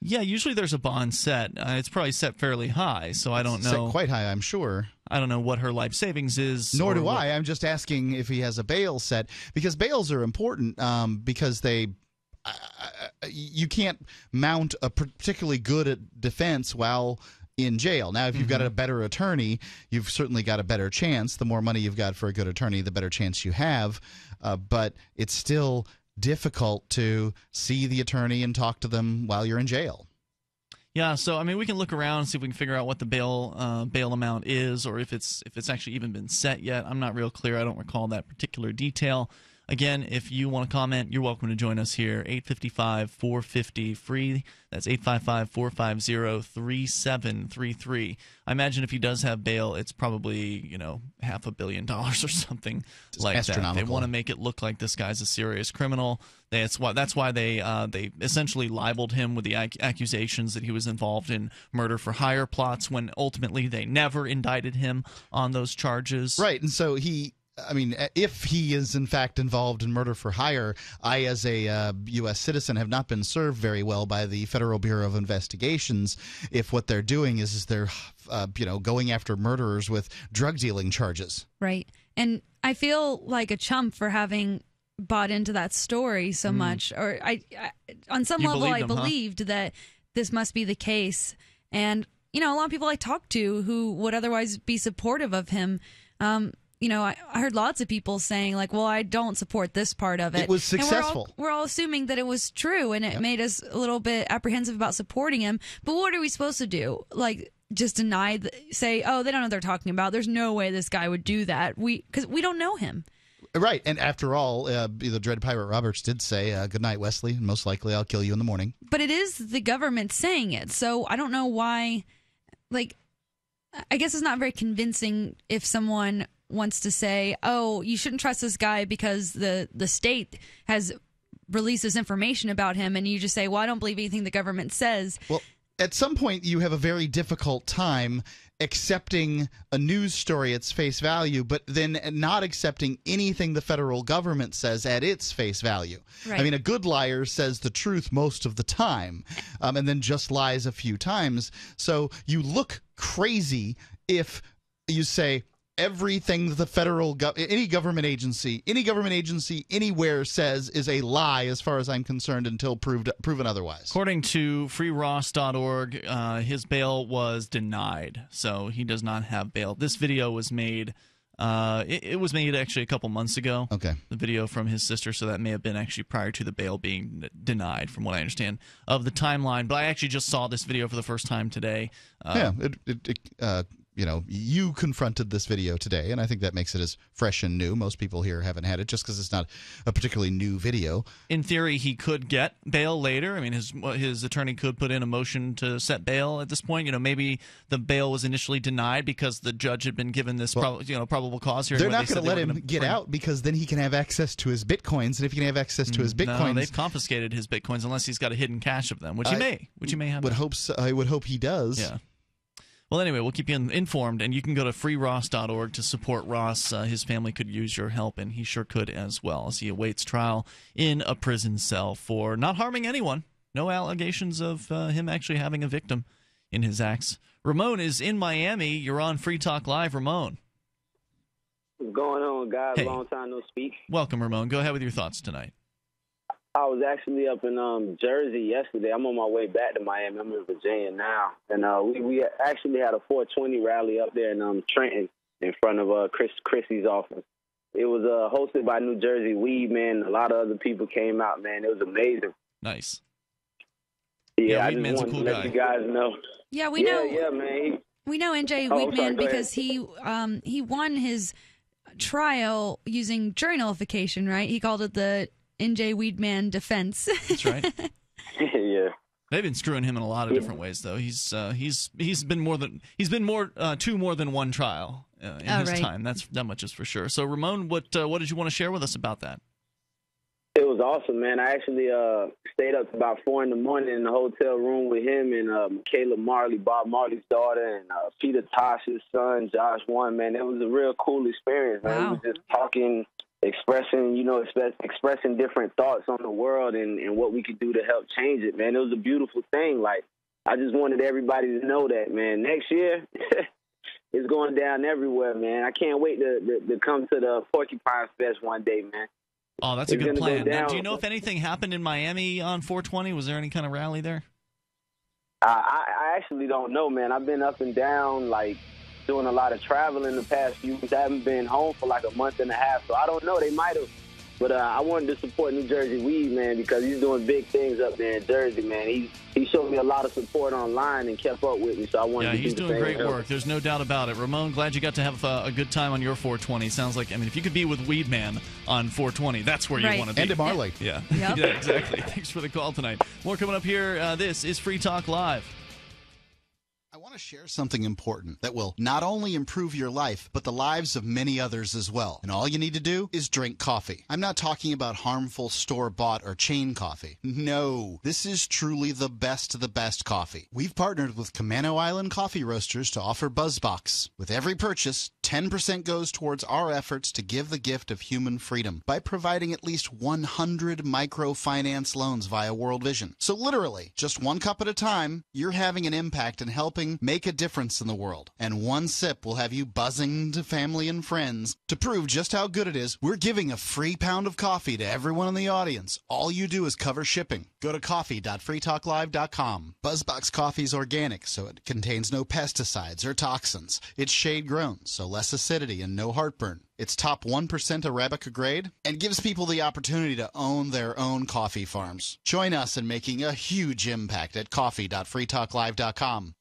Yeah, usually there's a bond set. It's probably set fairly high, so I don't know. Set quite high, I'm sure. I don't know what her life savings is. Nor do I. I'm just asking if he has a bail set, because bails are important because they you can't mount a particularly good defense while in jail. Now, if you've got a better attorney, you've certainly got a better chance. The more money you've got for a good attorney, the better chance you have. But it's still difficult to see the attorney and talk to them while you're in jail. Yeah, so I mean, we can look around and see if we can figure out what the bail amount is, or if it's actually even been set yet. I'm not real clear. I don't recall that particular detail. Again, if you want to comment, you're welcome to join us here, 855-450-FREE. That's 855-450-3733. I imagine if he does have bail, it's probably, you know, $500 million or something like that. They want to make it look like this guy's a serious criminal. That's why they essentially libeled him with the accusations that he was involved in murder-for-hire plots when ultimately they never indicted him on those charges. Right, and so he... I mean, if he is, in fact, involved in murder for hire, I, as a U.S. citizen, have not been served very well by the Federal Bureau of Investigations if what they're doing is they're, you know, going after murderers with drug dealing charges. Right. And I feel like a chump for having bought into that story so much. Or I on some level, I believed that this must be the case. And, you know, a lot of people I talked to who would otherwise be supportive of him, you know, I heard lots of people saying, like, well, I don't support this part of it. It was successful. And we're all assuming that it was true, and it made us a little bit apprehensive about supporting him. But what are we supposed to do? Like, just deny, say, oh, they don't know what they're talking about. There's no way this guy would do that. Because we don't know him. Right. And after all, the Dread Pirate Roberts did say, good night, Wesley, and most likely I'll kill you in the morning. But it is the government saying it. So I don't know why, like, I guess it's not very convincing if someone wants to say, oh, you shouldn't trust this guy because the state has released this information about him, and you just say, well, I don't believe anything the government says. Well, at some point, you have a very difficult time accepting a news story at face value, but then not accepting anything the federal government says at its face value. Right. I mean, a good liar says the truth most of the time, and then just lies a few times. So you look crazy if you say everything the federal any government agency anywhere says is a lie, as far as I'm concerned, until proven otherwise. According to freeross.org, his bail was denied, so he does not have bail. This video was made it was made actually a couple months ago. Okay. The video from his sister, so that may have been actually prior to the bail being denied, from what I understand of the timeline. But I actually just saw this video for the first time today. You know, you confronted this video today, and I think that makes it as fresh and new. Most people here haven't had it just because it's not a particularly new video. In theory, he could get bail later. I mean, his attorney could put in a motion to set bail at this point. You know, maybe the bail was initially denied because the judge had been given this probable cause hearing. They're not going to let him get out, because then he can have access to his bitcoins, and if he can have access to his bitcoins, no, they've confiscated his bitcoins unless he's got a hidden cache of them, which he may have. I would hope he does. Yeah. Well, anyway, we'll keep you informed, and you can go to freeross.org to support Ross. His family could use your help, and he sure could as well, as he awaits trial in a prison cell for not harming anyone. No allegations of him actually having a victim in his acts. Ramon is in Miami. You're on Free Talk Live. Ramon. What's going on, guys? Hey. Long time no speak. Welcome, Ramon. Go ahead with your thoughts tonight. I was actually up in Jersey yesterday. I'm on my way back to Miami. I'm in Virginia now. And we actually had a 420 rally up there in Trenton in front of Christie's office. It was hosted by New Jersey Weedman. A lot of other people came out, man. It was amazing. Nice. Yeah, Weedman's a cool guy. Let you guys know. Yeah, we know. Yeah, man. We know NJ Weedman because he won his trial using jury nullification, right? He called it the NJ Weedman defense. That's right. Yeah. They've been screwing him in a lot of different ways, though. He's been more than one trial in his time. That much is for sure. So, Ramon, what did you want to share with us about that? It was awesome, man. I actually stayed up about 4 in the morning in the hotel room with him and Michaela Marley, Bob Marley's daughter, and Peter Tosh's son, Josh One. Man, it was a real cool experience. Wow. Man, we were just talking, expressing different thoughts on the world and what we could do to help change it, man. It was a beautiful thing. Like, I just wanted everybody to know that, man. Next year, it's going down everywhere, man. I can't wait to come to the Porcupine Fest one day, man. Oh, that's a good plan. Now, do you know if anything happened in Miami on 420? Was there any kind of rally there? I actually don't know, man. I've been up and down, like, doing a lot of traveling the past few weeks. I haven't been home for like a month and a half, so I don't know. They might have. But I wanted to support New Jersey Weed, man, because he's doing big things up there in Jersey, man. He showed me a lot of support online and kept up with me, so I wanted to do the same. Yeah, he's doing great work. There's no doubt about it. Ramon, glad you got to have a good time on your 420. Sounds like, I mean, if you could be with Weedman on 420, that's where you want to be. And at Marley. Yeah. Yep. Yeah, exactly. Thanks for the call tonight. More coming up here. This is Free Talk Live. I want to share something important that will not only improve your life, but the lives of many others as well. And all you need to do is drink coffee. I'm not talking about harmful store-bought or chain coffee. No, this is truly the best of the best coffee. We've partnered with Kamano Island Coffee Roasters to offer BuzzBox. With every purchase, 10% goes towards our efforts to give the gift of human freedom by providing at least 100 microfinance loans via World Vision. So literally, just one cup at a time, you're having an impact and helping make a difference in the world. And one sip will have you buzzing to family and friends. To prove just how good it is, we're giving a free pound of coffee to everyone in the audience. All you do is cover shipping. Go to coffee.freetalklive.com. BuzzBox Coffee is organic, so it contains no pesticides or toxins. It's shade-grown, so less acidity and no heartburn. It's top 1% Arabica grade and gives people the opportunity to own their own coffee farms. Join us in making a huge impact at coffee.freetalklive.com.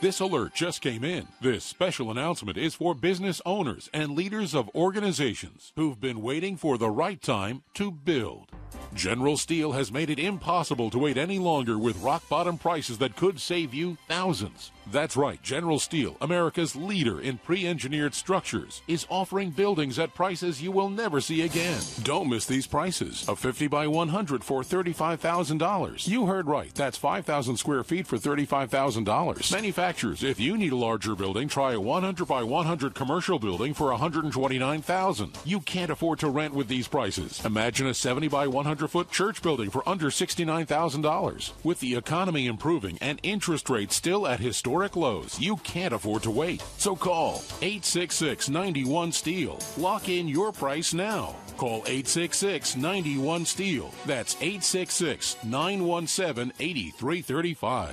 This alert just came in. This special announcement is for business owners and leaders of organizations who've been waiting for the right time to build. General Steel has made it impossible to wait any longer with rock-bottom prices that could save you thousands. That's right, General Steel, America's leader in pre-engineered structures, is offering buildings at prices you will never see again. Don't miss these prices. A 50 by 100 for $35,000. You heard right. That's 5,000 square feet for $35,000. Manufacturing manufacturers. If you need a larger building, try a 100 by 100 commercial building for $129,000. You can't afford to rent with these prices. Imagine a 70 by 100 foot church building for under $69,000. With the economy improving and interest rates still at historic lows, you can't afford to wait. So call 866-91-STEEL. Lock in your price now. Call 866-91-STEEL. That's 866-917-8335.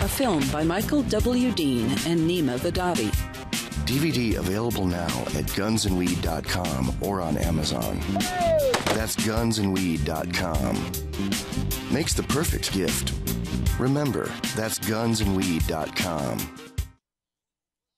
A film by Michael W. Dean and Nima Vadavi. DVD available now at gunsandweed.com or on Amazon. Hey! That's gunsandweed.com. Makes the perfect gift. Remember, that's gunsandweed.com.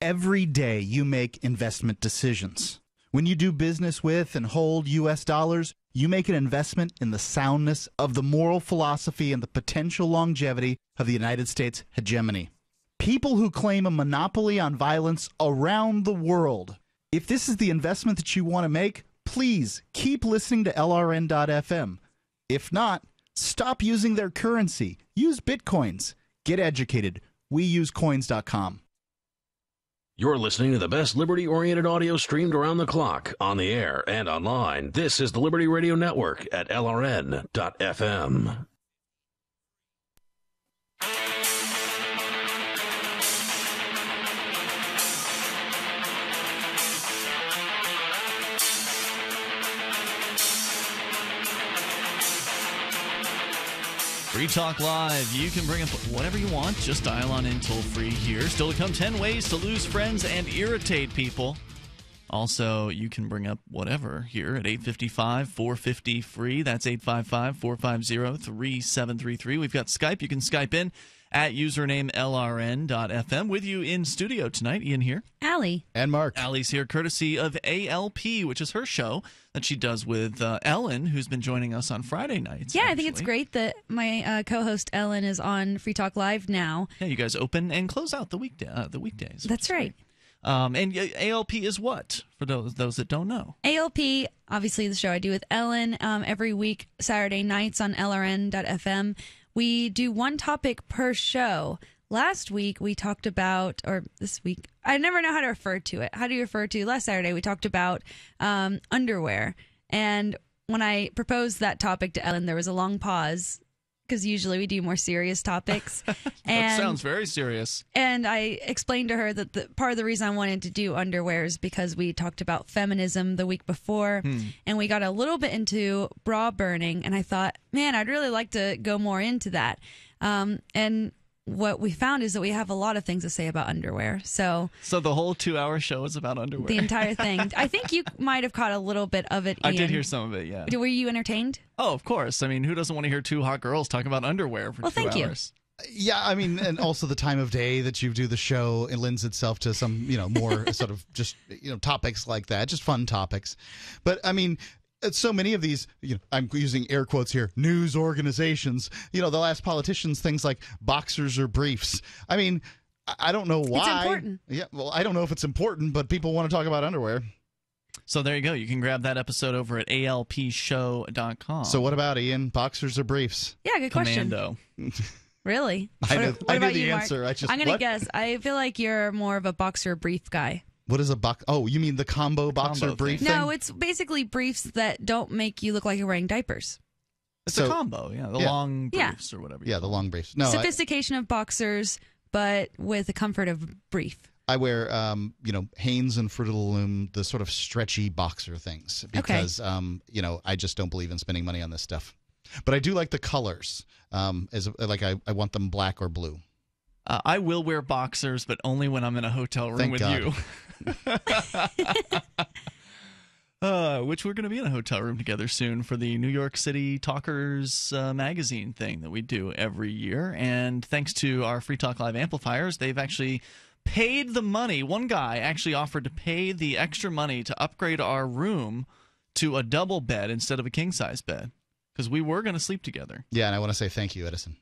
Every day you make investment decisions. When you do business with and hold U.S. dollars, you make an investment in the soundness of the moral philosophy and the potential longevity of the United States hegemony. People who claim a monopoly on violence around the world. If this is the investment that you want to make, please keep listening to LRN.FM. If not, stop using their currency. Use Bitcoins. Get educated. We use coins.com. You're listening to the best liberty-oriented audio streamed around the clock, on the air, and online. This is the Liberty Radio Network at LRN.FM. Free Talk Live. You can bring up whatever you want. Just dial on in toll free here. Still to come, 10 ways to lose friends and irritate people. Also, you can bring up whatever here at 855-450-FREE. That's 855-450-3733. We've got Skype. You can Skype in at username LRN.FM. With you in studio tonight, Ian here. Allie. And Mark. Allie's here courtesy of ALP, which is her show that she does with Ellen, who's been joining us on Friday nights. Yeah, actually. I think it's great that my co-host Ellen is on Free Talk Live now. Yeah, you guys open and close out the weekdays. That's right. And ALP is what, for those that don't know? ALP, obviously the show I do with Ellen every week, Saturday nights on LRN.FM. We do one topic per show. Last week we talked about, or this week, I never know how to refer to it. How do you refer to? Last Saturday we talked about underwear. And when I proposed that topic to Ellen, there was a long pause because usually we do more serious topics. That sounds very serious. And I explained to her that part of the reason I wanted to do underwear is because we talked about feminism the week before, and we got a little bit into bra burning. And I thought, man, I'd really like to go more into that. And what we found is that we have a lot of things to say about underwear. So the whole 2-hour show is about underwear. The entire thing. I think you might have caught a little bit of it, Ian. I did hear some of it, yeah. Were you entertained? Oh, of course. I mean, who doesn't want to hear two hot girls talk about underwear for 2 hours? Thank you. Yeah, I mean, and also the time of day that you do the show, it lends itself to some, you know, more sort of just, you know, topics like that, just fun topics. But, I mean, so many of these, you know, I'm using air quotes here, news organizations, you know, they'll ask politicians things like boxers or briefs. I mean, I don't know why. It's important. Yeah, well, I don't know if it's important, but people want to talk about underwear. So there you go. You can grab that episode over at alpshow.com. So what about, Ian? Boxers or briefs? Yeah, good question. Commando. Really? I know the answer. I'm going to guess. I feel like you're more of a boxer brief guy. What is a box? Oh, you mean the combo boxer brief thing? No, it's basically briefs that don't make you look like you're wearing diapers. It's a combo, yeah. The long briefs or whatever. Yeah, the long briefs. No, sophistication of boxers, but with the comfort of brief. I wear, Hanes and Fruit of the Loom, the sort of stretchy boxer things because, I just don't believe in spending money on this stuff. But I do like the colors. I want them black or blue. I will wear boxers, but only when I'm in a hotel room with you. Which we're going to be in a hotel room together soon for the New York City Talkers magazine thing that we do every year. And thanks to our Free Talk Live amplifiers, they've actually paid the money. One guy actually offered to pay the extra money to upgrade our room to a double bed instead of a king-size bed because we were going to sleep together. Yeah, and I want to say thank you, Edison.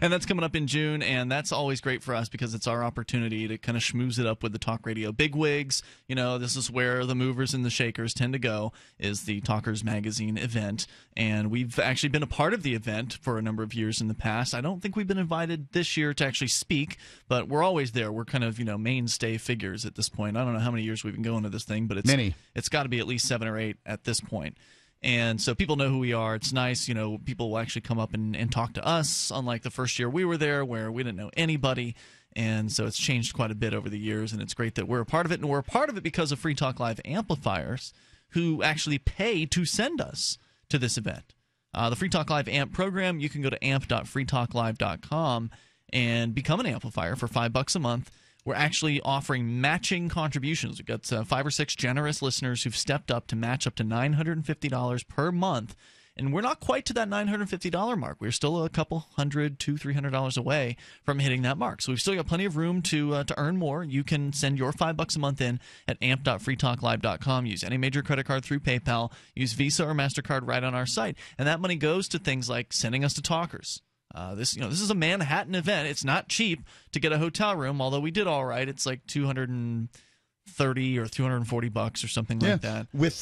And that's coming up in June, and that's always great for us because it's our opportunity to kind of schmooze it up with the talk radio bigwigs. You know, this is where the movers and the shakers tend to go, is the Talkers Magazine event. And we've actually been a part of the event for a number of years in the past. I don't think we've been invited this year to actually speak, but we're always there. We're kind of, mainstay figures at this point. I don't know how many years we've been going to this thing, but it's got to be at least 7 or 8 at this point. And so people know who we are. It's nice. People will actually come up and talk to us, unlike the first year we were there where we didn't know anybody. And so it's changed quite a bit over the years, and it's great that we're a part of it. And we're a part of it because of Free Talk Live amplifiers who actually pay to send us to this event. The Free Talk Live amp program, you can go to amp.freetalklive.com and become an amplifier for $5 a month. We're actually offering matching contributions. We've got 5 or 6 generous listeners who've stepped up to match up to $950 per month. And we're not quite to that $950 mark. We're still a couple hundred, $200-$300 away from hitting that mark. So we've still got plenty of room to earn more. You can send your $5 a month in at amp.freetalklive.com. Use any major credit card through PayPal. Use Visa or MasterCard right on our site. And that money goes to things like sending us to talkers. This is a Manhattan event. It's not cheap to get a hotel room, although we did all right. It's like $230 or $240 or something like that. With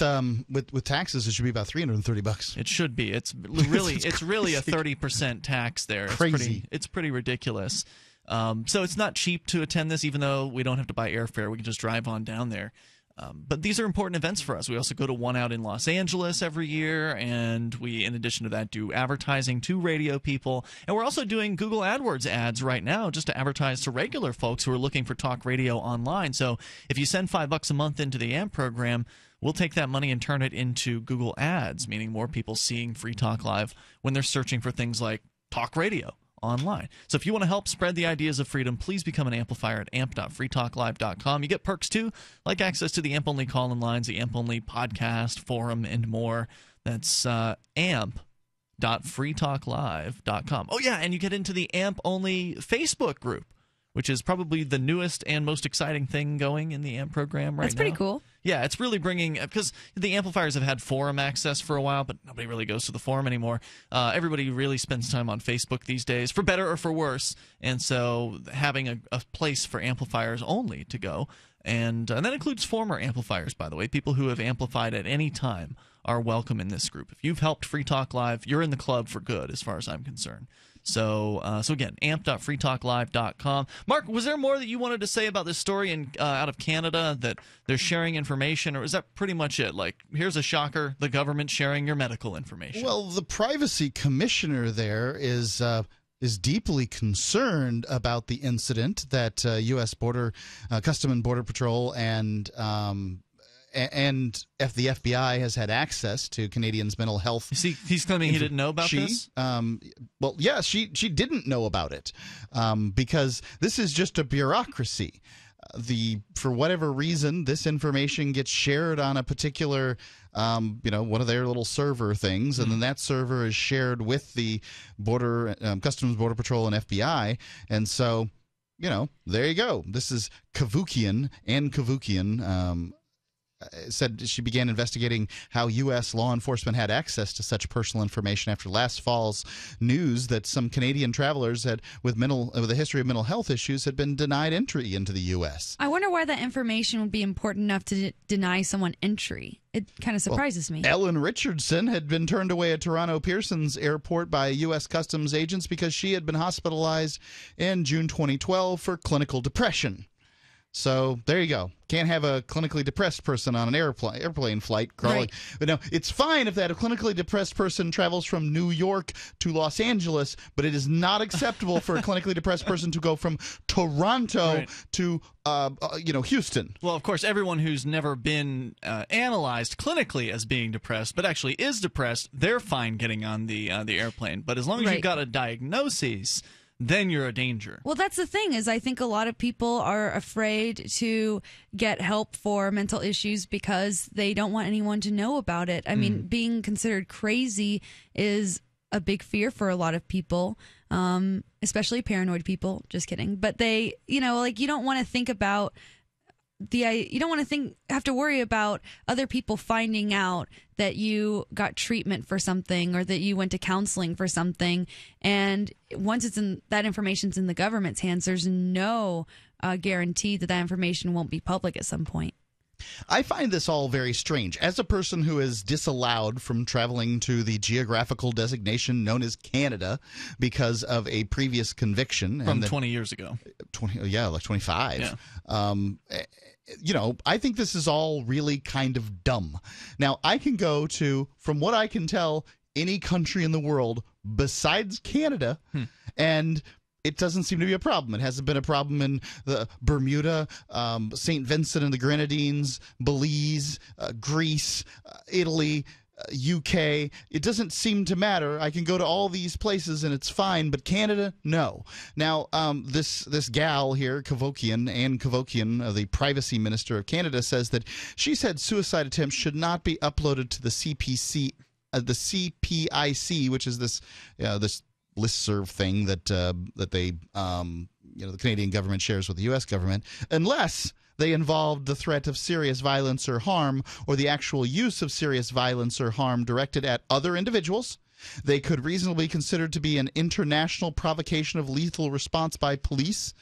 taxes, it should be about $330. It should be. It's really it's really a 30% tax there. It's crazy. It's pretty ridiculous. So it's not cheap to attend this, even though we don't have to buy airfare. We can just drive on down there. But these are important events for us. We also go to one out in Los Angeles every year, and we, in addition to that, do advertising to radio people. And we're also doing Google AdWords ads right now just to advertise to regular folks who are looking for talk radio online. So if you send $5 a month into the AMP program, we'll take that money and turn it into Google ads, meaning more people seeing Free Talk Live when they're searching for things like talk radio online. So if you want to help spread the ideas of freedom, please become an amplifier at amp.freetalklive.com. You get perks too, like access to the AMP-only call-in lines, the AMP-only podcast, forum, and more. That's amp.freetalklive.com. Oh yeah, and you get into the AMP-only Facebook group, which is probably the newest and most exciting thing going in the AMP program right now. That's pretty cool. Yeah, it's really bringing – because the amplifiers have had forum access for a while, but nobody really goes to the forum anymore. Everybody really spends time on Facebook these days, for better or for worse. And so having a place for amplifiers only to go, and that includes former amplifiers, by the way. People who have amplified at any time are welcome in this group. If you've helped Free Talk Live, you're in the club for good as far as I'm concerned. So again, amp.freetalklive.com. Mark, was there more that you wanted to say about this story out of Canada that they're sharing information, or is that pretty much it? Like, here's a shocker, the government sharing your medical information. Well, the privacy commissioner there is deeply concerned about the incident that U.S. Custom and Border Patrol and the FBI has had access to Canadians' mental health. See, he's claiming he didn't know about this? Well, yeah, she didn't know about it because this is just a bureaucracy. For whatever reason, this information gets shared on a particular, one of their little server things, and then that server is shared with the Customs Border Patrol and FBI, and so, there you go. This is Anne Kavukian, said she began investigating how U.S. law enforcement had access to such personal information after last fall's news that some Canadian travelers had, with a history of mental health issues, had been denied entry into the U.S. I wonder why that information would be important enough to deny someone entry. It kind of surprises me. Ellen Richardson had been turned away at Toronto Pearson's airport by U.S. Customs agents because she had been hospitalized in June 2012 for clinical depression. So there you go. Can't have a clinically depressed person on an airplane flight crawling. Right. But now, it's fine if that a clinically depressed person travels from New York to Los Angeles, but it is not acceptable for a clinically depressed person to go from Toronto to Houston. Well, of course, everyone who's never been analyzed clinically as being depressed, but actually is depressed, they're fine getting on the airplane. But as long as you've got a diagnosis, then you're a danger. Well, that's the thing, is I think a lot of people are afraid to get help for mental issues because they don't want anyone to know about it. I mean, being considered crazy is a big fear for a lot of people, especially paranoid people. Just kidding. But they, you don't want to think about have to worry about other people finding out that you got treatment for something or that you went to counseling for something. And once it's that information's in the government's hands, there's no guarantee that that information won't be public at some point. I find this all very strange. As a person who is disallowed from traveling to the geographical designation known as Canada because of a previous conviction. From 20 years ago. 20, yeah, like 25. Yeah. I think this is all really kind of dumb. Now, I can go to, from what I can tell, any country in the world besides Canada and it doesn't seem to be a problem. It hasn't been a problem in the Bermuda, St. Vincent and the Grenadines, Belize, Greece, Italy, UK. It doesn't seem to matter. I can go to all these places and it's fine, but Canada, no. Now, this gal here, Kavukian, Anne Kavukian, the Privacy Minister of Canada, says that she said suicide attempts should not be uploaded to the CPC, the CPIC, which is this listserv thing that the Canadian government shares with the U.S. government, unless they involved the threat of serious violence or harm or the actual use of serious violence or harm directed at other individuals. They could reasonably be considered to be an international provocation of lethal response by police,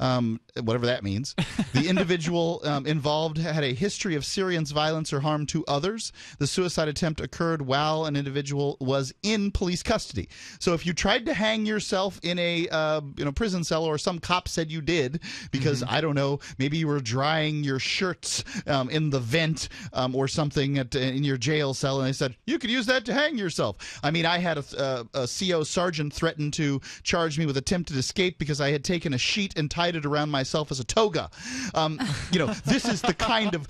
whatever that means. The individual involved had a history of serious violence or harm to others. The suicide attempt occurred while an individual was in police custody. So if you tried to hang yourself in a prison cell, or some cop said you did because, I don't know, maybe you were drying your shirts in the vent or something in your jail cell, and they said, you could use that to hang yourself. I mean, I had a CO sergeant threaten to charge me with attempted escape because I had taken a sheet and tied it around myself as a toga. This is the kind of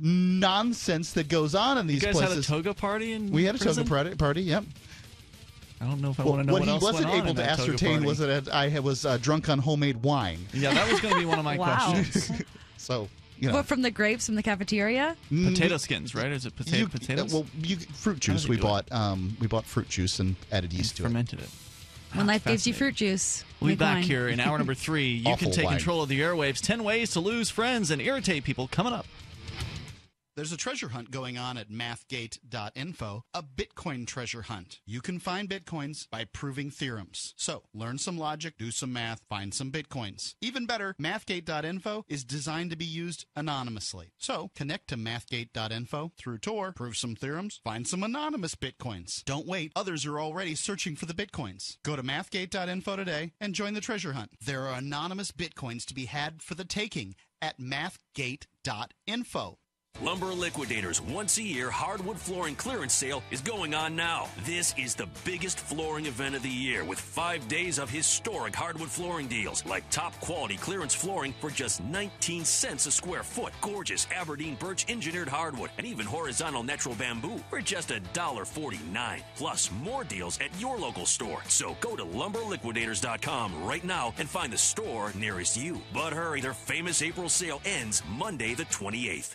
nonsense that goes on in these places. You guys had a toga party in prison? We had a toga party, yep. I don't know if I want to know what else went on. What he wasn't able to ascertain was that I was drunk on homemade wine. Yeah, that was going to be one of my questions. So. What, from the grapes from the cafeteria? Potato skins, right? Is it potatoes? Well, fruit juice. We bought fruit juice and added yeast to it. Fermented it. When life gives you fruit juice. We'll be back here in hour number 3. You can take control of the airwaves. 10 ways to lose friends and irritate people coming up. There's a treasure hunt going on at mathgate.info, a Bitcoin treasure hunt. You can find Bitcoins by proving theorems. So learn some logic, do some math, find some Bitcoins. Even better, mathgate.info is designed to be used anonymously. So connect to mathgate.info through Tor, prove some theorems, find some anonymous Bitcoins. Don't wait. Others are already searching for the Bitcoins. Go to mathgate.info today and join the treasure hunt. There are anonymous Bitcoins to be had for the taking at mathgate.info. Lumber Liquidators once-a-year hardwood flooring clearance sale is going on now. This is the biggest flooring event of the year, with 5 days of historic hardwood flooring deals, like top-quality clearance flooring for just 19 cents a square foot, gorgeous Aberdeen birch engineered hardwood, and even horizontal natural bamboo for just $1.49. Plus, more deals at your local store. So go to LumberLiquidators.com right now and find the store nearest you. But hurry, their famous April sale ends Monday the 28th.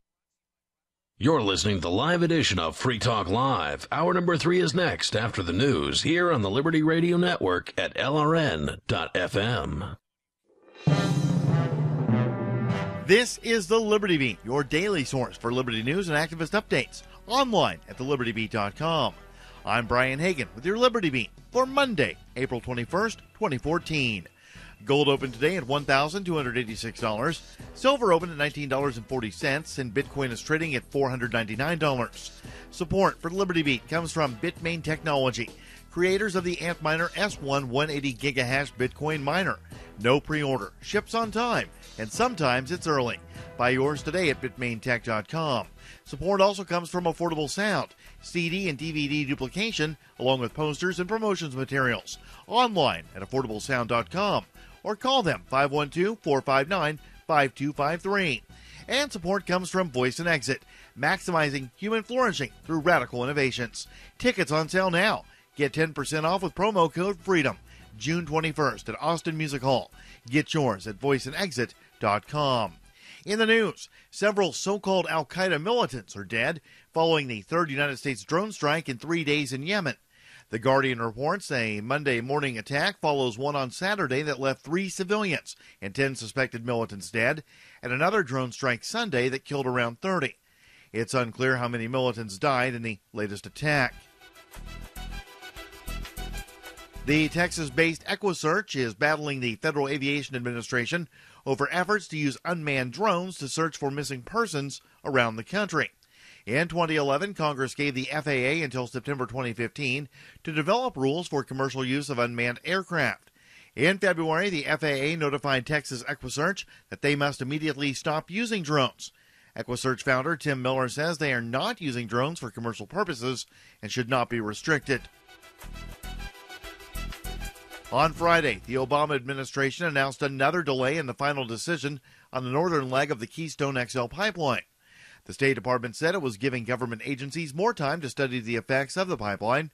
You're listening to the live edition of Free Talk Live. Hour number 3 is next after the news here on the Liberty Radio Network at LRN.FM. This is the Liberty Beat, your daily source for liberty news and activist updates, online at thelibertybeat.com. I'm Brian Hagan with your Liberty Beat for Monday, April 21st, 2014. Gold opened today at $1,286. Silver opened at $19.40, and Bitcoin is trading at $499. Support for Liberty Beat comes from Bitmain Technology, creators of the Antminer S1 180 gigahash Bitcoin miner. No pre-order, ships on time, and sometimes it's early. Buy yours today at bitmaintech.com. Support also comes from Affordable Sound, CD and DVD duplication, along with posters and promotions materials, online at affordablesound.com, or call them 512-459-5253. And support comes from Voice and Exit, maximizing human flourishing through radical innovations. Tickets on sale now. Get 10% off with promo code FREEDOM, June 21st at Austin Music Hall. Get yours at voiceandexit.com. In the news, several so-called al-Qaeda militants are dead following the third United States drone strike in 3 days in Yemen. The Guardian reports a Monday morning attack follows one on Saturday that left 3 civilians and 10 suspected militants dead, and another drone strike Sunday that killed around 30. It's unclear how many militants died in the latest attack. The Texas-based Equisearch is battling the Federal Aviation Administration over efforts to use unmanned drones to search for missing persons around the country. In 2011, Congress gave the FAA until September 2015 to develop rules for commercial use of unmanned aircraft. In February, the FAA notified Texas Equisearch that they must immediately stop using drones. Equisearch founder Tim Miller says they are not using drones for commercial purposes and should not be restricted. On Friday, the Obama administration announced another delay in the final decision on the northern leg of the Keystone XL pipeline. The State Department said it was giving government agencies more time to study the effects of the pipeline.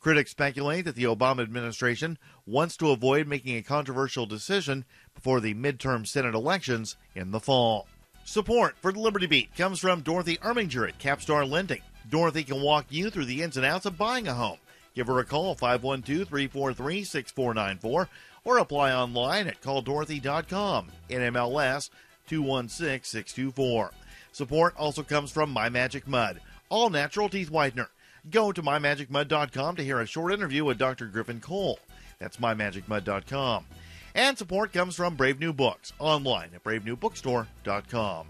Critics speculate that the Obama administration wants to avoid making a controversial decision before the midterm Senate elections in the fall. Support for the Liberty Beat comes from Dorothy Erminger at Capstar Lending. Dorothy can walk you through the ins and outs of buying a home. Give her a call, 512-343-6494, or apply online at calldorothy.com, NMLS 216624. Support also comes from My Magic Mud, all-natural teeth whitener. Go to mymagicmud.com to hear a short interview with Dr. Griffin Cole. That's mymagicmud.com. And support comes from Brave New Books, online at bravenewbookstore.com.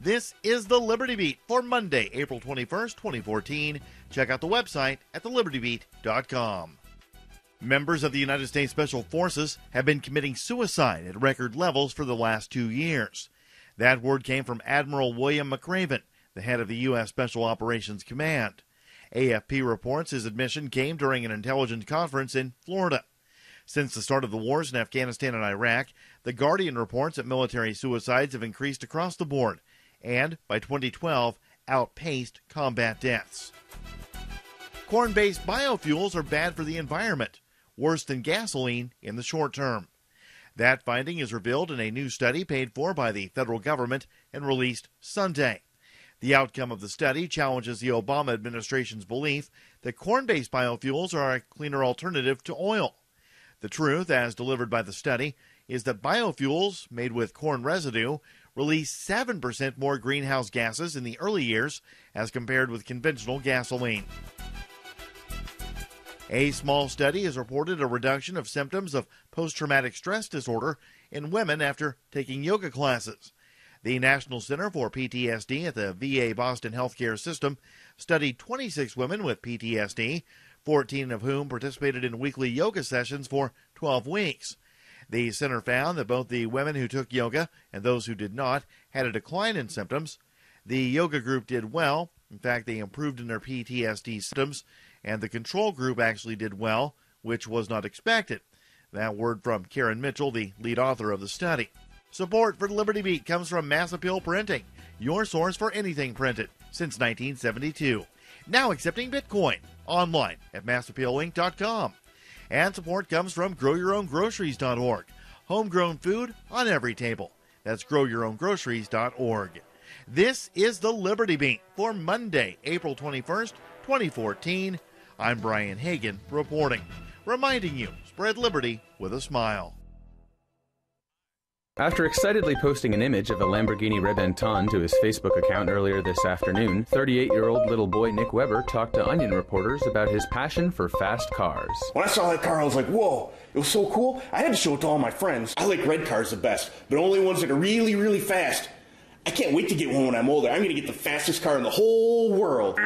This is the Liberty Beat for Monday, April 21st, 2014. Check out the website at thelibertybeat.com. Members of the United States Special Forces have been committing suicide at record levels for the last 2 years. That word came from Admiral William McRaven, the head of the U.S. Special Operations Command. AFP reports his admission came during an intelligence conference in Florida. Since the start of the wars in Afghanistan and Iraq, The Guardian reports that military suicides have increased across the board, and by 2012 outpaced combat deaths. Corn-based biofuels are bad for the environment, worse than gasoline in the short term. That finding is revealed in a new study paid for by the federal government and released Sunday. The outcome of the study challenges the Obama administration's belief that corn-based biofuels are a cleaner alternative to oil. The truth, as delivered by the study, is that biofuels made with corn residue release 7% more greenhouse gases in the early years as compared with conventional gasoline. A small study has reported a reduction of symptoms of post-traumatic stress disorder in women after taking yoga classes. The National Center for PTSD at the VA Boston Healthcare System studied 26 women with PTSD, 14 of whom participated in weekly yoga sessions for 12 weeks. The center found that both the women who took yoga and those who did not had a decline in symptoms. The yoga group did well. In fact, they improved in their PTSD symptoms, and the control group actually did well, which was not expected. That word from Karen Mitchell, the lead author of the study. Support for Liberty Beat comes from Mass Appeal Printing, your source for anything printed since 1972. Now accepting Bitcoin online at massappealinc.com. And support comes from growyourowngroceries.org, homegrown food on every table. That's growyourowngroceries.org. This is the Liberty Beat for Monday, April 21st, 2014. I'm Brian Hagan reporting, reminding you, spread liberty with a smile. After excitedly posting an image of a Lamborghini Red Anton to his Facebook account earlier this afternoon, 38-year-old little boy Nick Weber talked to Onion reporters about his passion for fast cars. When I saw that car, I was like, whoa, it was so cool. I had to show it to all my friends. I like red cars the best, but only ones that are really, really fast. I can't wait to get one when I'm older. I'm going to get the fastest car in the whole world.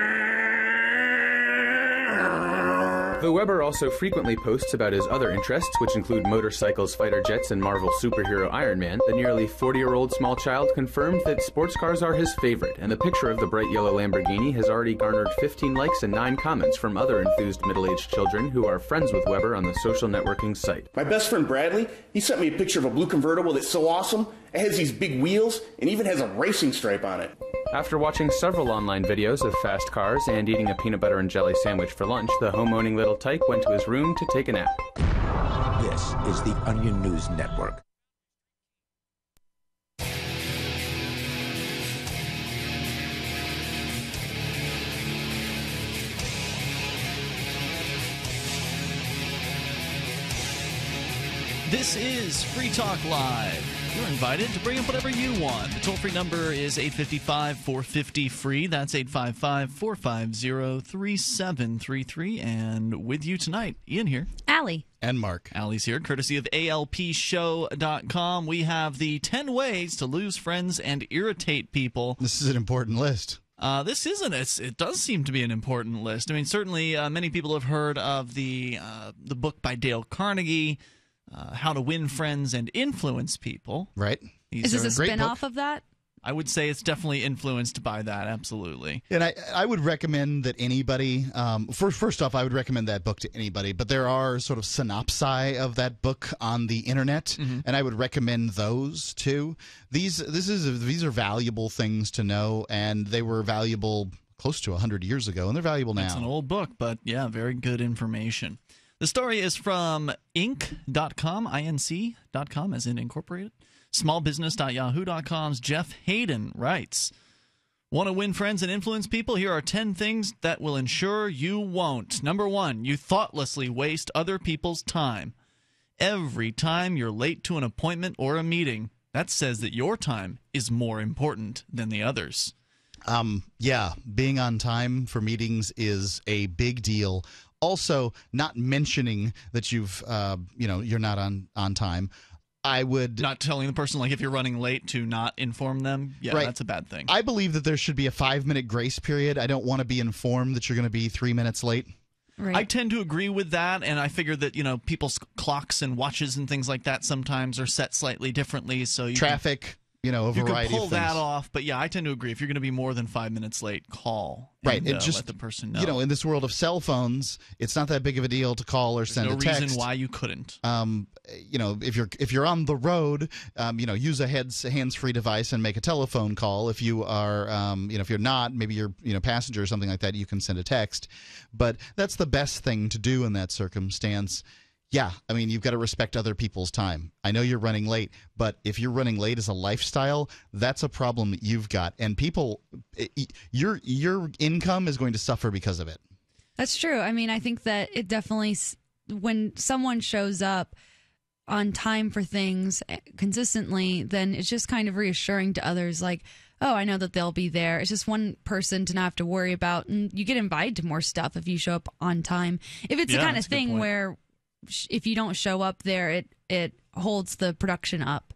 Though Weber also frequently posts about his other interests, which include motorcycles, fighter jets, and Marvel superhero Iron Man, the nearly 40-year-old small child confirmed that sports cars are his favorite, and the picture of the bright yellow Lamborghini has already garnered 15 likes and 9 comments from other enthused middle-aged children who are friends with Weber on the social networking site. My best friend Bradley, he sent me a picture of a blue convertible that's so awesome. It has these big wheels and even has a racing stripe on it. After watching several online videos of fast cars and eating a peanut butter and jelly sandwich for lunch, the home-owning little tyke went to his room to take a nap. This is the Onion News Network. This is Free Talk Live. You're invited to bring up whatever you want. The toll-free number is 855-450-FREE. That's 855-450-3733. And with you tonight, Ian here. Allie. And Mark. Allie's here, courtesy of ALPShow.com. We have the 10 ways to lose friends and irritate people. This is an important list. It does seem to be an important list. I mean, certainly many people have heard of the book by Dale Carnegie, How to Win Friends and Influence People. Right. Is this a spinoff of that? I would say it's definitely influenced by that, absolutely. And I would recommend that anybody, first off, I would recommend that book to anybody, but there are sort of synopsi of that book on the internet, and I would recommend those too. These are valuable things to know, and they were valuable close to 100 years ago, and they're valuable now. It's an old book, but yeah, very good information. The story is from Inc.com, INC.com, as in incorporated. Smallbusiness.yahoo.com's Jeff Hayden writes, want to win friends and influence people? Here are 10 things that will ensure you won't. Number one, you thoughtlessly waste other people's time. Every time you're late to an appointment or a meeting, that says that your time is more important than the others. Yeah, being on time for meetings is a big deal. Also, not mentioning that you've, you're not on time. I would not telling the person, like, if you're running late, to not inform them. Yeah, right. That's a bad thing. I believe that there should be a 5-minute grace period. I don't want to be informed that you're going to be 3 minutes late. Right. I tend to agree with that, and I figure that, you know, people's clocks and watches and things like that sometimes are set slightly differently. So you traffic. You know, a variety of things. You can pull that off, but yeah, I tend to agree. If you're going to be more than 5 minutes late, call. Right, and just let the person know. You know, in this world of cell phones, it's not that big of a deal to call or send a text. There's no reason why you couldn't. You know, if you're on the road, you know, use a hands-free device and make a telephone call. If you are, you know, if you're not, maybe you're, you know, passenger or something like that, you can send a text. But that's the best thing to do in that circumstance. Yeah, I mean, you've got to respect other people's time. I know you're running late, but if you're running late as a lifestyle, that's a problem that you've got. And people, your income is going to suffer because of it. That's true. I mean, I think that it definitely, when someone shows up on time for things consistently, then it's just kind of reassuring to others, like, oh, I know that they'll be there. It's just one person to not have to worry about. And you get invited to more stuff if you show up on time. If it's the kind of thing where if you don't show up there, it it holds the production up.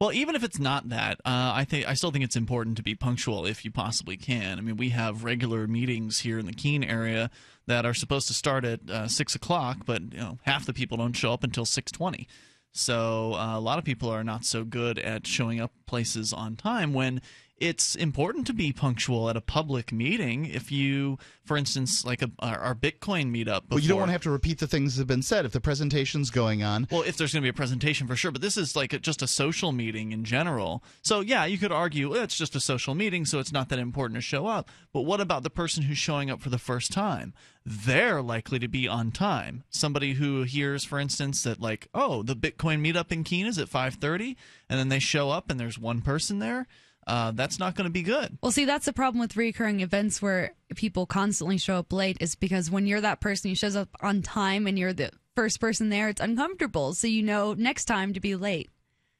Well, even if it's not that, I still think it's important to be punctual if you possibly can. I mean, we have regular meetings here in the Keene area that are supposed to start at 6 o'clock, but you know, half the people don't show up until 6:20. So a lot of people are not so good at showing up places on time when it's important to be punctual at a public meeting. If you, for instance, like our Bitcoin meetup before, well, you don't want to have to repeat the things that have been said if the presentation's going on. Well, if there's going to be a presentation, for sure. But this is like just a social meeting in general. So, yeah, you could argue it's just a social meeting, so it's not that important to show up. But what about the person who's showing up for the first time? They're likely to be on time. Somebody who hears, for instance, that like, oh, the Bitcoin meetup in Keene is at 5:30, and then they show up and there's one person there. That's not going to be good. Well, see, that's the problem with recurring events where people constantly show up late, is because when you're that person who shows up on time and you're the first person there, it's uncomfortable. So you know next time to be late.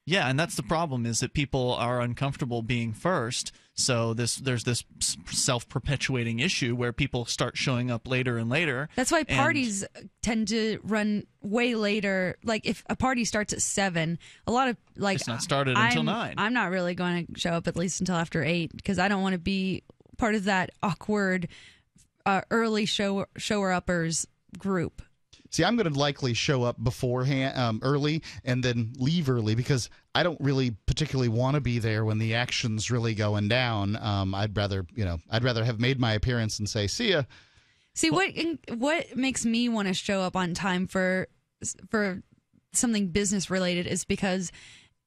Yeah, and that's the problem, is that people are uncomfortable being first. So there's this self-perpetuating issue where people start showing up later and later. That's why parties tend to run way later. Like if a party starts at 7, a lot of like it's not started until 9. I'm not really going to show up at least until after 8 because I don't want to be part of that awkward early shower-uppers group. See, I'm going to likely show up beforehand, early, and then leave early because I don't really particularly want to be there when the action's really going down. I'd rather have made my appearance and say, "See ya." See, what makes me want to show up on time for something business related is because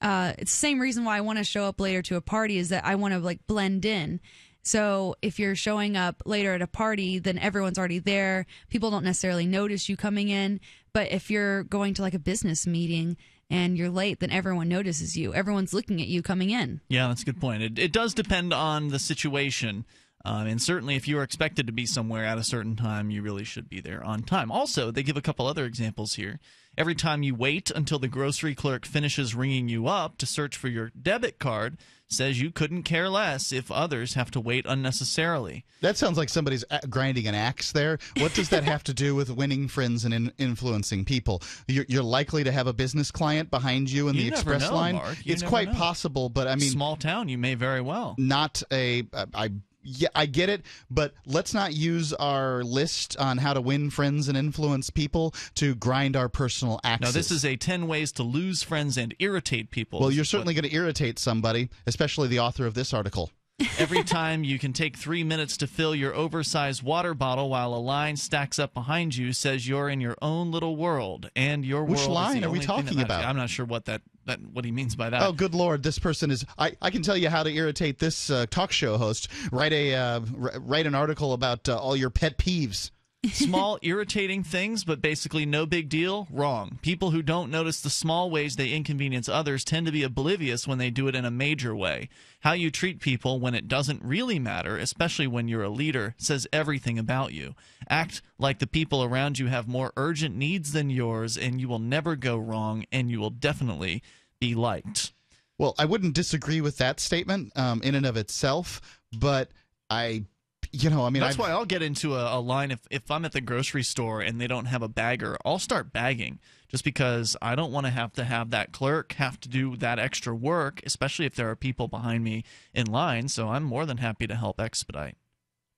it's the same reason why I want to show up later to a party, is that I want to like blend in. So if you're showing up later at a party, then everyone's already there. People don't necessarily notice you coming in. But if you're going to like a business meeting and you're late, then everyone notices you. Everyone's looking at you coming in. Yeah, that's a good point. It does depend on the situation. And certainly if you're expected to be somewhere at a certain time, you really should be there on time. Also, they give a couple other examples here. Every time you wait until the grocery clerk finishes ringing you up to search for your debit card says you couldn't care less if others have to wait unnecessarily. That sounds like somebody's grinding an axe there. What does that have to do with winning friends and influencing people? You're likely to have a business client behind you in the express line. It's quite possible, but I mean, small town, you may very well. Not a Yeah, I get it, but let's not use our list on how to win friends and influence people to grind our personal axes. Now, this is a 10 ways to lose friends and irritate people. Well, you're certainly going to irritate somebody, especially the author of this article. Every time you can take 3 minutes to fill your oversized water bottle while a line stacks up behind you says you're in your own little world, and your world is the only thing that matters. Which line are we talking about? I'm not sure what he means by that. Oh, good Lord, this person is... I can tell you how to irritate this talk show host. Write an article about all your pet peeves. Small irritating things, but basically no big deal? Wrong. People who don't notice the small ways they inconvenience others tend to be oblivious when they do it in a major way. How you treat people when it doesn't really matter, especially when you're a leader, says everything about you. Act like the people around you have more urgent needs than yours, and you will never go wrong, and you will definitely be liked. Well, I wouldn't disagree with that statement in and of itself, but that's why I'll get into a line if I'm at the grocery store and they don't have a bagger, I'll start bagging just because I don't want to have that clerk have to do that extra work, especially if there are people behind me in line. So I'm more than happy to help expedite.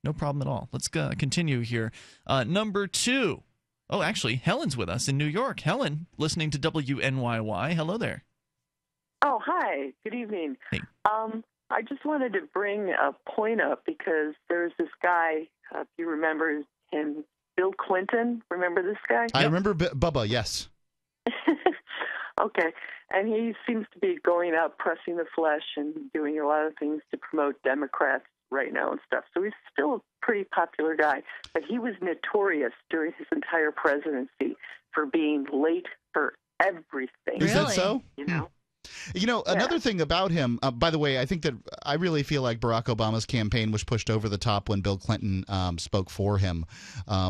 No problem at all. Let's continue here. Number two. Oh, actually, Helen's with us in New York. Helen, listening to WNYY. Hello there. Oh, hi. Good evening. Hey. I just wanted to bring a point up because there's this guy, if you remember him, Bill Clinton. Remember this guy? I remember Bubba, yes. Okay. And he seems to be going out, pressing the flesh and doing a lot of things to promote Democrats right now and stuff. So he's still a pretty popular guy. But he was notorious during his entire presidency for being late for everything. Really? Is that so? You know? Another thing about him, by the way, I think that I really feel like Barack Obama's campaign was pushed over the top when Bill Clinton spoke for him. I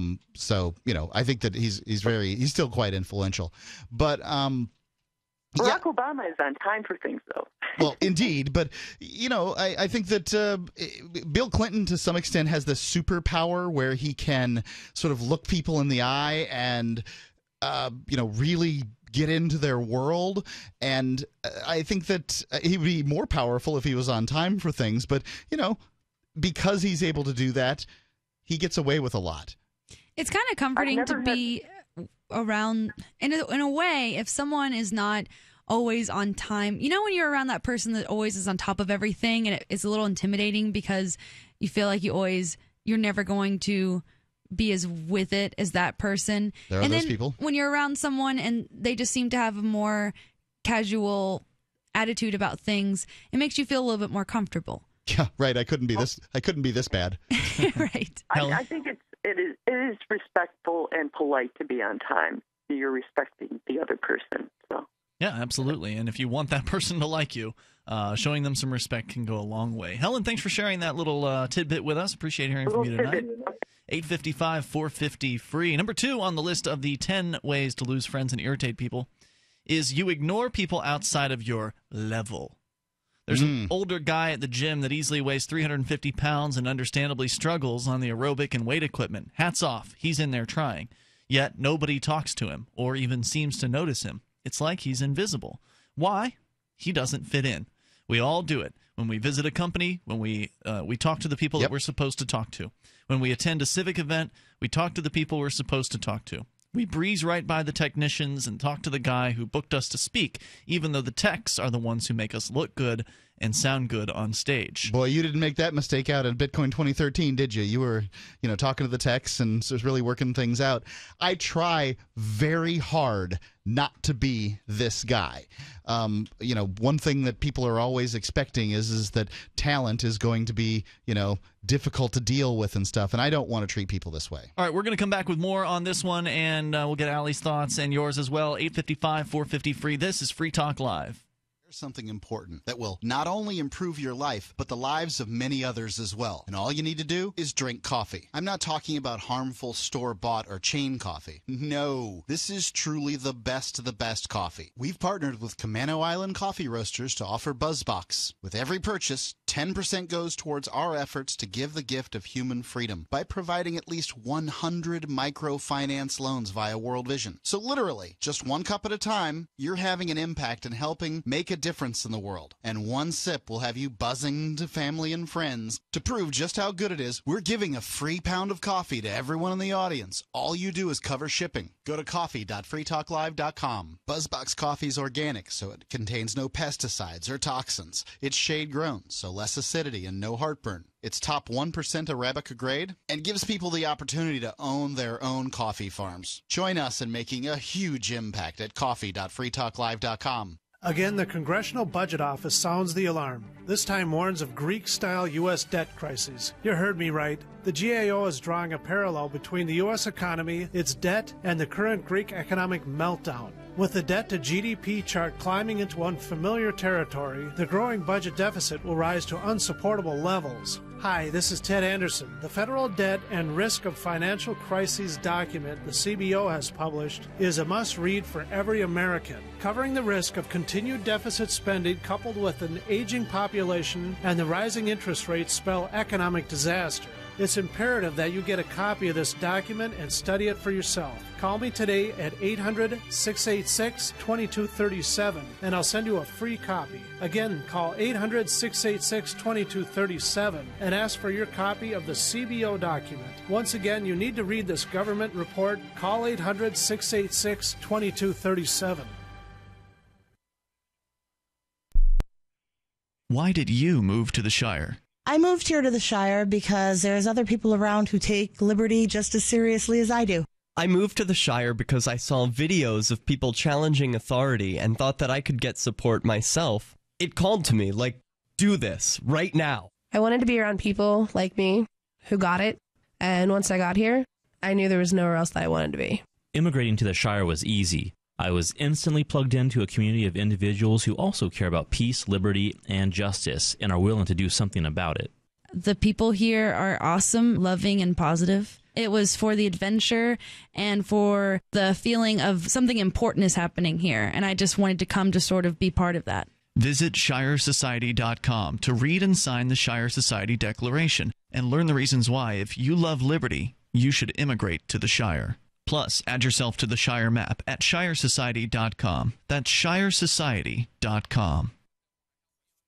think that he's still quite influential. But Barack Obama is on time for things, though. Well, indeed. But, I think that Bill Clinton, to some extent, has this superpower where he can sort of look people in the eye and, really get into their world. And I think that he would be more powerful if he was on time for things. But, you know, because he's able to do that, he gets away with a lot. It's kind of comforting to be around, in a way, if someone is not always on time. You know, when you're around that person that always is on top of everything, and it's a little intimidating because you feel like you always, you're never going to be as with it as that person. There are those people. When you're around someone and they just seem to have a more casual attitude about things, it makes you feel a little bit more comfortable. Yeah, right. I couldn't be this bad. Right. I think it is respectful and polite to be on time. You're respecting the other person. So. Yeah, absolutely. And if you want that person to like you, showing them some respect can go a long way. Helen, thanks for sharing that little tidbit with us. Appreciate hearing from you tonight. 855-450-FREE. Number 2 on the list of the 10 ways to lose friends and irritate people is you ignore people outside of your level. There's an older guy at the gym that easily weighs 350 pounds and understandably struggles on the aerobic and weight equipment. Hats off. He's in there trying. Yet nobody talks to him or even seems to notice him. It's like he's invisible. Why? He doesn't fit in. We all do it. When we visit a company, when we talk to the people that we're supposed to talk to. When we attend a civic event, we talk to the people we're supposed to talk to. We breeze right by the technicians and talk to the guy who booked us to speak, even though the techs are the ones who make us look good and sound good on stage. Boy, you didn't make that mistake out at Bitcoin 2013, did you? You were, you know, talking to the techs and just really working things out. I try very hard not to be this guy. You know, one thing that people are always expecting is that talent is going to be, you know, difficult to deal with and stuff, and I don't want to treat people this way. All right, we're going to come back with more on this one, and we'll get Allie's thoughts and yours as well. 855-450-FREE. This is Free Talk Live. Here's something important that will not only improve your life, but the lives of many others as well. And all you need to do is drink coffee. I'm not talking about harmful store-bought or chain coffee. No, this is truly the best of the best coffee. We've partnered with Kamano Island Coffee Roasters to offer BuzzBox. With every purchase, 10% goes towards our efforts to give the gift of human freedom by providing at least 100 microfinance loans via World Vision. So literally, just one cup at a time, you're having an impact and helping make a difference in the world. And one sip will have you buzzing to family and friends. To prove just how good it is, we're giving a free pound of coffee to everyone in the audience. All you do is cover shipping. Go to coffee.freetalklive.com. BuzzBox Coffee is organic, so it contains no pesticides or toxins. It's shade-grown, so less acidity and no heartburn. It's top 1% Arabica grade and gives people the opportunity to own their own coffee farms. Join us in making a huge impact at coffee.freetalklive.com. Again, the Congressional Budget Office sounds the alarm. This time warns of Greek-style U.S. debt crises. You heard me right. The GAO is drawing a parallel between the U.S. economy, its debt, and the current Greek economic meltdown. With the debt-to-GDP chart climbing into unfamiliar territory, the growing budget deficit will rise to unsupportable levels. Hi, this is Ted Anderson. The Federal Debt and Risk of Financial Crises document the CBO has published is a must-read for every American, covering the risk of continued deficit spending coupled with an aging population and the rising interest rates spell economic disaster. It's imperative that you get a copy of this document and study it for yourself. Call me today at 800-686-2237, and I'll send you a free copy. Again, call 800-686-2237 and ask for your copy of the CBO document. Once again, you need to read this government report. Call 800-686-2237. Why did you move to the Shire? I moved here to the Shire because there's other people around who take liberty just as seriously as I do. I moved to the Shire because I saw videos of people challenging authority and thought that I could get support myself. It called to me, like, do this right now. I wanted to be around people like me who got it, and once I got here, I knew there was nowhere else that I wanted to be. Immigrating to the Shire was easy. I was instantly plugged into a community of individuals who also care about peace, liberty, and justice, and are willing to do something about it. The people here are awesome, loving, and positive. It was for the adventure and for the feeling of something important is happening here, and I just wanted to come to sort of be part of that. Visit ShireSociety.com to read and sign the Shire Society Declaration and learn the reasons why, if you love liberty, you should immigrate to the Shire. Plus, add yourself to the Shire map at ShireSociety.com. That's ShireSociety.com.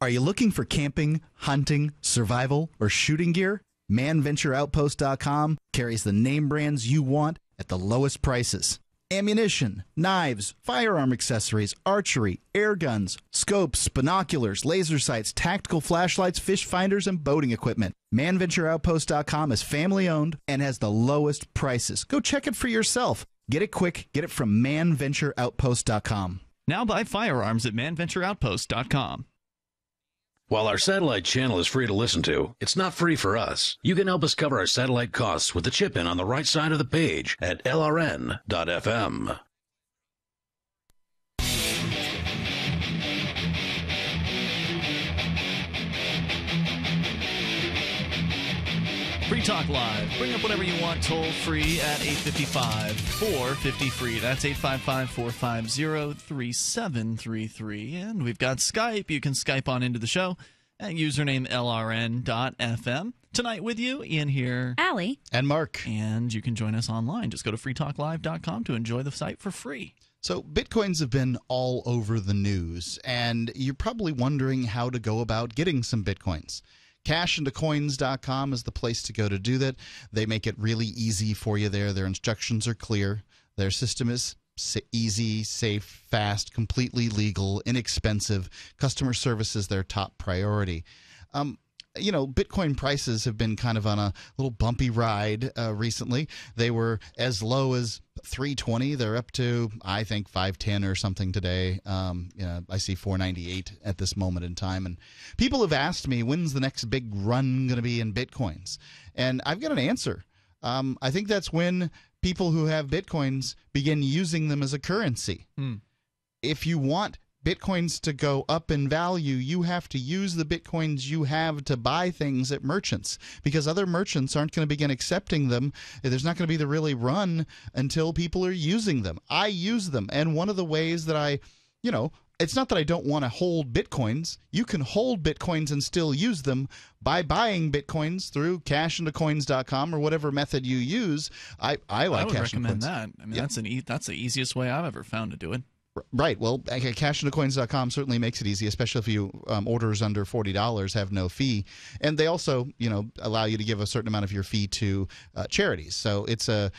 Are you looking for camping, hunting, survival, or shooting gear? ManVentureOutpost.com carries the name brands you want at the lowest prices. Ammunition, knives, firearm accessories, archery, air guns, scopes, binoculars, laser sights, tactical flashlights, fish finders, and boating equipment. ManVentureOutpost.com is family owned and has the lowest prices. Go check it for yourself. Get it quick. Get it from ManVentureOutpost.com. Now buy firearms at ManVentureOutpost.com. While our satellite channel is free to listen to, it's not free for us. You can help us cover our satellite costs with the chip-in on the right side of the page at LRN.FM. Free Talk Live. Bring up whatever you want toll-free at 855-450-FREE. That's 855-450-3733. And we've got Skype. You can Skype on into the show at username LRN.FM. Tonight with you, Ian here. Allie. And Mark. And you can join us online. Just go to freetalklive.com to enjoy the site for free. So Bitcoins have been all over the news, and you're probably wondering how to go about getting some Bitcoins. CashIntoCoins.com is the place to go to do that. They make it really easy for you there. Their instructions are clear. Their system is easy, safe, fast, completely legal, inexpensive. Customer service is their top priority. You know, Bitcoin prices have been kind of on a little bumpy ride recently. They were as low as $3.20. They're up to, I think, $5.10 or something today. You know, I see $4.98 at this moment in time. And people have asked me, when's the next big run going to be in Bitcoins? And I've got an answer. I think that's when people who have Bitcoins begin using them as a currency. Mm. If you want Bitcoins to go up in value, you have to use the Bitcoins you have to buy things at merchants, because other merchants aren't going to begin accepting them. There's not going to be the really run until people are using them. I use them, and one of the ways that I, you know, it's not that I don't want to hold Bitcoins. You can hold Bitcoins and still use them by buying Bitcoins through CashIntoCoins.com or whatever method you use. I like Cash Into Coins. I would recommend that. I mean, yeah. That's the easiest way I've ever found to do it. Right. Well, CashIntoCoins.com certainly makes it easy, especially if you orders under $40 have no fee. And they also, you know, allow you to give a certain amount of your fee to charities. So it's a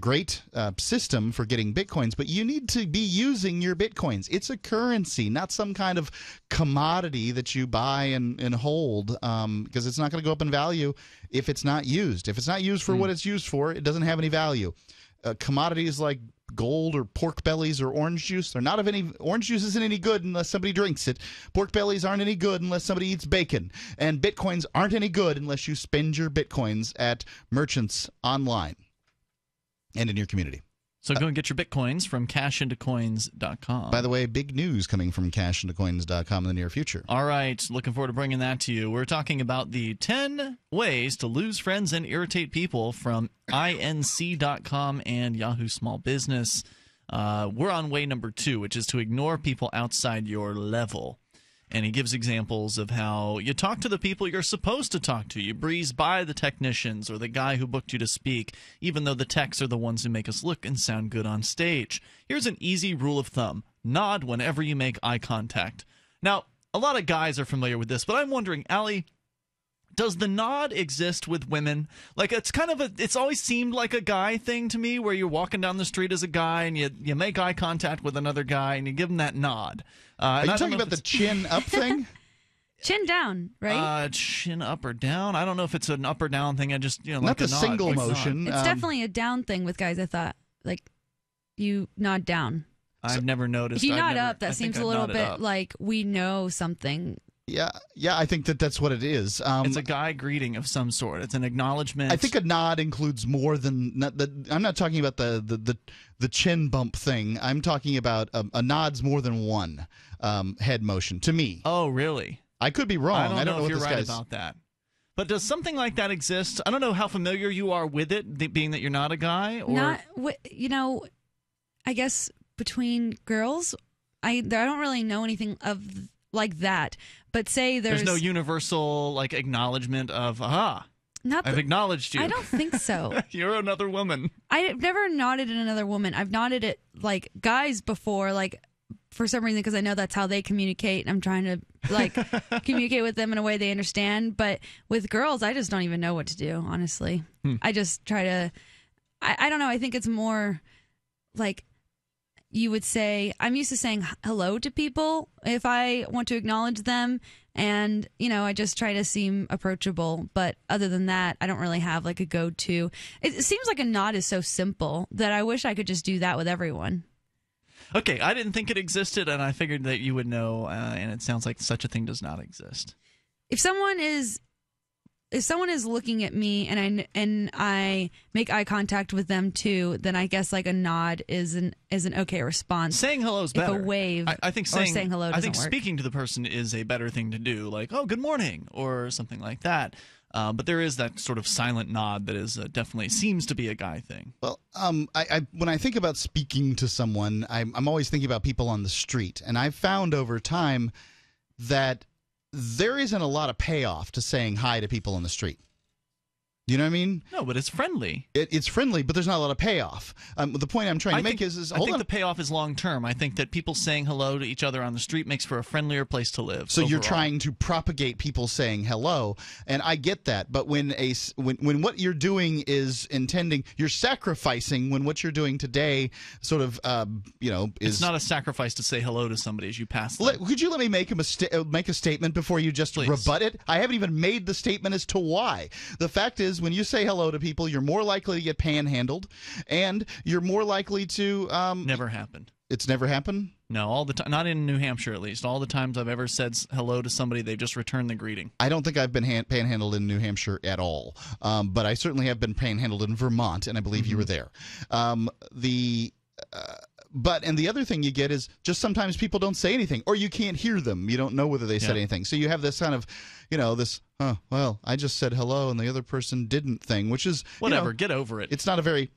great system for getting Bitcoins, but you need to be using your Bitcoins. It's a currency, not some kind of commodity that you buy and hold, because it's not going to go up in value if it's not used. If it's not used for what it's used for, it doesn't have any value. Commodities like gold or pork bellies or orange juice, they're not of any. Orange juice isn't any good unless somebody drinks it. Pork bellies aren't any good unless somebody eats bacon. And Bitcoins aren't any good unless you spend your Bitcoins at merchants online and in your community. So go and get your Bitcoins from CashIntoCoins.com. By the way, big news coming from CashIntoCoins.com in the near future. All right. Looking forward to bringing that to you. We're talking about the 10 ways to lose friends and irritate people from INC.com and Yahoo Small Business. We're on way number 2, which is to ignore people outside your level. And he gives examples of how you talk to the people you're supposed to talk to. You breeze by the technicians or the guy who booked you to speak, even though the techs are the ones who make us look and sound good on stage. Here's an easy rule of thumb. Nod whenever you make eye contact. Now, a lot of guys are familiar with this, but I'm wondering, Allie, does the nod exist with women? Like, it's kind of it's always seemed like a guy thing to me, where you're walking down the street as a guy and you make eye contact with another guy and you give him that nod. Are you talking about the chin up thing? Chin down, right? Chin up or down. I don't know if it's an up or down thing. I just, you know, not like a single nod. Motion. It's definitely a down thing with guys, I thought. Like, you nod down. I've never noticed. If you nod up, that seems a little bit like we know something Yeah, I think that that's what it is. It's a guy greeting of some sort. It's an acknowledgement. I think a nod includes more than – I'm not talking about the chin bump thing. I'm talking about a nod's more than one head motion to me. Oh, really? I could be wrong. I don't know if you're right about that. But does something like that exist? I don't know how familiar you are with it, being that you're not a guy. Or not, you know, I guess between girls, I don't really know anything of like that. But say there's no universal like acknowledgement of aha. I've acknowledged you. I don't think so. You're another woman. I've never nodded at another woman. I've nodded at like guys before, like. For some reason, because I know that's how they communicate. I'm trying to, like, communicate with them in a way they understand. But with girls, I just don't even know what to do, honestly. I just try to... I don't know. I think it's more, like, you would say... I'm used to saying hello to people if I want to acknowledge them. And, you know, I just try to seem approachable. But other than that, I don't really have, like, a go-to. It seems like a nod is so simple that I wish I could just do that with everyone. Okay, I didn't think it existed, and I figured that you would know, and it sounds like such a thing does not exist. If someone is looking at me and I make eye contact with them too, then I guess like a nod is an okay response. Saying hello is better. If a wave. I think saying hello doesn't work. Speaking to the person is a better thing to do, like oh good morning or something like that. But there is that sort of silent nod that is definitely seems to be a guy thing. Well, when I think about speaking to someone, I'm always thinking about people on the street. And I've found over time that there isn't a lot of payoff to saying hi to people on the street. Do you know what I mean? No, but it's friendly. It's friendly, but there's not a lot of payoff. The point I'm trying to make is hold on. I think the payoff is long term. I think that people saying hello to each other on the street makes for a friendlier place to live. So you're trying to propagate people saying hello, and I get that. But when what you're doing is intending, you're sacrificing when what you're doing today sort of you know is it's not a sacrifice to say hello to somebody as you pass them. Could you let me make a statement before you just Please. Rebut it? I haven't even made the statement as to why. The fact is, when you say hello to people, you're more likely to get panhandled, and you're more likely to never happened. It's never happened? No, all the time. Not in New Hampshire, at least. All the times I've ever said hello to somebody, they've just returned the greeting. I don't think I've been panhandled in New Hampshire at all, but I certainly have been panhandled in Vermont, and I believe you were there. And the other thing you get is just sometimes people don't say anything, or you can't hear them. You don't know whether they said anything. So you have this kind of, you know, this, oh, well, I just said hello and the other person didn't thing, which is whatever. You know, get over it. It's not a very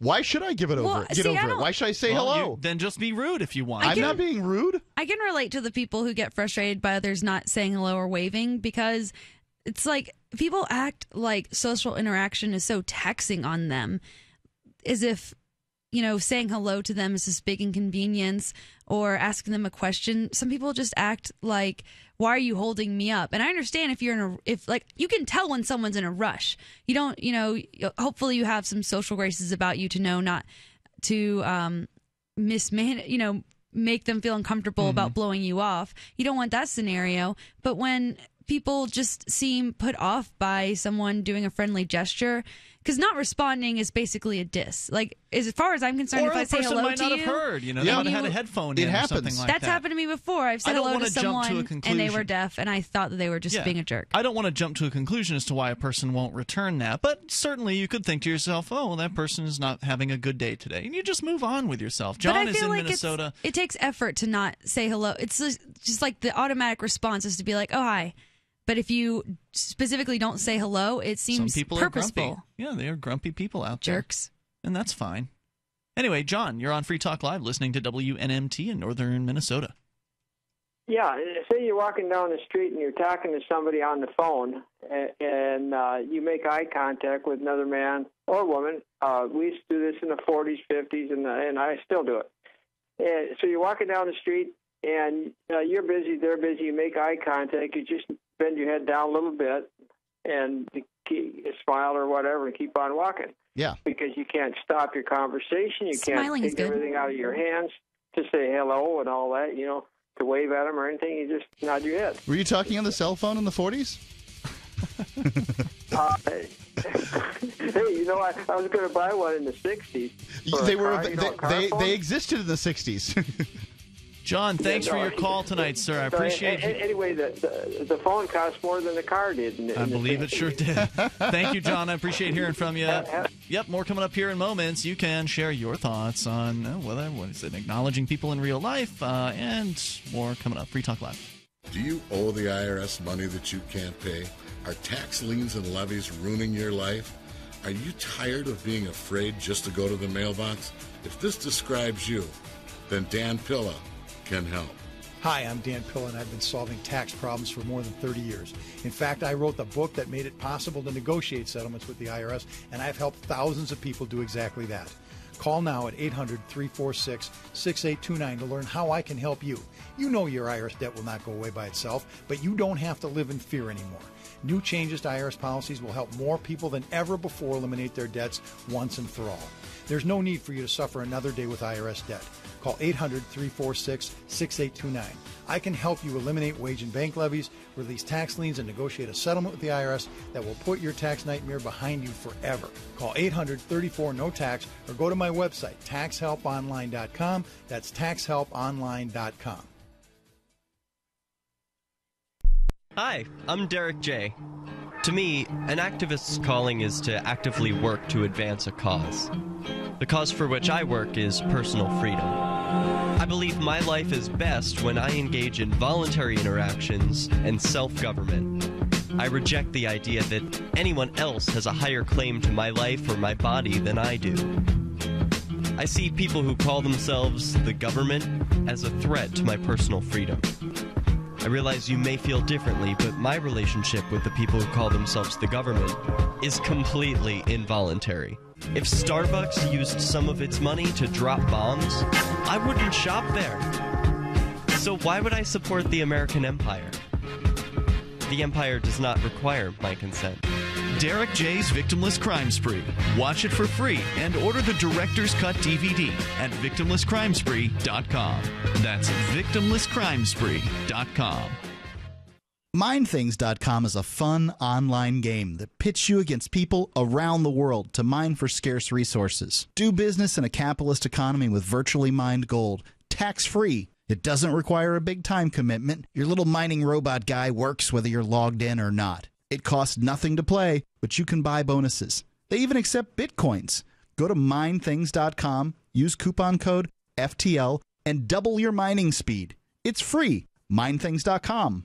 why should I give it over? Get over it. Why should I say hello? Then just be rude if you want. I'm not being rude. I can relate to the people who get frustrated by others not saying hello or waving, because it's like people act like social interaction is so taxing on them, as if, you know, saying hello to them is this big inconvenience, or asking them a question. Some people just act like, why are you holding me up? And I understand if you're in a, if like, you can tell when someone's in a rush. You don't, you know, hopefully you have some social graces about you to know not to you know, make them feel uncomfortable about blowing you off. You don't want that scenario. But when people just seem put off by someone doing a friendly gesture, because not responding is basically a diss. Like, as far as I'm concerned, if I say hello to you, or a person might not have heard. You know, they might have had a headphone in or something like that. That's happened to me before. I've said hello to someone, and they were deaf, and I thought that they were just being a jerk. I don't want to jump to a conclusion as to why a person won't return that, but certainly you could think to yourself, oh, well, that person is not having a good day today, and you just move on with yourself. John is in Minnesota. It takes effort to not say hello. It's just like the automatic response is to be like, oh, hi. But if you specifically don't say hello, it seems purposeful. Yeah, they are grumpy people out there. Jerks. And that's fine. Anyway, John, you're on Free Talk Live listening to WNMT in northern Minnesota. Yeah, say you're walking down the street and you're talking to somebody on the phone, and you make eye contact with another man or woman. We used to do this in the 40s, 50s, and I still do it. And so you're walking down the street, and you're busy, they're busy, you make eye contact, you just bend your head down a little bit and smile or whatever and keep on walking. Yeah. Because you can't stop your conversation. You can't take everything out of your hands to say hello and all that, you know, to wave at them or anything. You just nod your head. Were you talking on the cell phone in the 40s? Hey, you know, I was going to buy one in the 60s. They existed in the 60s. John, thanks for your call tonight, sir. I appreciate it. Anyway, the phone cost more than the car did. I believe it sure did. Thank you, John. I appreciate hearing from you. Yep, more coming up here in moments. You can share your thoughts on acknowledging people in real life, and more coming up. Free Talk Live. Do you owe the IRS money that you can't pay? Are tax liens and levies ruining your life? Are you tired of being afraid just to go to the mailbox? If this describes you, then Dan Pilla can help. Hi, I'm Dan Pilla, and I've been solving tax problems for more than 30 years. In fact, I wrote the book that made it possible to negotiate settlements with the IRS, and I've helped thousands of people do exactly that. Call now at 800-346-6829 to learn how I can help you. You know your IRS debt will not go away by itself, but you don't have to live in fear anymore. New changes to IRS policies will help more people than ever before eliminate their debts once and for all. There's no need for you to suffer another day with IRS debt. Call 800-346-6829. I can help you eliminate wage and bank levies, release tax liens, and negotiate a settlement with the IRS that will put your tax nightmare behind you forever. Call 800-34-NO-TAX or go to my website, taxhelponline.com. That's taxhelponline.com. Hi, I'm Derek J. To me, an activist's calling is to actively work to advance a cause. The cause for which I work is personal freedom. I believe my life is best when I engage in voluntary interactions and self-government. I reject the idea that anyone else has a higher claim to my life or my body than I do. I see people who call themselves the government as a threat to my personal freedom. I realize you may feel differently, but my relationship with the people who call themselves the government is completely involuntary. If Starbucks used some of its money to drop bombs, I wouldn't shop there. So why would I support the American empire? The empire does not require my consent. Derek J's Victimless Crime Spree. Watch it for free and order the Director's Cut DVD at VictimlessCrimespree.com. That's VictimlessCrimespree.com. MindThings.com is a fun online game that pits you against people around the world to mine for scarce resources. Do business in a capitalist economy with virtually mined gold, tax-free. It doesn't require a big time commitment. Your little mining robot guy works whether you're logged in or not. It costs nothing to play, but you can buy bonuses. They even accept bitcoins. Go to MindThings.com, use coupon code FTL, and double your mining speed. It's free. MindThings.com.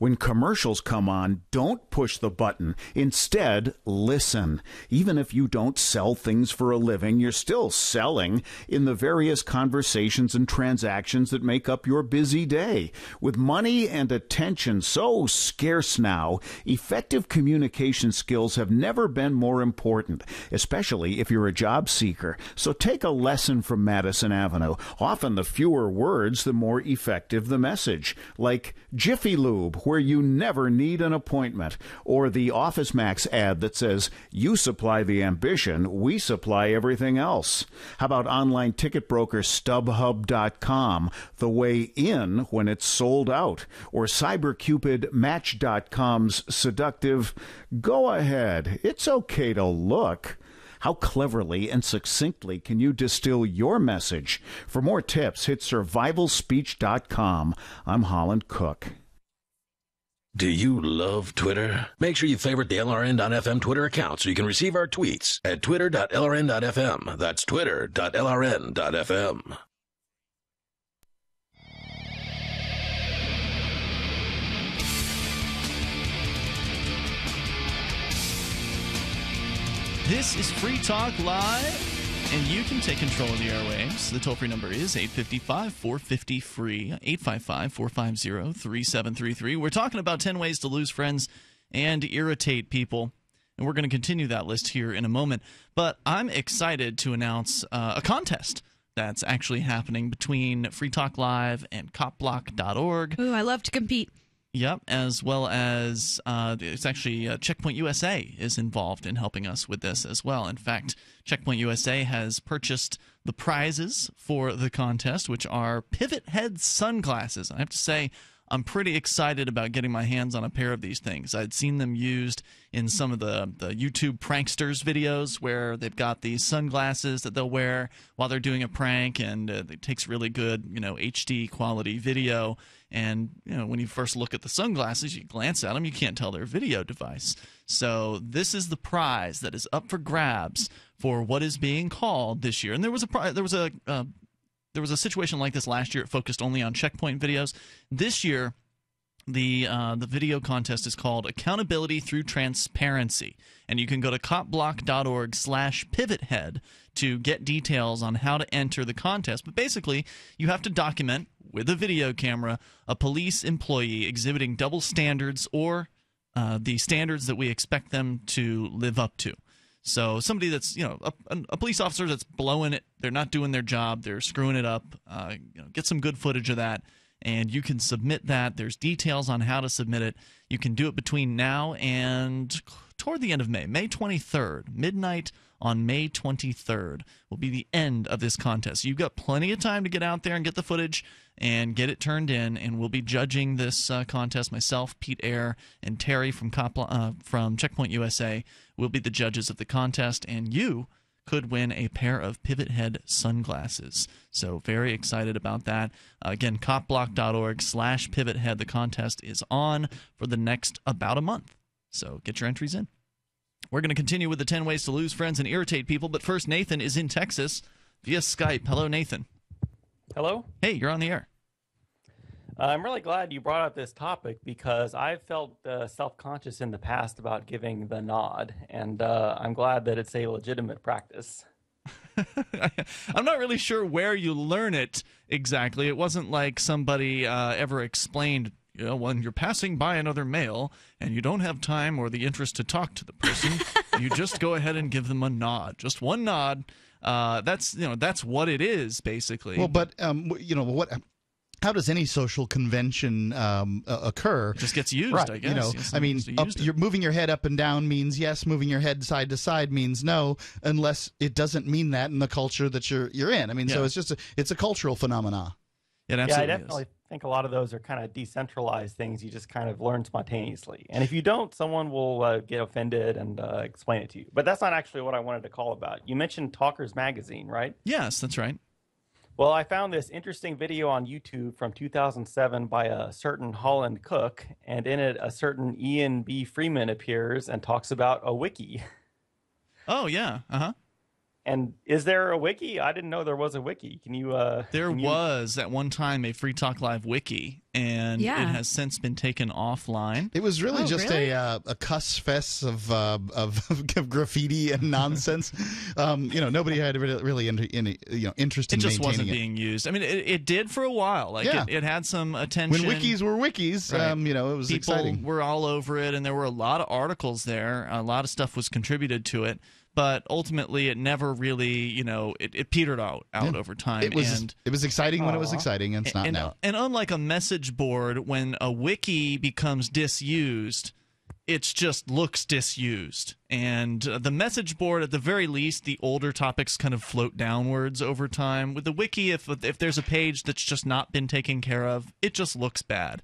When commercials come on, don't push the button. Instead, listen. Even if you don't sell things for a living, you're still selling in the various conversations and transactions that make up your busy day. With money and attention so scarce now, effective communication skills have never been more important, especially if you're a job seeker. So take a lesson from Madison Avenue. Often the fewer words, the more effective the message. Like Jiffy Lube, where you never need an appointment, or the Office Max ad that says, you supply the ambition, we supply everything else. How about online ticket broker StubHub.com, the way in when it's sold out, or CyberCupid Match.com's seductive, go ahead, it's okay to look. How cleverly and succinctly can you distill your message? For more tips, hit survivalspeech.com. I'm Holland Cook. Do you love Twitter? Make sure you favorite the LRN.FM Twitter account so you can receive our tweets at twitter.lrn.fm. That's twitter.lrn.fm. This is Free Talk Live, and you can take control of the airwaves. The toll-free number is 855-450-FREE, 855-450-3733. We're talking about 10 ways to lose friends and irritate people, and we're going to continue that list here in a moment. But I'm excited to announce a contest that's actually happening between Free Talk Live and CopBlock.org. Ooh, I love to compete. Yep, as well as it's actually Checkpoint USA is involved in helping us with this as well. In fact, Checkpoint USA has purchased the prizes for the contest, which are Pivothead sunglasses. I have to say, I'm pretty excited about getting my hands on a pair of these things. I'd seen them used in some of the YouTube pranksters videos where they've got these sunglasses that they'll wear while they're doing a prank, and it takes really good, HD quality video. And when you first look at the sunglasses, you glance at them, you can't tell they're a video device. So this is the prize that is up for grabs for what is being called this year. And there was a situation like this last year. It focused only on Checkpoint videos. This year, the video contest is called Accountability Through Transparency. And you can go to copblock.org/pivothead to get details on how to enter the contest. But basically, you have to document with a video camera a police employee exhibiting double standards or the standards that we expect them to live up to. So somebody that's, a police officer that's blowing it, they're not doing their job, they're screwing it up, get some good footage of that, and you can submit that. There's details on how to submit it. You can do it between now and toward the end of May, May 23rd, midnight on May 23rd will be the end of this contest. You've got plenty of time to get out there and get the footage and get it turned in, and we'll be judging this contest. Myself, Pete Eyre, and Terry from Checkpoint USA will be the judges of the contest, and you could win a pair of Pivothead sunglasses. So very excited about that. Again, copblock.org/pivothead. The contest is on for the next about a month, so get your entries in. We're going to continue with the 10 ways to lose friends and irritate people, but first Nathan is in Texas via Skype. Hello, Nathan. Hello. Hey, you're on the air. I'm really glad you brought up this topic because I've felt self-conscious in the past about giving the nod, and I'm glad that it's a legitimate practice. I'm not really sure where you learn it exactly. It wasn't like somebody ever explained, when you're passing by another male and you don't have time or the interest to talk to the person, you just go ahead and give them a nod. Just one nod. That's what it is, basically. Well, but, what... How does any social convention occur? It just gets used, right. I guess. You're moving your head up and down means yes, moving your head side to side means no, unless it doesn't mean that in the culture that you're in. So it's just it's a cultural phenomena. It absolutely is. I think a lot of those are kind of decentralized things you just kind of learn spontaneously. And if you don't, someone will get offended and explain it to you. But that's not actually what I wanted to call about. You mentioned Talkers Magazine, right? Yes, that's right. Well, I found this interesting video on YouTube from 2007 by a certain Holland Cook, and in it, a certain Ian B. Freeman appears and talks about a wiki. Oh, yeah. Uh-huh. And is there a wiki? I didn't know there was a wiki. Can you... There was at one time a Free Talk Live wiki, and it has since been taken offline. It was really a cuss fest of graffiti and nonsense. Nobody had really any interest in maintaining it. It just wasn't being used. It did for a while. It had some attention. When wikis were wikis, right. It was exciting. People were all over it, and there were a lot of articles there. A lot of stuff was contributed to it. But ultimately, it never really, it petered out over time. It was exciting when it was exciting, and it's not now. And unlike a message board, when a wiki becomes disused, it just looks disused. And the message board, at the very least, the older topics kind of float downwards over time. With the wiki, if there's a page that's just not been taken care of, it just looks bad.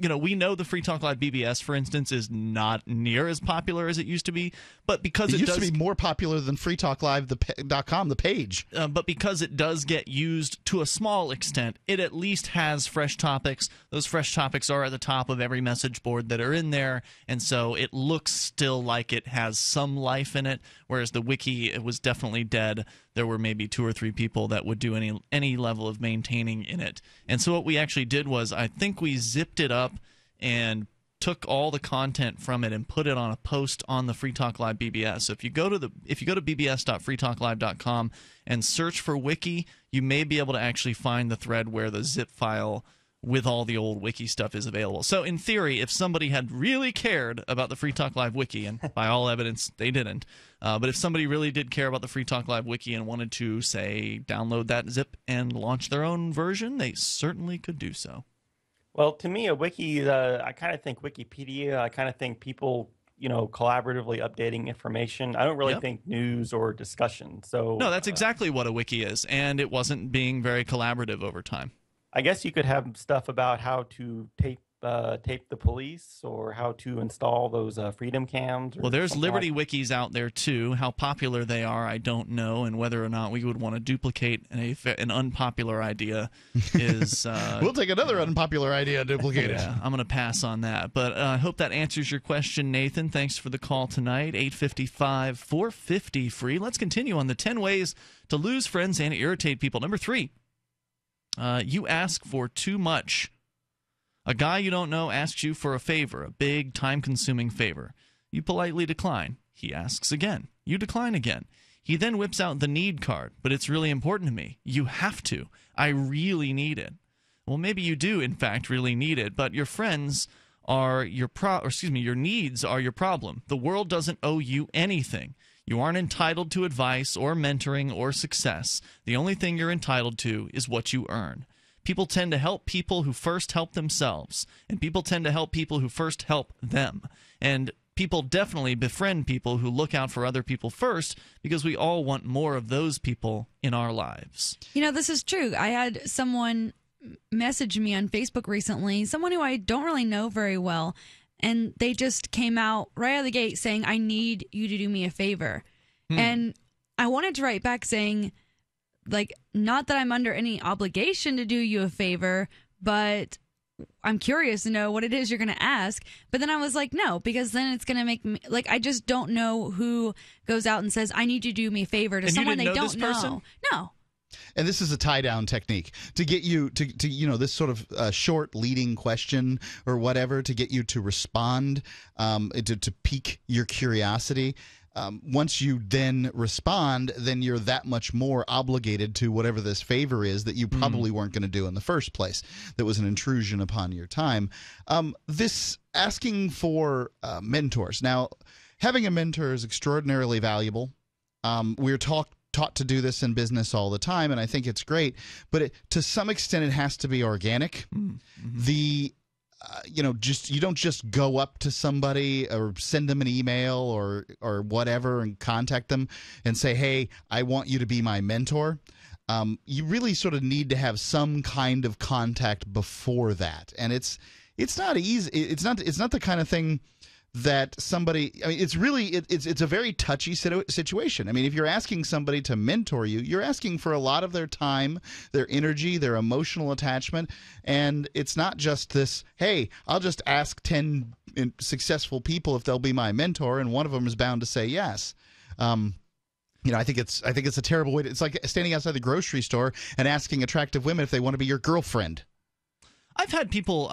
We know the Free Talk Live BBS, for instance, is not near as popular as it used to be, but because it used to be more popular than freetalklive.com, the page. But because it does get used to a small extent, it at least has fresh topics. Those fresh topics are at the top of every message board that are in there, and so it looks still like it has some life in it, whereas the wiki, it was definitely dead. There were maybe 2 or 3 people that would do any level of maintaining in it. And so what we actually did was, I think we zipped it up and took all the content from it and put it on a post on the Free Talk Live BBS. So if you go to bbs.freetalklive.com and search for wiki, you may be able to actually find the thread where the zip file with all the old wiki stuff is available. So in theory, if somebody had really cared about the Free Talk Live wiki, and by all evidence they didn't, but if somebody really did care about the Free Talk Live wiki and wanted to, say, download that zip and launch their own version, they certainly could do so. Well, to me, a wiki, I kind of think Wikipedia, I kind of think people, you know, collaboratively updating information. I don't really think news or discussion. So no, that's exactly what a wiki is, and it wasn't being very collaborative over time. I guess you could have stuff about how to tape the police, or how to install those freedom cams. Well, there's Liberty wikis out there too. How popular they are, I don't know, and whether or not we would want to duplicate an unpopular idea is... we'll take another unpopular idea and duplicate it. I'm going to pass on that. But I hope that answers your question, Nathan. Thanks for the call tonight. 855-450-FREE. Let's continue on the 10 ways to lose friends and irritate people. Number 3. You ask for too much. A guy you don't know asks you for a favor, a big, time-consuming favor. You politely decline. He asks again. You decline again. He then whips out the need card, but it's really important to me. You have to. I really need it. Well, maybe you do, in fact, really need it, but your friends are your your needs are your problem. The world doesn't owe you anything. You aren't entitled to advice or mentoring or success. The only thing you're entitled to is what you earn. People tend to help people who first help themselves, and people tend to help people who first help them. And people definitely befriend people who look out for other people first, because we all want more of those people in our lives. You know, this is true. I had someone message me on Facebook recently, someone who I don't really know very well, and they just came out right out of the gate saying, I need you to do me a favor. And I wanted to write back saying, like, not that I'm under any obligation to do you a favor, but I'm curious to know what it is you're going to ask. But then I was like, no, because then it's going to make me, like, I just don't know who goes out and says, I need you to do me a favor to someone they don't know. No. And this is a tie-down technique to get you to you know, this sort of short leading question or whatever, to get you to respond, to pique your curiosity. Once you then respond, then you're that much more obligated to whatever this favor is that you probably weren't going to do in the first place. That was an intrusion upon your time. This asking for mentors. Now, having a mentor is extraordinarily valuable. We're taught to do this in business all the time, and I think it's great, but to some extent it has to be organic. The you know, just, you don't just go up to somebody or send them an email or whatever and contact them and say, hey, I want you to be my mentor. You really sort of need to have some kind of contact before that, and it's not easy. It's not the kind of thing that somebody, I mean, it's really, it's a very touchy situation. I mean, if you're asking somebody to mentor you, you're asking for a lot of their time, their energy, their emotional attachment, and it's not just this, hey, I'll just ask 10 successful people if they'll be my mentor, and one of them is bound to say yes. You know, I think it's a terrible way to, it's like standing outside the grocery store and asking attractive women if they want to be your girlfriend. I've had people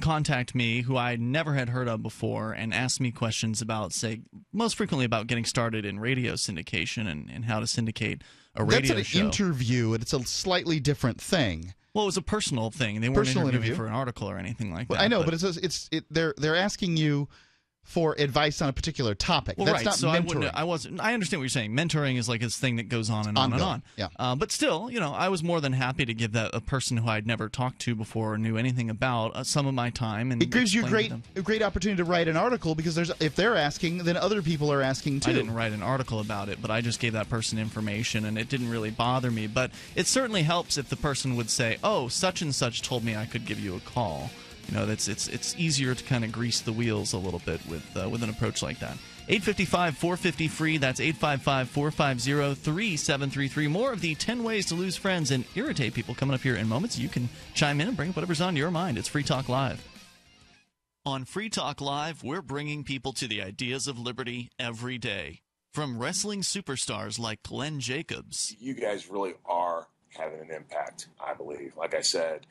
contact me who I never had heard of before and ask me questions about, say, most frequently about getting started in radio syndication and how to syndicate a radio show. That's an interview, and it's a slightly different thing. Well, it was a personal thing. They weren't interviewing for an article or anything like that. I know, but they're asking you for advice on a particular topic. Well, that's not mentoring. So I understand what you're saying. Mentoring is like this thing that goes on and on and on. Yeah. But still, you know, I was more than happy to give that a person who I'd never talked to before or knew anything about some of my time. And it gives you a great opportunity to write an article, because if they're asking, then other people are asking too. I didn't write an article about it, but I just gave that person information, and it didn't really bother me. But it certainly helps if the person would say, oh, such and such told me I could give you a call. You know, it's easier to kind of grease the wheels a little bit with an approach like that. 855-450-FREE. That's 855-450-3733. More of the 10 ways to lose friends and irritate people coming up here in moments. You can chime in and bring up whatever's on your mind. It's Free Talk Live. On Free Talk Live, we're bringing people to the ideas of liberty every day. From wrestling superstars like Glenn Jacobs. You guys really are having an impact, I believe. Like I said,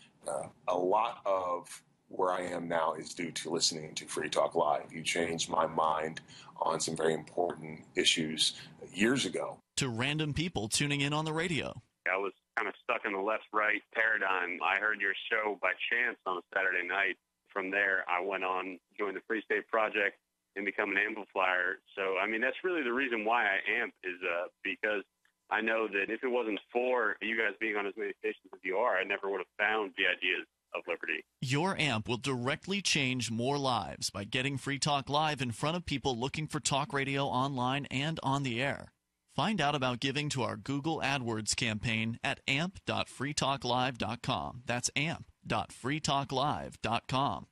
a lot of where I am now is due to listening to Free Talk Live. You changed my mind on some very important issues years ago. To random people tuning in on the radio. I was kind of stuck in the left-right paradigm. I heard your show by chance on a Saturday night. From there, I went on, joined the Free State Project, and become an amplifier. So, I mean, that's really the reason why I amp is because I know that if it wasn't for you guys being on as many stations as you are, I never would have found the ideas of liberty. Your amp will directly change more lives by getting Free Talk Live in front of people looking for talk radio online and on the air. Find out about giving to our Google AdWords campaign at amp.freetalklive.com. That's amp.freetalklive.com.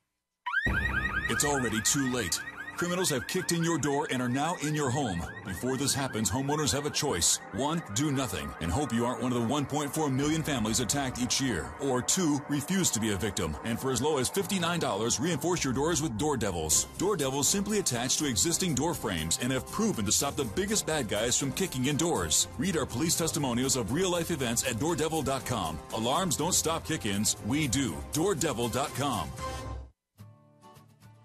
It's already too late. Criminals have kicked in your door and are now in your home. Before this happens, homeowners have a choice. One, do nothing and hope you aren't one of the 1.4 million families attacked each year. Or two, refuse to be a victim. And for as low as $59, reinforce your doors with Door Devils. Door Devils simply attach to existing door frames and have proven to stop the biggest bad guys from kicking in doors. Read our police testimonials of real-life events at DoorDevil.com. Alarms don't stop kick-ins. We do. DoorDevil.com.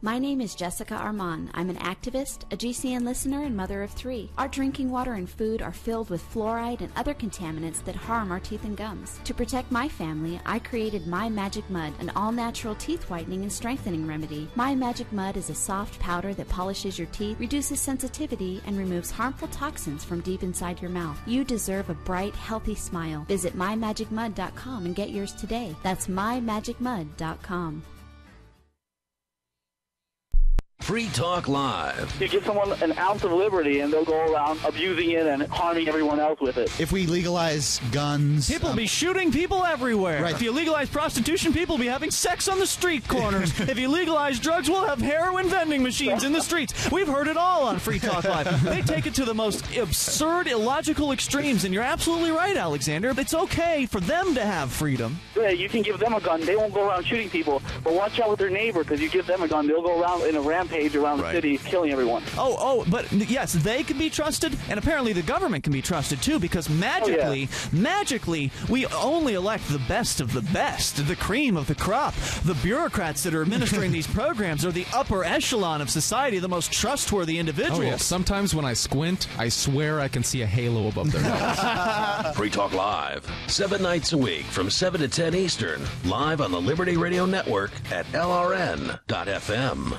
My name is Jessica Arman. I'm an activist, a GCN listener, and mother of three. Our drinking water and food are filled with fluoride and other contaminants that harm our teeth and gums. To protect my family, I created My Magic Mud, an all-natural teeth whitening and strengthening remedy. My Magic Mud is a soft powder that polishes your teeth, reduces sensitivity, and removes harmful toxins from deep inside your mouth. You deserve a bright, healthy smile. Visit MyMagicMud.com and get yours today. That's MyMagicMud.com. Free Talk Live. You give someone an ounce of liberty and they'll go around abusing it and harming everyone else with it. If we legalize guns, people will be shooting people everywhere. Right. If you legalize prostitution, people will be having sex on the street corners. If you legalize drugs, we'll have heroin vending machines in the streets. We've heard it all on Free Talk Live. They take it to the most absurd, illogical extremes, and you're absolutely right, Alexander. It's okay for them to have freedom. Yeah, you can give them a gun. They won't go around shooting people, but watch out with their neighbor, because you give them a gun, they'll go around in a rampage around the city, killing everyone. But yes, they can be trusted, and apparently the government can be trusted too, because magically, we only elect the best of the best, the cream of the crop. The bureaucrats that are administering these programs are the upper echelon of society, the most trustworthy individuals. Oh, yeah. Sometimes when I squint, I swear I can see a halo above their nose. Free Talk Live, 7 nights a week from 7 to 10 Eastern, live on the Liberty Radio Network at LRN.FM.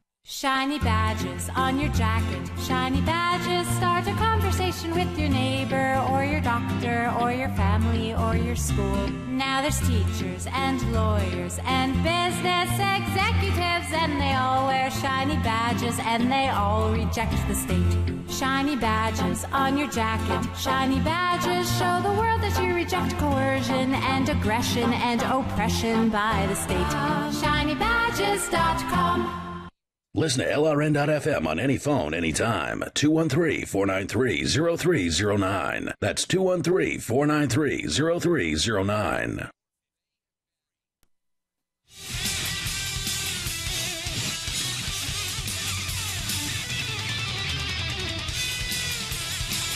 Shiny badges on your jacket. Shiny badges start a conversation with your neighbor or your doctor or your family or your school. Now there's teachers and lawyers and business executives, and they all wear shiny badges and they all reject the state. Shiny badges on your jacket. Shiny badges show the world that you reject coercion and aggression and oppression by the state. ShinyBadges.com. Listen to LRN.FM on any phone, anytime. 213-493-0309. That's 213-493-0309.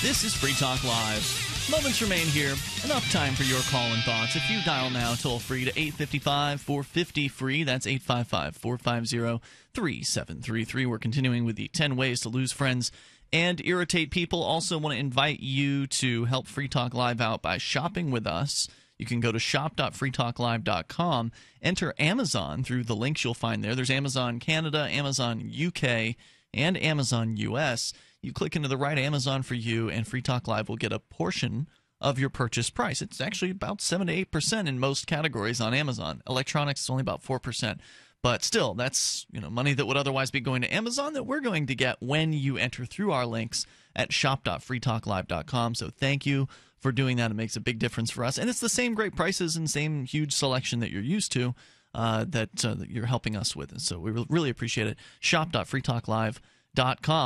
This is Free Talk Live. Moments remain here. Enough time for your call and thoughts. If you dial now, toll free to 855-450-FREE. That's 855-450-3733. We're continuing with the 10 ways to lose friends and irritate people. Also want to invite you to help Free Talk Live out by shopping with us. You can go to shop.freetalklive.com. Enter Amazon through the links you'll find there. There's Amazon Canada, Amazon UK, and Amazon US. You click into the right Amazon for you, and Free Talk Live will get a portion of your purchase price. It's actually about 7 to 8% in most categories on Amazon. Electronics is only about 4%. But still, that's, you know, money that would otherwise be going to Amazon that we're going to get when you enter through our links at shop.freetalklive.com. So thank you for doing that. It makes a big difference for us. And it's the same great prices and same huge selection that you're used to that you're helping us with. And so we really appreciate it. Shop.freetalklive.com.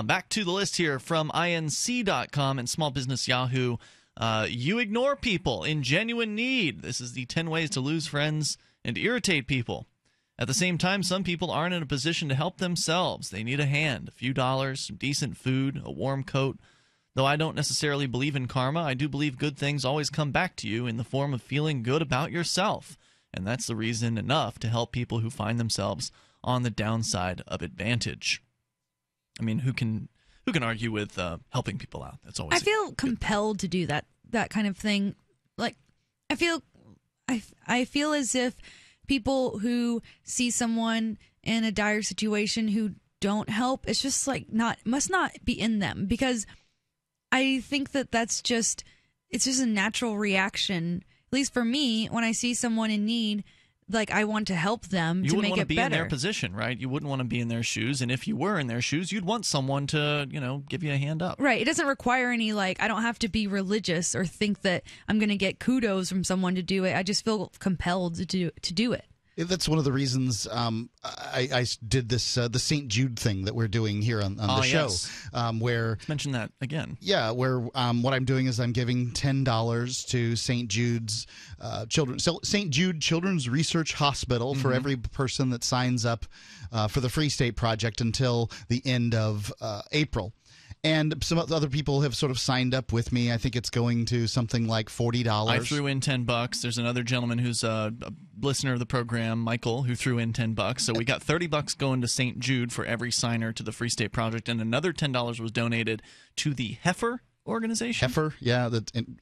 Back to the list here from inc.com and Small Business Yahoo. You ignore people in genuine need. This is the 10 ways to lose friends and irritate people. At the same time, some people aren't in a position to help themselves. They need a hand, a few dollars, some decent food, a warm coat. Though I don't necessarily believe in karma, I do believe good things always come back to you in the form of feeling good about yourself. And that's the reason enough to help people who find themselves on the downside of advantage. I mean, who can argue with helping people out? That's always. I feel compelled to do that kind of thing. Like, I feel as if people who see someone in a dire situation who don't help, it's just like must not be in them, because I think that's just, it's just a natural reaction. At least for me, when I see someone in need, like, I want to help them to make it better. You wouldn't want to be in their position, right? You wouldn't want to be in their shoes. And if you were in their shoes, you'd want someone to, you know, give you a hand up. Right. It doesn't require any, like, I don't have to be religious or think that I'm going to get kudos from someone to do it. I just feel compelled to do it. That's one of the reasons I did this the St. Jude thing that we're doing here on the show. Yes. Let's mention that again. Yeah, where what I'm doing is I'm giving $10 to St. Jude's St. Jude Children's Research Hospital, mm-hmm. for every person that signs up for the Free State Project until the end of April. And some other people have sort of signed up with me. I think it's going to something like $40. I threw in $10. There's another gentleman who's a listener of the program, Michael, who threw in $10. So we got $30 going to St. Jude for every signer to the Free State Project, and another $10 was donated to the Heifer organization. Heifer, yeah,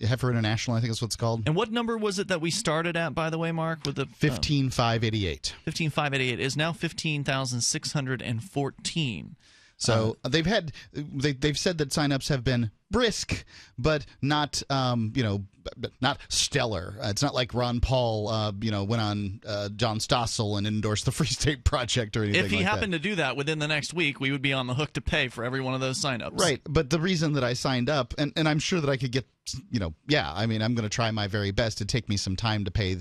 Heifer International, I think that's what it's called. And what number was it that we started at, by the way, Mark? With the 15,588. 15,588 is now 15,614. So they've said that signups have been brisk, but not not stellar. It's not like Ron Paul went on John Stossel and endorsed the Free State Project or anything. If he happened to do that within the next week, we would be on the hook to pay for every one of those signups. Right, but the reason that I signed up, and I'm sure that I could get, I'm going to try my very best. It'd take me some time to pay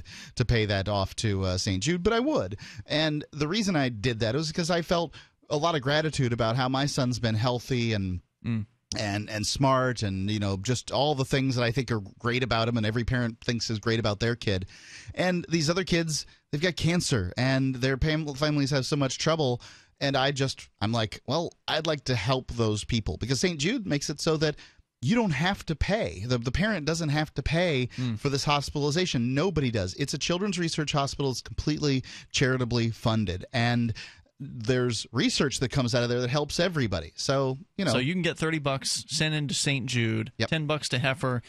that off to St. Jude, but I would. And the reason I did that was because I felt a lot of gratitude about how my son's been healthy and smart, and just all the things that I think are great about him, and every parent thinks is great about their kid. And these other kids, they've got cancer, and their families have so much trouble. And I'm like, well, I'd like to help those people, because St. Jude makes it so that you don't have to pay. The parent doesn't have to pay for this hospitalization. Nobody does. It's a children's research hospital. It's completely charitably funded, and there's research that comes out of there that helps everybody. So, So you can get $30 sent into St. Jude, yep. $10 to Heifer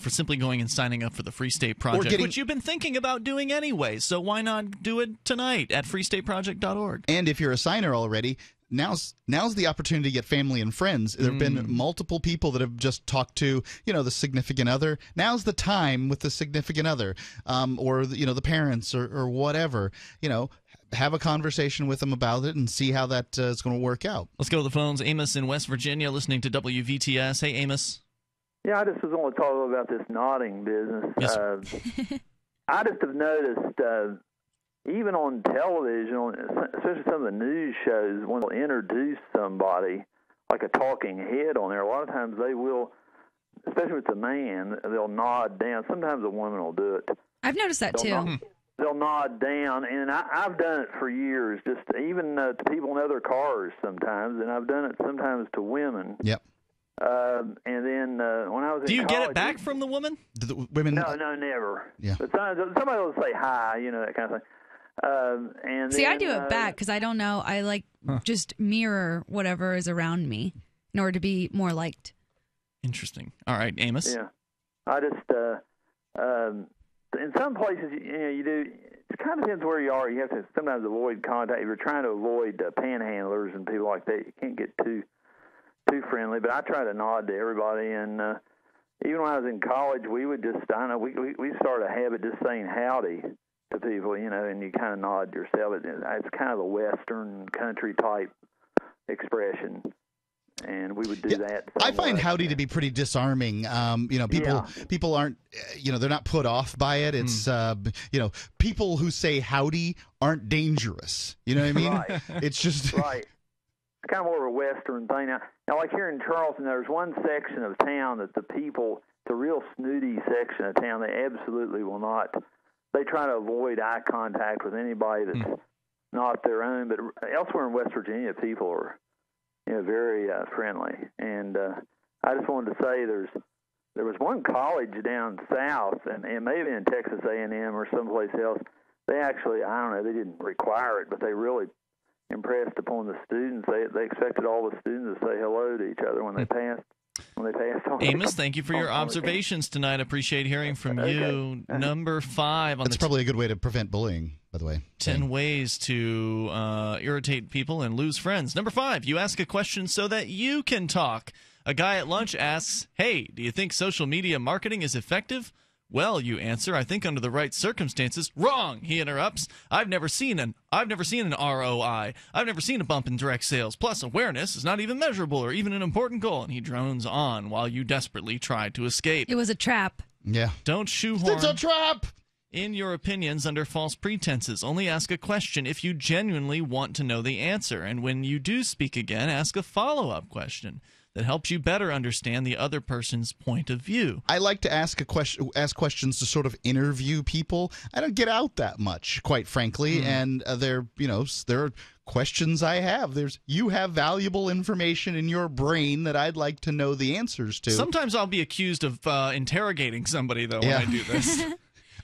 for simply going and signing up for the Free State Project, which you've been thinking about doing anyway. So why not do it tonight at freestateproject.org? And if you're a signer already, now's the opportunity to get family and friends. There have been multiple people that have just talked to, the significant other. Now's the time with the significant other or the parents or whatever, Have a conversation with them about it and see how that is going to work out. Let's go to the phones. Amos in West Virginia, listening to WVTS. Hey, Amos. Yeah, I just was going to talk about this nodding business. Yes, I just have noticed, even on television, especially some of the news shows, when they'll introduce somebody, like a talking head on there, a lot of times they will, especially with the man, they'll nod down. Sometimes a woman will do it. I've noticed that, too. They'll nod down, and I've done it for years, just even to people in other cars sometimes, and I've done it sometimes to women. Yep. And then when I was in college... Do you get it back from the woman? Do the women? No, never. Yeah. But somebody will say hi, that kind of thing. I do it back because I don't know. I just mirror whatever is around me in order to be more liked. Interesting. All right, Amos. Yeah. I just... in some places, you do. It kind of depends where you are. You have to sometimes avoid contact. If you're trying to avoid panhandlers and people like that, you can't get too friendly. But I try to nod to everybody. And even when I was in college, we would just, we started a habit just saying howdy to people, and you kind of nod to yourself. It's kind of a Western country type expression. And we would do that. I find howdy to be pretty disarming. People aren't, they're not put off by it. It's, people who say howdy aren't dangerous. You know what I mean? Right. It's just... Right. kind of more of a Western thing. Now, like here in Charleston, there's one section of town that the people, the real snooty section of town, they absolutely will not. They try to avoid eye contact with anybody that's not their own. But elsewhere in West Virginia, people are, you know, very friendly. And I just wanted to say there was one college down south, and maybe in Texas A&M or someplace else. They actually, I don't know, they didn't require it, but they really impressed upon the students. They expected all the students to say hello to each other when they passed. On. Amos, thank you for your observations tonight. I appreciate hearing from you. Number 5 on that's the probably a good way to prevent bullying, by the way. 10 ways to irritate people and lose friends. Number 5, you ask a question so that you can talk. A guy at lunch asks, "Hey, do you think social media marketing is effective?" Well, you answer, "I think under the right circumstances." Wrong, he interrupts. I've never seen an ROI. I've never seen a bump in direct sales. Plus, awareness is not even measurable or even an important goal. And he drones on while you desperately try to escape. It was a trap. Yeah. Don't shoehorn. It's a trap. In your opinions under false pretenses. Only ask a question if you genuinely want to know the answer. And when you do speak again, ask a follow-up question that helps you better understand the other person's point of view. I like to ask questions to sort of interview people. I don't get out that much, quite frankly, and there are questions I have. You have valuable information in your brain that I'd like to know the answers to. Sometimes I'll be accused of interrogating somebody, though, when I do this.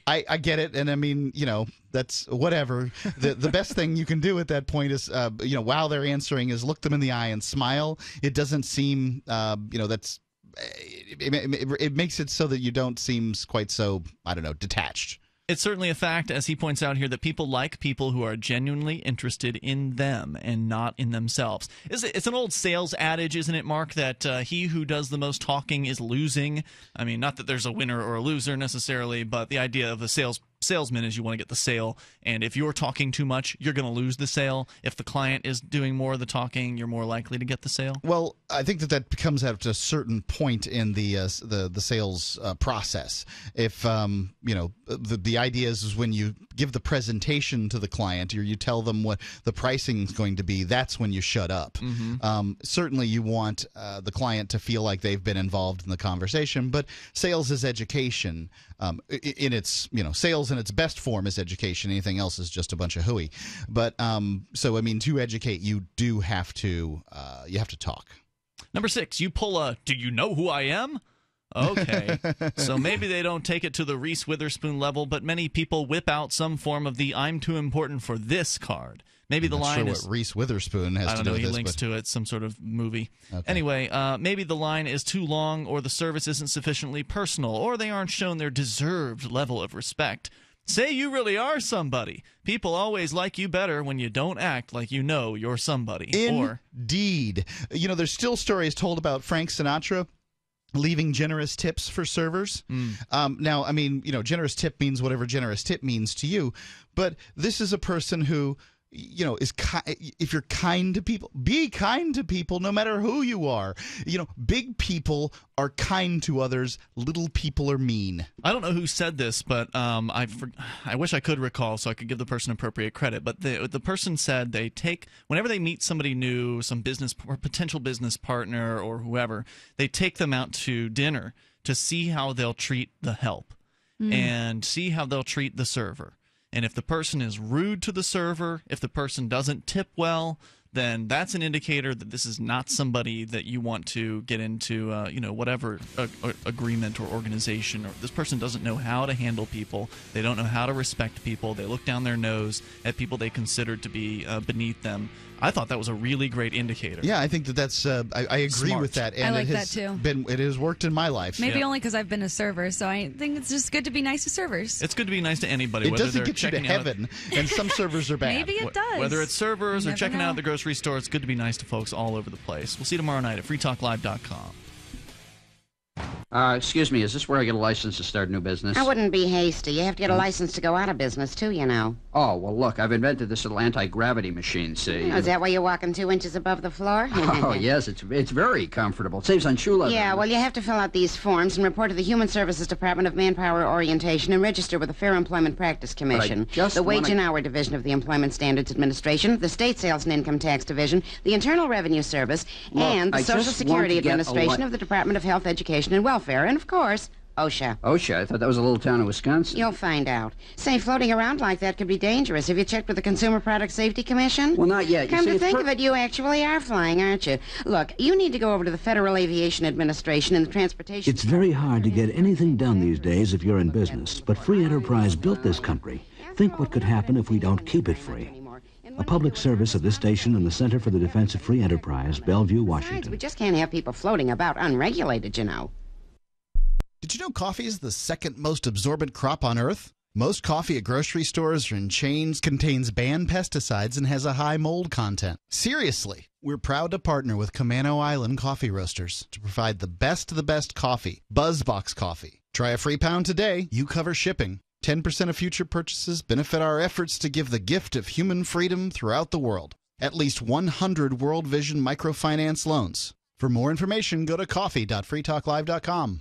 I get it, and I mean, that's whatever. The best thing you can do at that point is, while they're answering, is look them in the eye and smile. It doesn't seem, it makes it so that you don't seem quite so, I don't know, detached. It's certainly a fact, as he points out here, that people like people who are genuinely interested in them and not in themselves. It's an old sales adage, isn't it, Mark, that he who does the most talking is losing? I mean, not that there's a winner or a loser necessarily, but the idea of a salesman is you want to get the sale. And if you're talking too much, you're going to lose the sale. If the client is doing more of the talking, you're more likely to get the sale. Well, I think that becomes at a certain point in the sales process. If the idea is when you give the presentation to the client or you tell them what the pricing is going to be, that's when you shut up. Certainly you want the client to feel like they've been involved in the conversation, but sales is education. Sales in its best form is education. Anything else is just a bunch of hooey. But so, I mean, to educate, you do have to talk. Number 6, you pull a "Do you know who I am?" Okay, so maybe they don't take it to the Reese Witherspoon level, but many people whip out some form of the "I'm too important for this" card. Maybe the line is, Reese Witherspoon has to do with this. I don't know, he links to it, some sort of movie. Okay. Anyway, maybe the line is too long, or the service isn't sufficiently personal, or they aren't shown their deserved level of respect. Say you really are somebody. People always like you better when you don't act like you know you're somebody. Indeed. There's still stories told about Frank Sinatra leaving generous tips for servers. Now, I mean, generous tip means whatever generous tip means to you. But this is a person who, if you're kind to people, be kind to people no matter who you are. Big people are kind to others. Little people are mean. I don't know who said this, but I wish I could recall so I could give the person appropriate credit. But the person said whenever they meet somebody new, some business or potential business partner or whoever, they take them out to dinner to see how they'll treat the help and see how they'll treat the server. And if the person is rude to the server, if the person doesn't tip well, then that's an indicator that this is not somebody that you want to get into, whatever agreement or organization. Or this person doesn't know how to handle people. They don't know how to respect people. They look down their nose at people they consider to be beneath them. I thought that was a really great indicator. Yeah, I think that's I agree smart with that. And I like it has that too. It has worked in my life. Maybe only because I've been a server, so I think it's just good to be nice to servers. It's good to be nice to anybody. It doesn't get you to heaven, and some servers are bad. Maybe it does. Whether it's servers or checking out the grocery store, it's good to be nice to folks all over the place. We'll see you tomorrow night at freetalklive.com. Excuse me, is this where I get a license to start a new business? I wouldn't be hasty. You have to get a license to go out of business, too, Oh, well, look, I've invented this little anti-gravity machine, see? Oh, is that why you're walking 2 inches above the floor? Oh, yes, it's very comfortable. It saves on shoe leather. Yeah, well, you have to fill out these forms and report to the Human Services Department of Manpower Orientation and register with the Fair Employment Practice Commission, the Wage and Hour Division of the Employment Standards Administration, the State Sales and Income Tax Division, the Internal Revenue Service, and the Social Security Administration of the Department of Health, Education, and Welfare, and, of course, OSHA. OSHA? I thought that was a little town in Wisconsin. You'll find out. Say, floating around like that could be dangerous. Have you checked with the Consumer Product Safety Commission? Well, not yet. Come to think of it, you actually are flying, aren't you? Look, you need to go over to the Federal Aviation Administration and the Transportation... It's very hard to get anything done these days if you're in business, but free enterprise built this country. Think what could happen if we don't keep it free. A public service of this station and the Center for the Defense of Free Enterprise, Bellevue, Washington. Besides, we just can't have people floating about unregulated, you know. Did you know coffee is the second most absorbent crop on Earth? Most coffee at grocery stores or in chains contains banned pesticides and has a high mold content. Seriously, we're proud to partner with Kamano Island Coffee Roasters to provide the best of the best coffee, BuzzBox Coffee. Try a free pound today. You cover shipping. 10% of future purchases benefit our efforts to give the gift of human freedom throughout the world. At least 100 World Vision microfinance loans. For more information, go to coffee.freetalklive.com.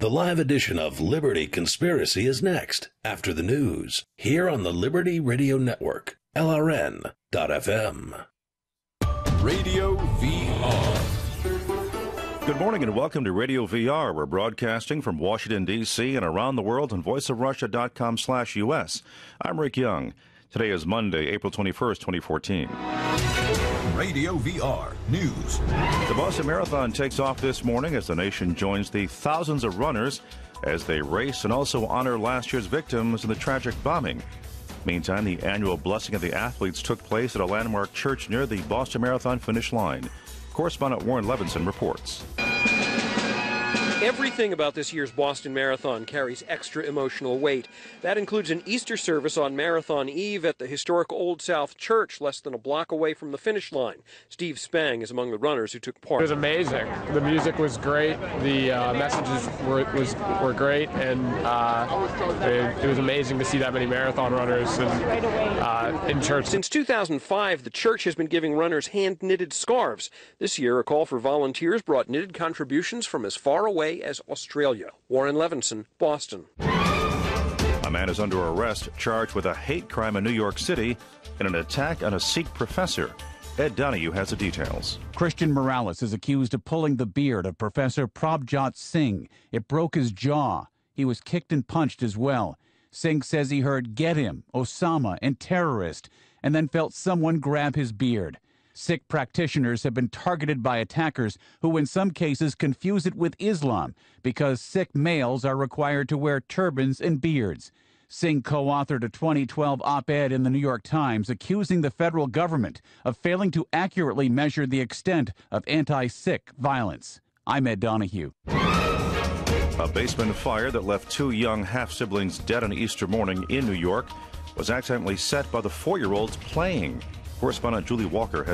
The live edition of Liberty Conspiracy is next, after the news, here on the Liberty Radio Network, LRN.FM. Radio VR. Good morning and welcome to Radio VR. We're broadcasting from Washington, D.C. and around the world on voiceofrussia.com/US. I'm Rick Young. Today is Monday, April 21st, 2014. Radio VR News. The Boston Marathon takes off this morning as the nation joins the thousands of runners as they race and also honor last year's victims in the tragic bombing. Meantime, the annual blessing of the athletes took place at a landmark church near the Boston Marathon finish line. Correspondent Warren Levinson reports. Everything about this year's Boston Marathon carries extra emotional weight. That includes an Easter service on Marathon Eve at the historic Old South Church, less than a block away from the finish line. Steve Spang is among the runners who took part. It was amazing. The music was great. The messages were great, and it was amazing to see that many marathon runners in church. Since 2005, the church has been giving runners hand-knitted scarves. This year, a call for volunteers brought knitted contributions from as far away as Australia. Warren Levinson, Boston. A man is under arrest charged with a hate crime in New York City in an attack on a Sikh professor. Ed Donahue has the details. Christian Morales is accused of pulling the beard of Professor Prabhjot Singh. It broke his jaw. He was kicked and punched as well. Singh says he heard "get him," "Osama," and "terrorist," and then felt someone grab his beard. Sikh practitioners have been targeted by attackers who in some cases confuse it with Islam because Sikh males are required to wear turbans and beards. Singh co-authored a 2012 op-ed in the New York Times accusing the federal government of failing to accurately measure the extent of anti-Sikh violence. I'm Ed Donahue. A basement fire that left 2 young half-siblings dead on Easter morning in New York was accidentally set by the 4-year-olds playing. Correspondent Julie Walker has